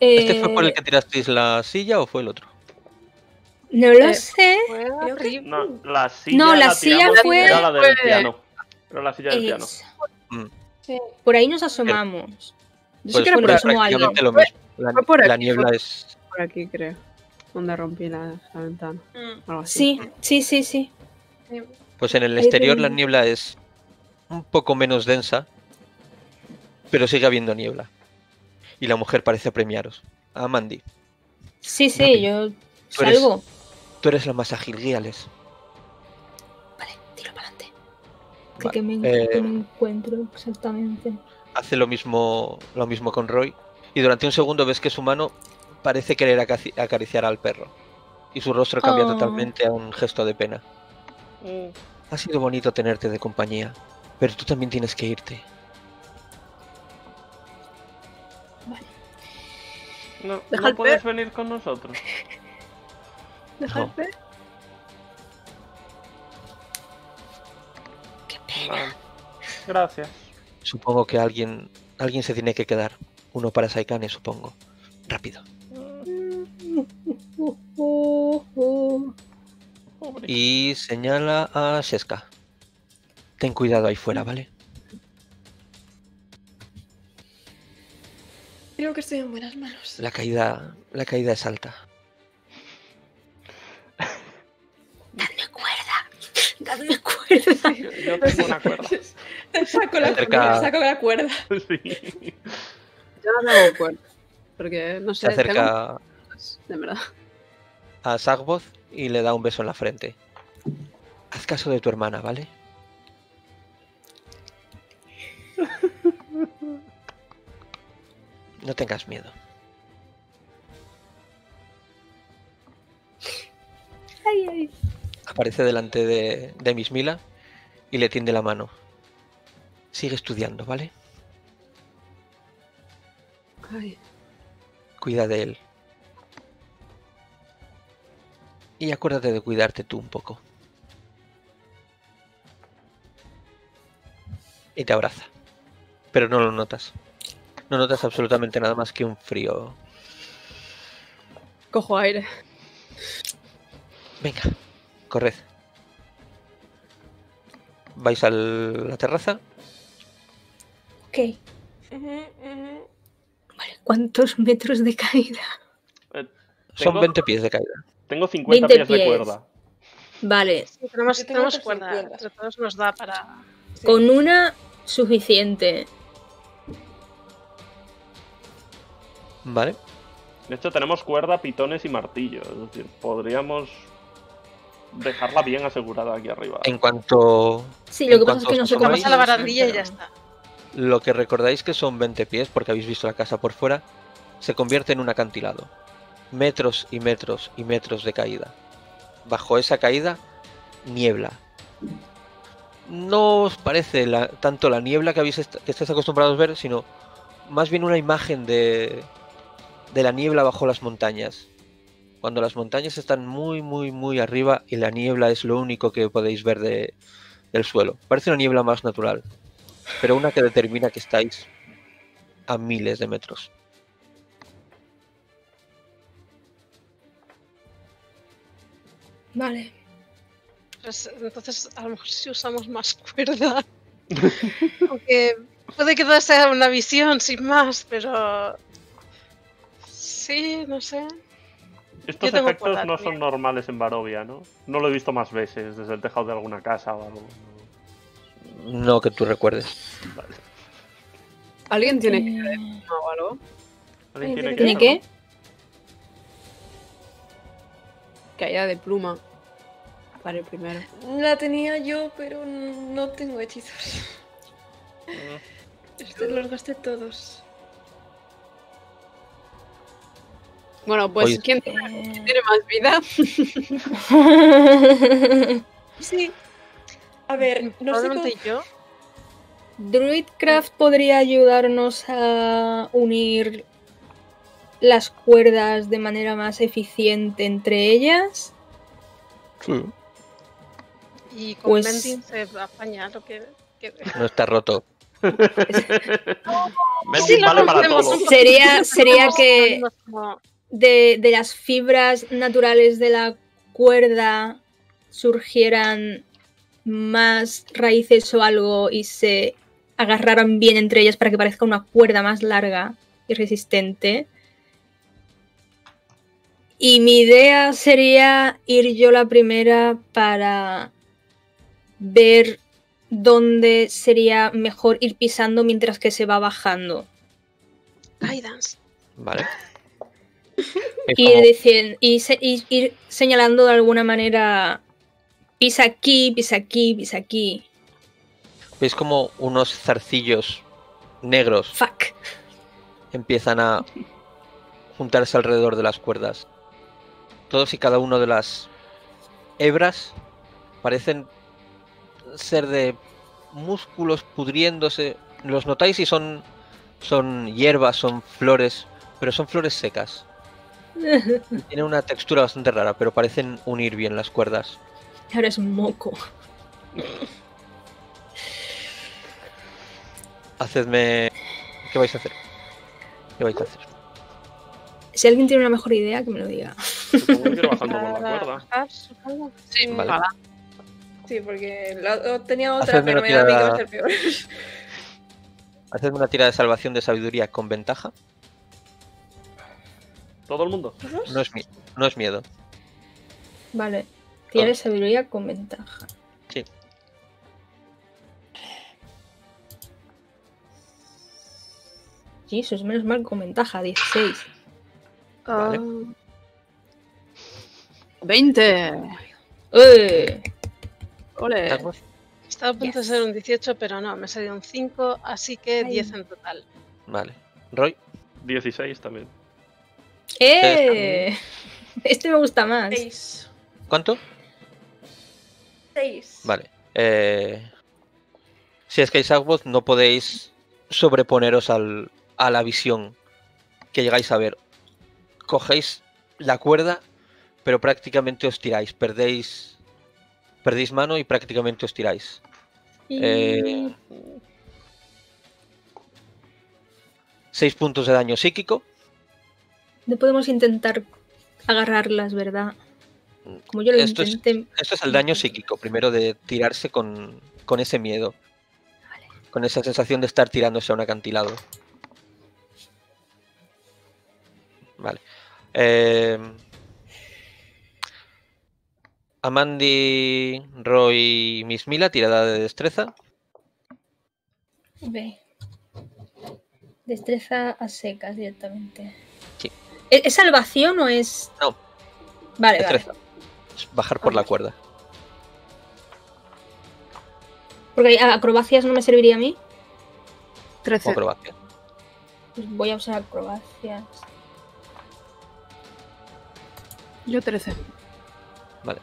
¿Este fue por el que tirasteis la silla o fue el otro? No lo sé. No, la silla, no, la silla fue... Era la del piano. Era la silla del piano. Sí. Por ahí nos asomamos. Yo sí creo que nos asomó algo. La niebla es... Por aquí, creo. Donde rompí la ventana. Algo así. Sí. Pues en el exterior la niebla es... un poco menos densa, pero sigue habiendo niebla. Y la mujer parece apremiaros. Amandi. Sí, rápido. Yo salgo. Tú eres la más ágil, guíales. Vale, tiro para adelante. Vale, que me encuentro exactamente. Hace lo mismo con Roi. Y durante un segundo ves que su mano parece querer acariciar al perro. Y su rostro cambia totalmente a un gesto de pena. Ha sido bonito tenerte de compañía. Pero tú también tienes que irte. Vale. ¿No puedes venir con nosotros? Dejarte. Qué pena. Vale. Gracias. Supongo que alguien se tiene que quedar. Uno para Saikane, supongo. Rápido. Y señala a Sheska. Ten cuidado ahí fuera, ¿vale? Creo que estoy en buenas manos. La caída es alta. Dadme cuerda. Yo tengo una cuerda. Te saco la cuerda. Sí. Yo no hago cuerda. Porque no sé. Se acerca de verdad a Sagvoz y le da un beso en la frente. Haz caso de tu hermana, ¿vale? No tengas miedo. Ay. Aparece delante de Mismila y le tiende la mano. Sigue estudiando, ¿vale? Ay. Cuida de él. Y acuérdate de cuidarte tú un poco. Y te abraza. Pero no lo notas. No notas absolutamente nada más que un frío. Cojo aire. Venga, corred. ¿Vais a la terraza? Ok. Vale, ¿cuántos metros de caída? Son 20 pies de caída. Tengo 50 pies de cuerda. Vale. Sí, tenemos cuerda. Entre todos nos da para... Sí. Con una suficiente. Vale. De hecho tenemos cuerda, pitones y martillo. Es decir, podríamos dejarla bien asegurada aquí arriba. En cuanto... Sí, lo que pasa es que nosotros vamos a la barandilla y ya está. Lo que recordáis que son 20 pies, porque habéis visto la casa por fuera, se convierte en un acantilado. Metros y metros y metros de caída. Bajo esa caída, niebla. No os parece tanto la niebla que estáis acostumbrados a ver, sino... más bien una imagen de la niebla bajo las montañas. Cuando las montañas están muy, muy, muy arriba y la niebla es lo único que podéis ver del suelo. Parece una niebla más natural, pero una que determina que estáis a miles de metros. Vale. Pues, entonces, a lo mejor si usamos más cuerda. Aunque puede que no sea una visión sin más, pero... sí, no sé. Estos efectos no son normales en Barovia, ¿no? No lo he visto más veces, desde el tejado de alguna casa o algo. No que tú recuerdes. Vale. ¿Alguien tiene que ver o algo? ¿Alguien tiene que? Caída de pluma. Para el primero. La tenía yo, pero no tengo hechizos. Los gasté todos. Bueno, pues, ¿quién tiene más vida? Sí. A ver, no sé cómo... yo. Druidcraft podría ayudarnos a unir las cuerdas de manera más eficiente entre ellas. Sí. Y con pues... Mending se va a apañar lo que... No está roto. Mending sí, vale para todo. Sería que... De las fibras naturales de la cuerda surgieran más raíces o algo y se agarraran bien entre ellas para que parezca una cuerda más larga y resistente. Y mi idea sería ir yo la primera para ver dónde sería mejor ir pisando mientras que se va bajando. Guidance. Vale. Ir señalando de alguna manera, pisa aquí, pisa aquí, pisa aquí. Veis como unos zarcillos negros empiezan a juntarse alrededor de las cuerdas. Todos y cada uno de las hebras parecen ser de músculos pudriéndose. Los notáis y son hierbas, son flores, pero son flores secas. Tiene una textura bastante rara, pero parecen unir bien las cuerdas. Ahora es un moco. Hacedme... ¿Qué vais a hacer? ¿Qué vais a hacer? Si alguien tiene una mejor idea, que me lo diga. Supongo que ir bajando por la cuerda. Sí, vale. Sí, porque tenía otra, pero me da a mí que va a ser peor. Hacedme una tira de salvación de sabiduría con ventaja. ¿Todo el mundo? No es miedo. Vale. Tienes sabiduría con ventaja. Sí. Jesús, menos mal con ventaja. 16. Vale. 20. Ole. Estaba a punto de ser un 18, pero no. Me salió un 5, así que 10 en total. Vale. Roy. 16 también. Este me gusta más. 6. ¿Cuánto? 6. Vale. Si es que hay Sagvoz, no podéis sobreponeros a la visión que llegáis a ver. Cogéis la cuerda, pero prácticamente os tiráis. Perdéis mano y prácticamente os tiráis. Y... 6 puntos de daño psíquico. No podemos intentar agarrarlas, ¿verdad? Como yo lo intenté... Esto es el daño psíquico, primero de tirarse con ese miedo. Vale. Con esa sensación de estar tirándose a un acantilado. Vale. Amandi, Roy y Mismila, tirada de destreza. Okay. Destreza a secas directamente. ¿Es salvación o es...? No. Vale, vale. Es bajar por la cuerda. Porque acrobacias no me serviría a mí. 13. Acrobacia. Pues voy a usar acrobacias. Yo 13. Vale.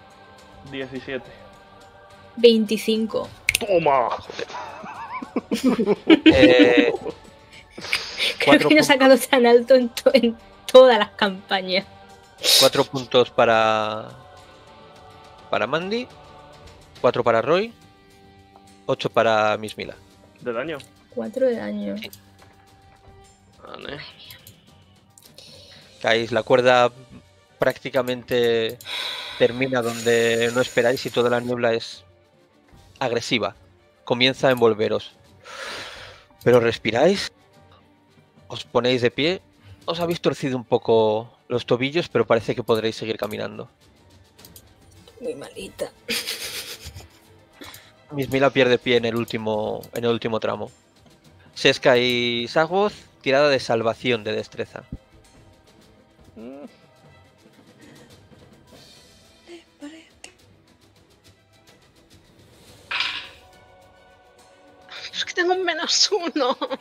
17. 25. ¡Toma! Creo que no he sacado tan alto en todas las campañas. 4 puntos para Amandi, 4 para Roi, 8 para Mismila. ¿De daño? 4 de daño. Sí. Vale. Caéis, la cuerda prácticamente termina donde no esperáis y toda la niebla es agresiva. Comienza a envolveros. Pero respiráis, os ponéis de pie, os habéis torcido un poco los tobillos, pero parece que podréis seguir caminando. Muy malita. Mismila pierde pie en el último tramo. Sheska y Sagvoz, tirada de salvación de destreza. Es que tengo un -1.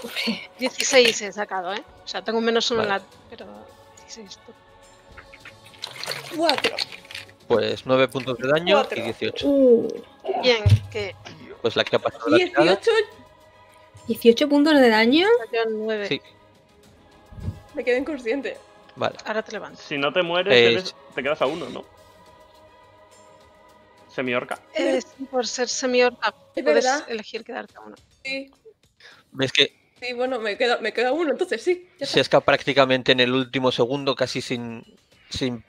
Pobre. 16 he sacado, ¿eh? O sea, tengo un -1 vale. En la... Pero 16... 4. Pues 9 puntos de daño 4. Y 18. Bien, que... Pues la que ha pasado la tirada... 18 puntos de daño. Me quedan 9. Sí. Me quedo inconsciente. Vale. Ahora te levantas. Si no te mueres, te quedas a 1, ¿no? Semiorca. Por ser semiorca, puedes elegir quedarte a 1. Sí. ¿Ves que? Sí, bueno, me quedo a 1, entonces sí. Sheska prácticamente en el último segundo, casi sin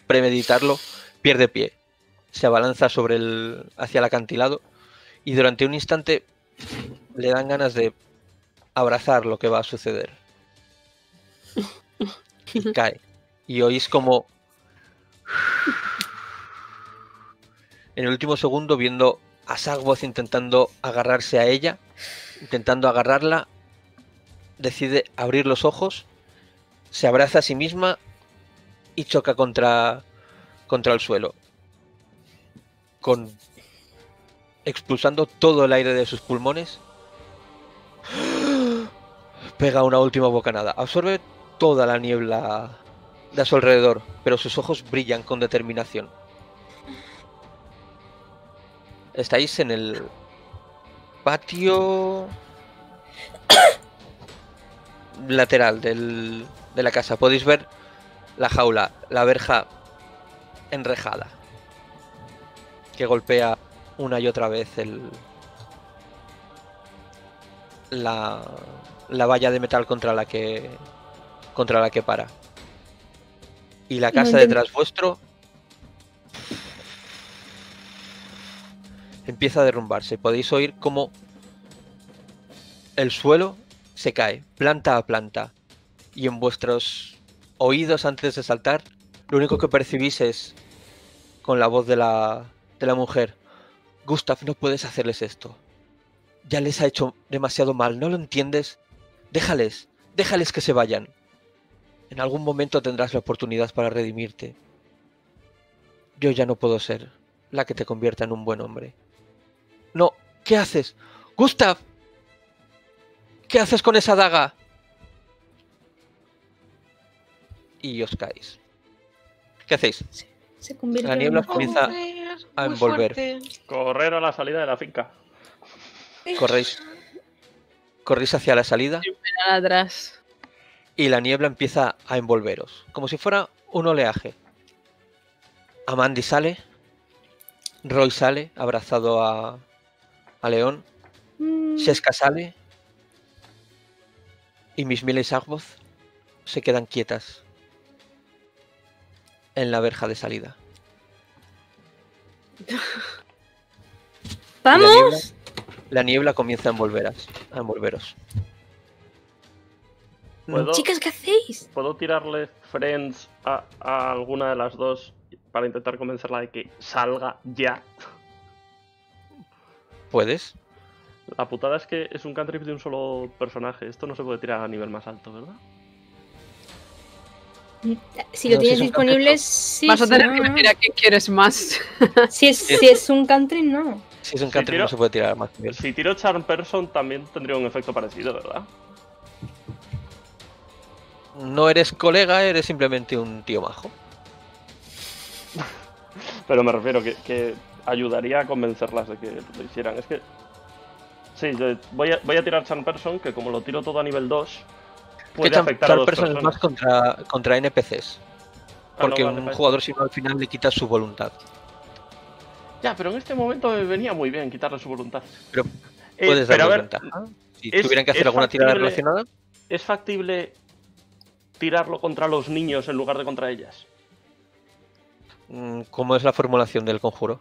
premeditarlo, pierde pie. Se abalanza hacia el acantilado y durante un instante le dan ganas de abrazar lo que va a suceder. Y cae. Y oís como... En el último segundo, viendo a Sagvoz intentando agarrarse a ella, intentando agarrarla, decide abrir los ojos, se abraza a sí misma y choca contra el suelo, expulsando todo el aire de sus pulmones. Pega una última bocanada, absorbe toda la niebla de su alrededor, pero sus ojos brillan con determinación. Estáis en el patio lateral de la casa. Podéis ver la jaula, la verja enrejada que golpea una y otra vez la valla de metal contra la que para. Y la casa detrás vuestro empieza a derrumbarse. Podéis oír cómo el suelo se cae, planta a planta. Y en vuestros oídos, antes de saltar, lo único que percibís es, con la voz de la mujer: Gustav, no puedes hacerles esto. Ya les ha hecho demasiado mal, ¿no lo entiendes? Déjales que se vayan. En algún momento tendrás la oportunidad para redimirte. Yo ya no puedo ser la que te convierta en un buen hombre. No, ¿qué haces? ¡Gustav! ¿Qué haces con esa daga? Y os caéis. ¿Qué hacéis? Se convierte la niebla en... comienza a envolver. Fuerte. Correr a la salida de la finca. Corréis hacia la salida. Atrás. Y la niebla empieza a envolveros, como si fuera un oleaje. Amandi sale. Roi sale, abrazado a León. Sheska sale. Y Mismila y Sagvoz se quedan quietas en la verja de salida. ¡Vamos! La niebla comienza a envolveros. Chicas, ¿qué hacéis? ¿Puedo tirarle friends a alguna de las dos para intentar convencerla de que salga ya? ¿Puedes? La putada es que es un cantrip de un solo personaje. Esto no se puede tirar a nivel más alto, ¿verdad? Si lo tienes disponible, sí. Vas a tener que decir a quién quieres más. Si es un cantrip, no. Si es un cantrip, no se puede tirar más nivel. Si tiro Charm Person, también tendría un efecto parecido, ¿verdad? No eres colega, eres simplemente un tío majo. Pero me refiero que ayudaría a convencerlas de que lo hicieran. Es que... Sí, voy a tirar Charm Person, que como lo tiro todo a nivel 2, puede afectar a dos personas. Es más contra NPCs. Porque un jugador si no al final le quita su voluntad. Ya, pero en este momento me venía muy bien quitarle su voluntad. Pero puedes darle ventaja. Si tuvieran que hacer alguna tirada relacionada. ¿Es factible tirarlo contra los niños en lugar de contra ellas? ¿Cómo es la formulación del conjuro?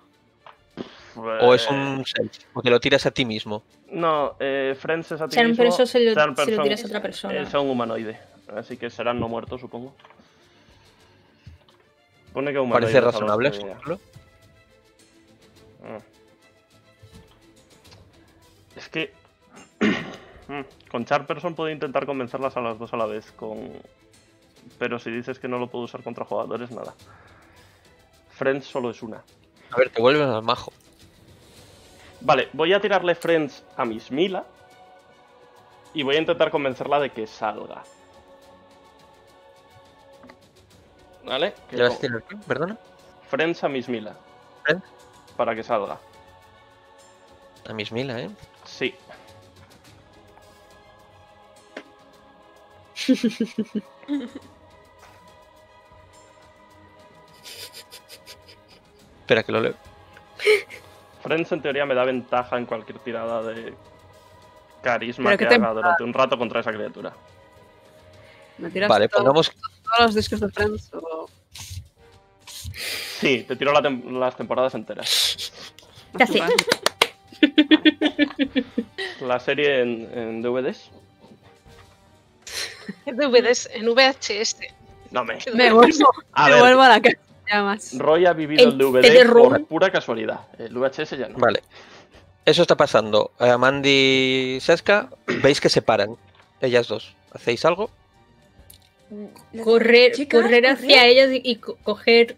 ¿O es un self? Porque lo tiras a ti mismo. No, Friends es a ti mismo. Person se lo tiras a otra persona. Es a un humanoide. Así que serán no muertos, supongo. Pone que humanoide. Parece razonable, por es que... Con Charm Person puedo intentar convencerlas a las dos a la vez. Pero si dices que no lo puedo usar contra jugadores, nada. Friends solo es una. A ver, te vuelven al majo. Vale, voy a tirarle Friends a Mismila. Y voy a intentar convencerla de que salga. ¿Vale? ¿Ya vas a tirar qué? ¿Perdona? Friends a Mismila. ¿Friends? Para que salga. A Mismila, ¿eh? Sí. Espera que lo leo. Friends en teoría me da ventaja en cualquier tirada de carisma que haga durante un rato contra esa criatura. ¿Me tiras todos los discos de Friends o...? Sí, te tiro las temporadas enteras. Casi. La serie en DVDs. DVDs en VHS. No me vuelvo a la casa. Roy ha vivido el DVD por pura casualidad. El VHS ya no. Vale. Eso está pasando. Amandi y Sheska, veis que se paran. Ellas dos. ¿Hacéis algo? Correr hacia ellas y coger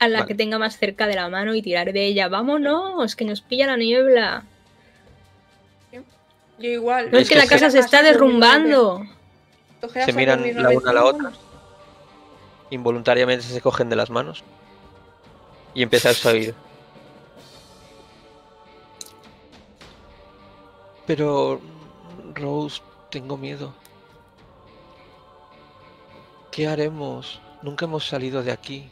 a la que tenga más cerca de la mano y tirar de ella. ¡Vámonos! ¡Que nos pilla la niebla! Yo igual. No, es que la casa se está derrumbando. Se miran la una a la otra. Involuntariamente se cogen de las manos y empezáis a oír. Pero, Rose, tengo miedo. ¿Qué haremos? Nunca hemos salido de aquí.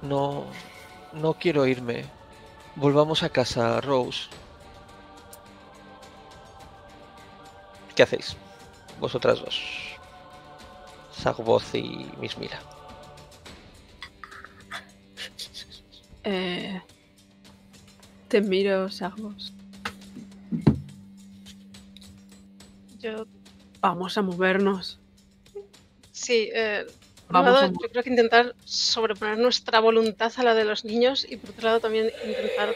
No quiero irme. Volvamos a casa, Rose. ¿Qué hacéis? Vosotras dos, Sagvoz y Mismila. Te miro, Sagvoz. Yo... Vamos a movernos. Sí, por un lado, yo creo que intentar sobreponer nuestra voluntad a la de los niños y por otro lado también intentar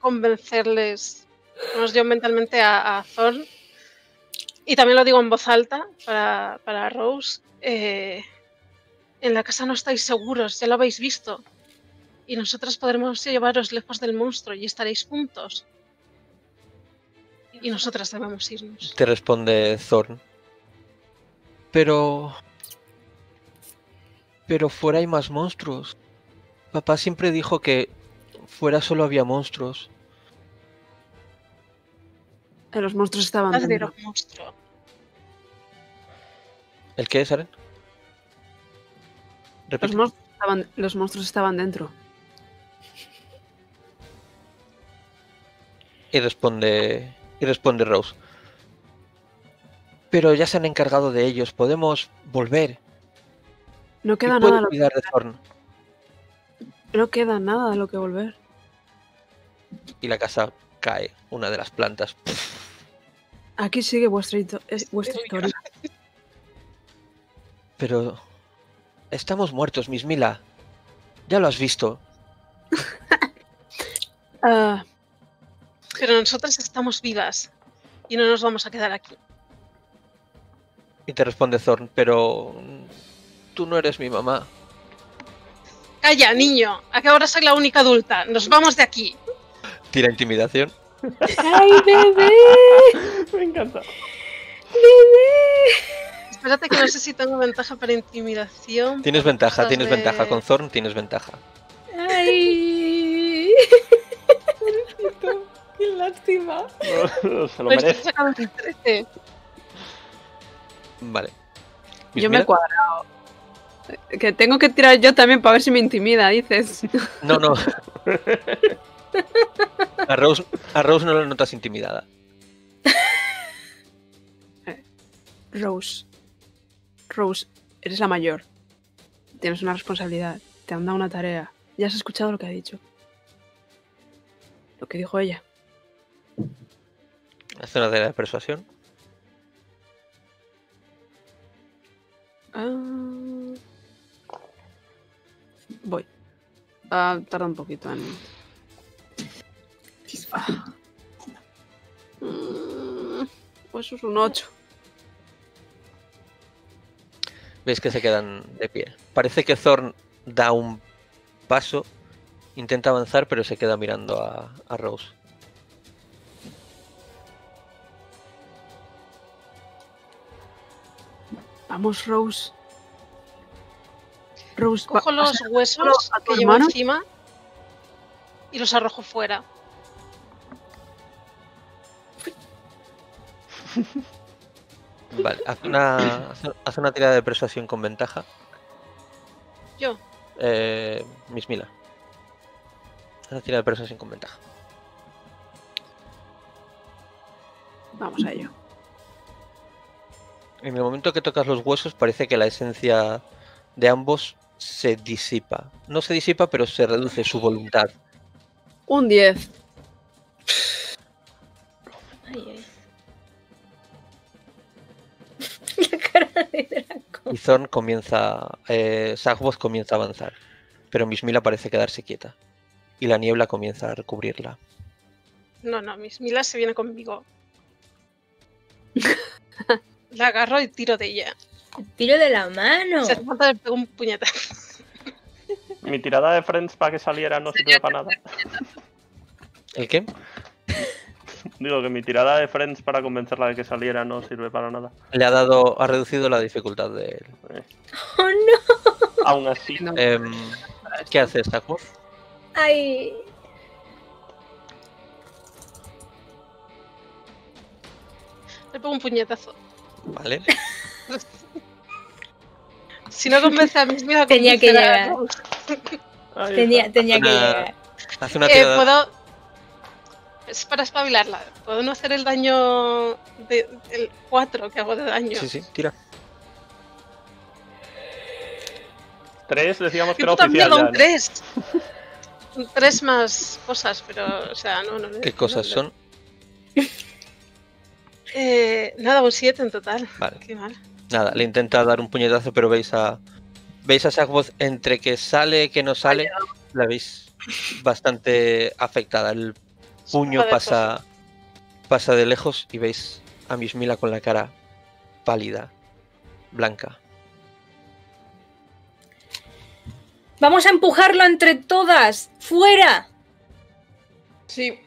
convencerles, yo mentalmente a Thorn. Y también lo digo en voz alta para Rose, en la casa no estáis seguros, ya lo habéis visto. Y nosotros podremos llevaros lejos del monstruo y estaréis juntos. Y nosotras debemos irnos. Te responde Thorn. Pero fuera hay más monstruos. Papá siempre dijo que fuera solo había monstruos. Los monstruos estaban dentro. ¿El qué, Saren? Repite. Los monstruos estaban dentro. Y responde Rose. Pero ya se han encargado de ellos. Podemos volver. No queda nada a lo que volver. No queda nada a lo que volver. Y la casa cae. Una de las plantas. Aquí sigue vuestra historia. Pero... Estamos muertos, Mismila. Ya lo has visto. Pero nosotras estamos vivas. Y no nos vamos a quedar aquí. Y te responde Thorn, pero... Tú no eres mi mamá. Calla, niño. A que ahora soy la única adulta. Nos vamos de aquí. Tira intimidación. ¡Ay, bebé! Me encanta. ¡Bebé! Espérate que no sé si tengo ventaja para intimidación. Tienes ventaja, tienes ventaja. Con Thorn tienes ventaja. ¡Ay! ¡Qué lástima! No, se lo merece. Vale. Yo me he cuadrado. Que tengo que tirar yo también para ver si me intimida, dices. No, no. A Rose no la notas intimidada. Rose, eres la mayor. Tienes una responsabilidad. Te han dado una tarea. Ya has escuchado lo que ha dicho. Lo que dijo ella. ¿Hace una tarea de persuasión? Voy. Tarda un poquito en... Pues es un 8. Veis que se quedan de pie. Parece que Thorn da un paso, intenta avanzar, pero se queda mirando a Rose. Vamos, Rose. Rose, cojo los huesos que llevo encima y los arrojo fuera. Vale, haz una tirada de persuasión con ventaja. ¿Yo? Mismila. Haz una tirada de persuasión con ventaja. Vamos a ello. En el momento que tocas los huesos parece que la esencia de ambos se disipa. No se disipa, pero se reduce su voluntad. Un 10. La cara de Draco. Y Thorn comienza... Sagvoz comienza a avanzar, pero Mismila parece quedarse quieta. Y la niebla comienza a recubrirla. No, no, Mismila se viene conmigo. La agarro y tiro de ella. ¡Tiro de la mano! Se hace falta de pegar un puñetazo. Mi tirada de Friends para que saliera no sirvió para nada. ¿El qué? Digo que mi tirada de Friends para convencerla de que saliera no sirve para nada. Le ha dado... ha reducido la dificultad de él. ¡Oh, no! Aún así... No. ¿Qué hace Sagvoz? ¡Ay! Le pongo un puñetazo. Vale. Si no convence a mis hijos... Tenía que llegar. Tenía que llegar. Hace una tirada... ¿Puedo... Es para espabilarla. ¿Puedo no hacer el daño del 4 que hago de daño? Sí, sí, tira. 3, decíamos que era oficial. Yo también hago un 3. 3 más cosas, pero, o sea, no, no. ¿Qué cosas son? Nada, un 7 en total. Vale. Qué mal. Nada, le intenta dar un puñetazo, pero veis a Sagvoz entre que sale, que no sale, la veis bastante afectada. El puño pasa de lejos y veis a Mismila con la cara pálida, blanca. Vamos a empujarlo entre todas, fuera. Sí,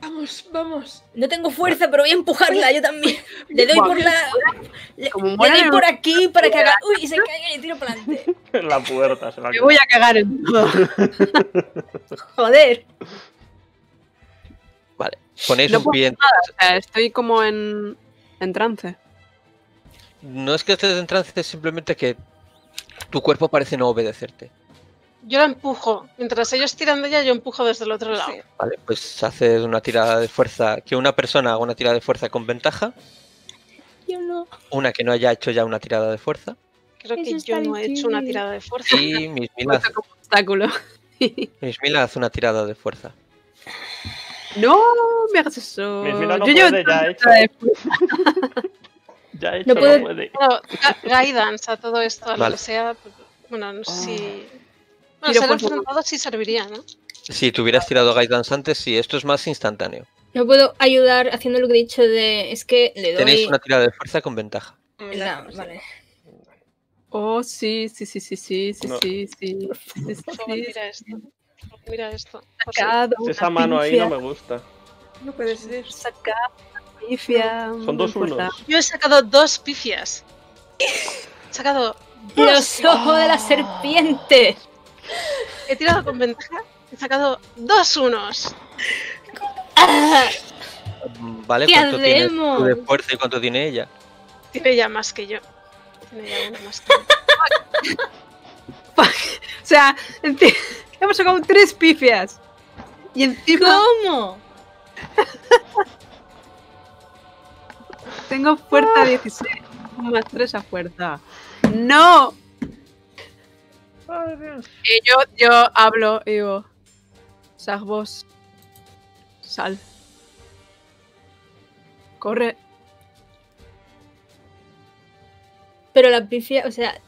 vamos, vamos. No tengo fuerza, pero voy a empujarla yo también. Le doy por la, le doy por aquí para que haga, uy, y se caiga y le tiro para adelante. La puerta se va a caer. Me voy a cagar en todo. Joder. Vale, ponéis un pie en... Estoy como en trance. No es que estés en trance, es simplemente que tu cuerpo parece no obedecerte. Yo la empujo. Mientras ellos tiran de ella, yo empujo desde el otro lado. Sí. Vale, pues haces una tirada de fuerza. Que una persona haga una tirada de fuerza con ventaja. Yo no. Una que no haya hecho ya una tirada de fuerza. Creo que yo no he hecho una tirada de fuerza. Y Mismila hace una tirada de fuerza. No, me hagas eso. Mismila no puede, ya he hecho. Ya he hecho, no puede. Claro, guidance a todo esto, a lo que sea. Bueno, no sé si... Bueno, ser enfrentado sí serviría, ¿no? Si te hubieras tirado guidance antes, sí. Esto es más instantáneo. No puedo ayudar haciendo lo que he dicho de... Es que le doy... Tenéis una tirada de fuerza con ventaja. No, vale. Oh, sí. Mira esto. Sacado, esa mano ahí no me gusta. No puede ser. Sacado, pifia. Son dos unos. Yo he sacado dos pifias. Sacado los ojos de la serpiente. He tirado con ventaja. He sacado 2 unos. Vale, ¿cuánto tienes tú de fuerza y cuánto tiene ella? Tiene ella más que yo. Tiene ella una más que yo. O sea, hemos sacado 3 pifias. Y encima... ¿Cómo? Tengo fuerza 16. Más 3 a fuerza. ¡No! Oh, Dios. Yo hablo y digo... Sagvoz, sal. Corre. Pero la pifia, o sea,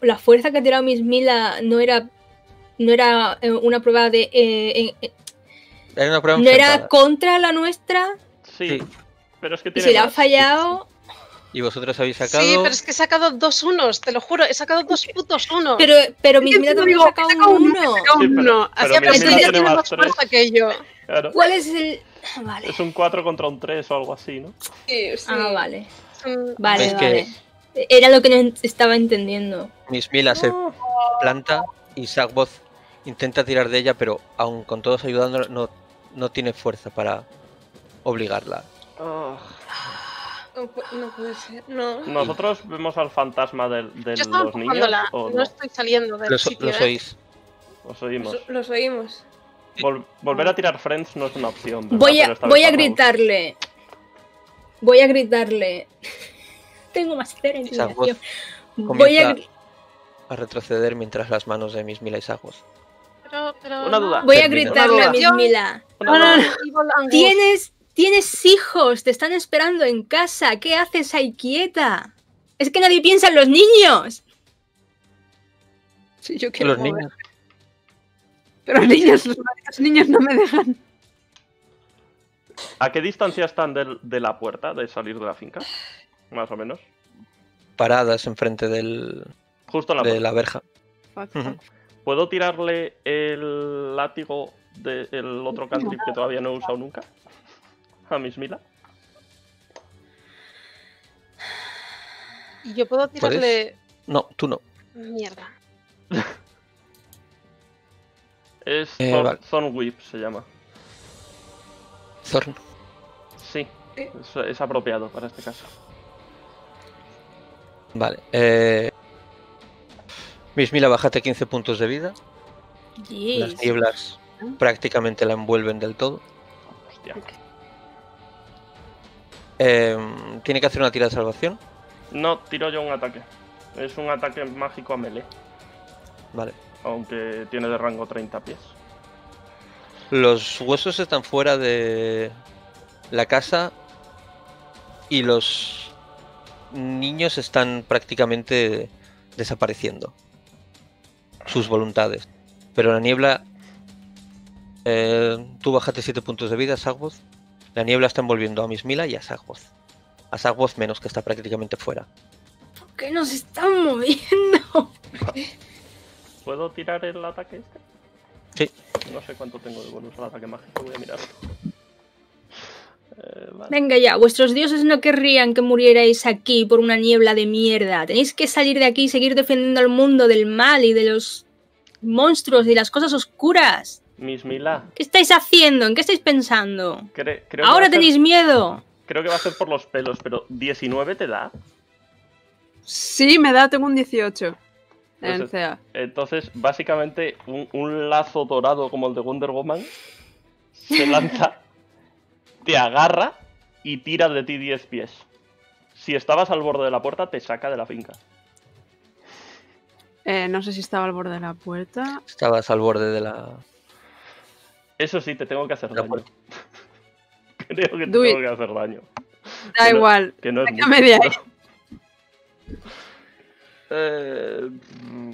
la fuerza que ha tirado Mismila no era una prueba de... era una prueba ¿no enfrentada. Era contra la nuestra? Sí, pero es que tiene... Si la ha fallado... Y vosotros habéis sacado... Sí, pero es que he sacado 2 unos, te lo juro. He sacado 2 putos 1. Pero Mismila también ha sacado 1. Sí, pero hacía pensar que más fuerza que yo. Claro. ¿Cuál es el...? Vale. Es un 4 contra un 3 o algo así, ¿no? Sí, sí. Ah, vale. Vale, vale. Era lo que no estaba entendiendo. Mismila se planta y Sagvoz intenta tirar de ella, pero aun con todos ayudando no tiene fuerza para obligarla. Oh. No puede ser, no. Nosotros vemos al fantasma de los niños. ¿O no estoy saliendo del sitio? Los oís. Los oímos. Los oímos. Volver a tirar Friends no es una opción. Voy a gritarle. Voy a gritarle. Tengo más cera en mi acción. Voy a retroceder mientras las manos de Mismila y Sagvoz. Pero una duda. Voy a gritarle a Mismila. Tienes hijos, te están esperando en casa. ¿Qué haces ahí quieta? Es que nadie piensa en los niños. Sí, yo quiero los niños. Pero los niños no me dejan. ¿A qué distancia están de la puerta de salir de la finca? Más o menos. Paradas enfrente del... Justo de la verja. Uh-huh. ¿Puedo tirarle el látigo del otro cantrip que todavía no he usado nunca? A Mismila. ¿Y yo puedo tirarle...? ¿Puedes? No, tú no. Mierda. Es Thorn Whip, se llama. Thorn. Sí, es apropiado para este caso. Vale. Mismila, bájate 15 puntos de vida. Yes. Las nieblas prácticamente la envuelven del todo. Hostia. Okay. ¿Tiene que hacer una tira de salvación? No, tiro yo un ataque. Es un ataque mágico a melee. Vale. Aunque tiene de rango 30 pies. Los huesos están fuera de la casa y los niños están prácticamente desapareciendo. Sus voluntades. Pero la niebla... tú bájate 7 puntos de vida, Sagvoz. La niebla está envolviendo a Mismila y a Sagvoz. A Sagvoz menos, que está prácticamente fuera. ¿Por qué nos están moviendo? ¿Puedo tirar el ataque este? Sí. No sé cuánto tengo de bonus al ataque mágico, voy a mirarlo. Vale. Venga ya, vuestros dioses no querrían que murierais aquí por una niebla de mierda. Tenéis que salir de aquí y seguir defendiendo al mundo del mal y de los monstruos y las cosas oscuras. Mismila. ¿Qué estáis haciendo? ¿En qué estáis pensando? Creo ahora que tenéis miedo. Creo que va a ser por los pelos, pero ¿19 te da? Sí, me da, tengo un 18. Entonces, básicamente, un lazo dorado como el de Wonder Woman se lanza, te agarra y tira de ti 10 pies. Si estabas al borde de la puerta, te saca de la finca. No sé si estaba al borde de la puerta. Estabas al borde de la... Eso sí, te tengo que hacer daño. Creo que te tengo que hacer daño. Da igual. Que no es mucho.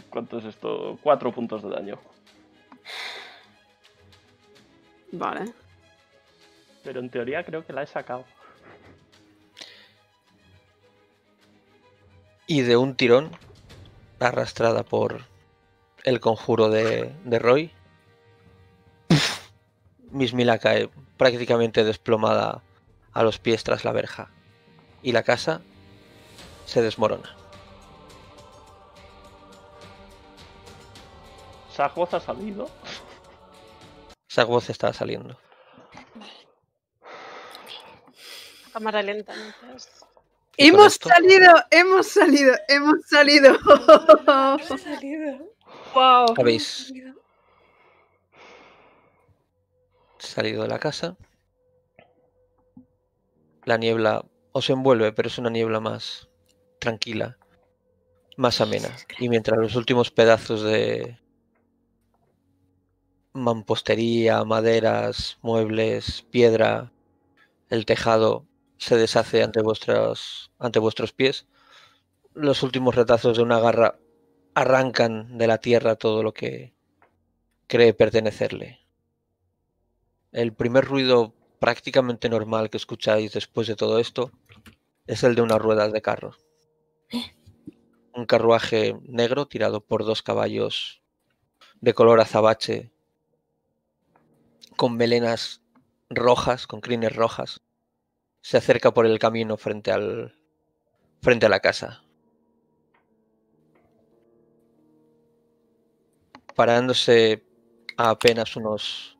¿Cuánto es esto? 4 puntos de daño. Vale. Pero en teoría creo que la he sacado. Y de un tirón, arrastrada por el conjuro de Roi, Mismila cae prácticamente desplomada a los pies tras la verja. Y la casa se desmorona. ¿Sagvoz ha salido? Sagvoz está saliendo. Vale. Okay. Cámara lenta, entonces. ¡Hemos salido! ¡Hemos salido! ¡Wow! Habéis salido de la casa. La niebla os envuelve, pero es una niebla más tranquila, más amena. Y mientras los últimos pedazos de mampostería, maderas, muebles, piedra, el tejado se deshace ante vuestros pies, los últimos retazos de una garra arrancan de la tierra todo lo que cree pertenecerle. El primer ruido prácticamente normal que escucháis después de todo esto es el de unas ruedas de carro. Un carruaje negro tirado por dos caballos de color azabache, con melenas rojas, con crines rojas, se acerca por el camino frente a la casa. Parándose a apenas unos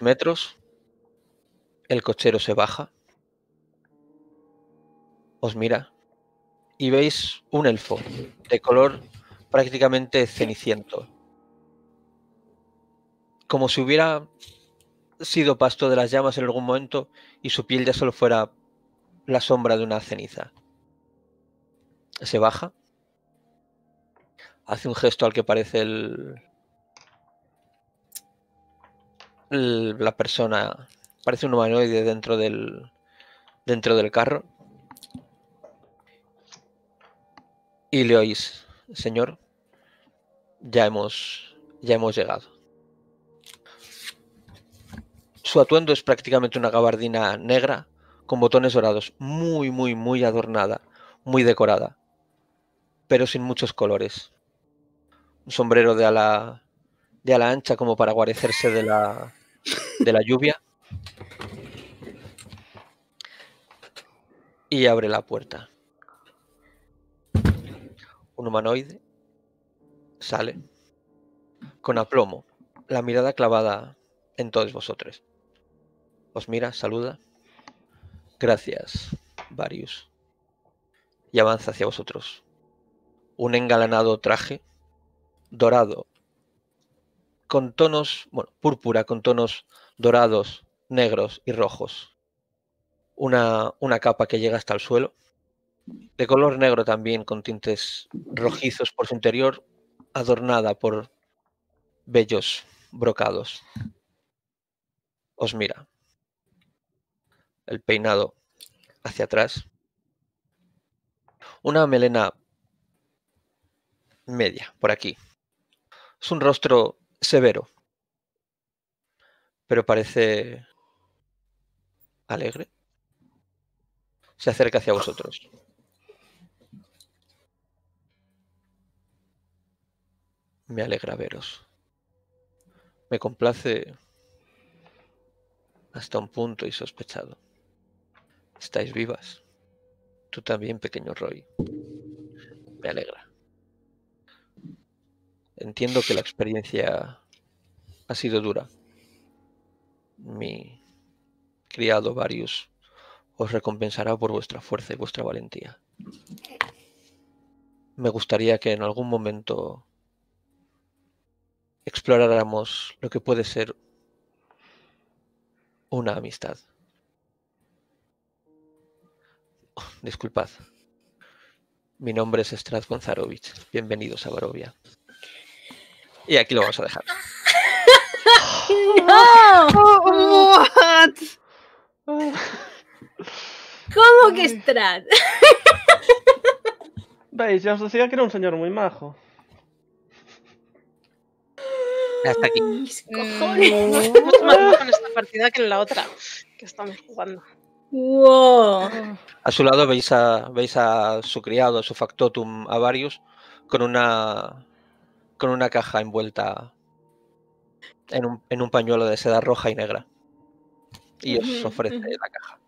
metros, el cochero se baja, os mira y veis un elfo de color prácticamente ceniciento, como si hubiera sido pasto de las llamas en algún momento y su piel ya solo fuera la sombra de una ceniza. Se baja, hace un gesto al que parece la persona, parece un humanoide dentro del carro, y le oís: señor, ya hemos llegado. Su atuendo es prácticamente una gabardina negra con botones dorados, muy, muy, muy adornada, muy decorada, pero sin muchos colores. Un sombrero de ala ancha como para guarecerse de la lluvia. Y abre la puerta. Un humanoide sale con aplomo, la mirada clavada en todos vosotros. Os mira, saluda. Gracias, Varius. Y avanza hacia vosotros. Un engalanado traje dorado, con tonos, bueno, púrpura, con tonos dorados, negros y rojos. Una capa que llega hasta el suelo, de color negro también, con tintes rojizos por su interior, adornada por bellos brocados. Os mira. El peinado hacia atrás. Una melena media, por aquí. Es un rostro severo, pero parece alegre. Se acerca hacia vosotros. Me alegra veros. Me complace hasta un punto insospechado. Estáis vivas. Tú también, pequeño Roi. Me alegra. Entiendo que la experiencia ha sido dura. Mi criado Varius os recompensará por vuestra fuerza y vuestra valentía. Me gustaría que en algún momento exploráramos lo que puede ser una amistad. Oh, disculpad. Mi nombre es Strahd von Zarovich. Bienvenidos a Barovia. Y aquí lo vamos a dejar. ¡No! What? ¿Cómo que Strahd? Veis, ya os decía que era un señor muy majo. Hasta aquí. Mis cojones. No estamos más majos en esta partida que en la otra que estamos jugando. Wow. A su lado veis a su criado, a su factotum, a Varius, con una caja envuelta en un pañuelo de seda roja y negra. Y os ofrece la caja.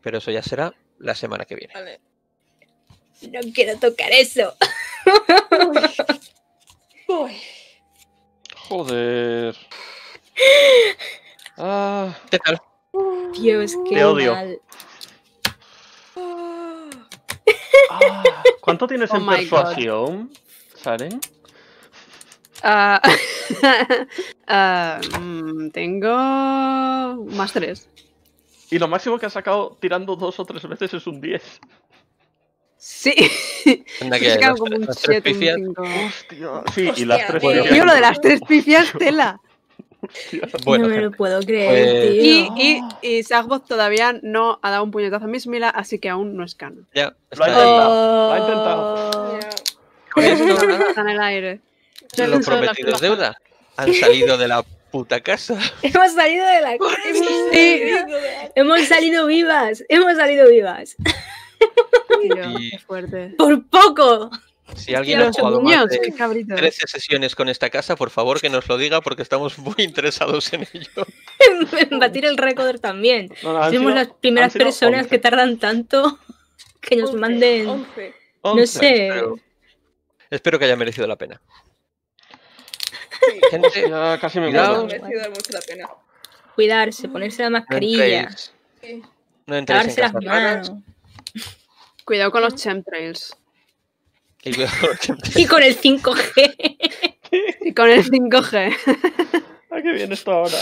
Pero eso ya será la semana que viene. Vale. No quiero tocar eso. Uy. Uy. Joder. Ah. ¿Qué tal? Dios, qué te odio. Mal. Ah, ¿cuánto tienes en persuasión, Saren? Tengo más 3. Y lo máximo que has sacado tirando 2 o 3 veces es un 10. Sí. Sacado como un 7, un 5. Hostia. Sí, hostia, y las 3 pifias. Yo lo de las 3 pifias, tela. Hostia. Bueno, no me lo puedo creer, tío. Y Sagvoz todavía no ha dado un puñetazo a Mismila, así que aún no es cano. Ya, lo ha intentado. Lo ha intentado. Yeah. Con esto está en el aire. Los prometidos deuda han salido de la puta casa. Hemos salido de la casa. Hemos salido vivas. Hemos salido vivas. Tío, qué fuerte. ¡Por poco! Si alguien ha jugado más de 13 sesiones con esta casa, por favor que nos lo diga porque estamos muy interesados en ello. En batir el récord también. Somos las primeras personas que tardan tanto que nos manden... 11. No sé. Espero que haya merecido la pena. Sí. Gente, ya casi me muero. Cuidarse, ponerse la mascarilla. No entréis en las manos. Cuidado con los chemtrails. Y con el 5G. Y con el 5G. ¿A qué viene esto ahora?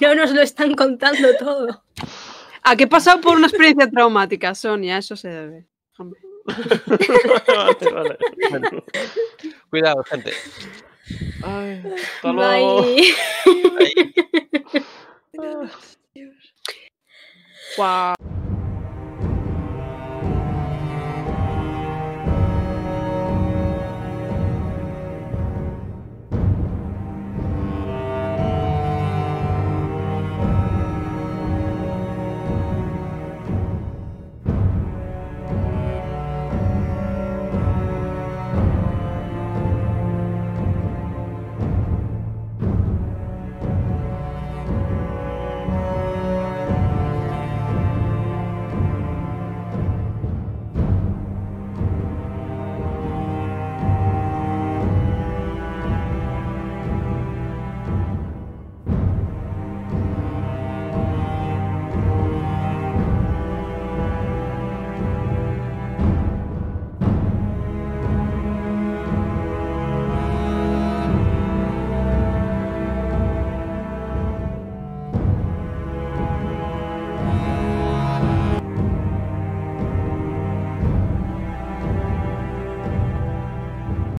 No nos lo están contando todo. ¿A qué he pasado por una experiencia traumática, Sonia? Eso se debe. Hombre. Vale. Bueno. Cuidado, gente. Ay, hasta luego. Bye. Bye. Wow.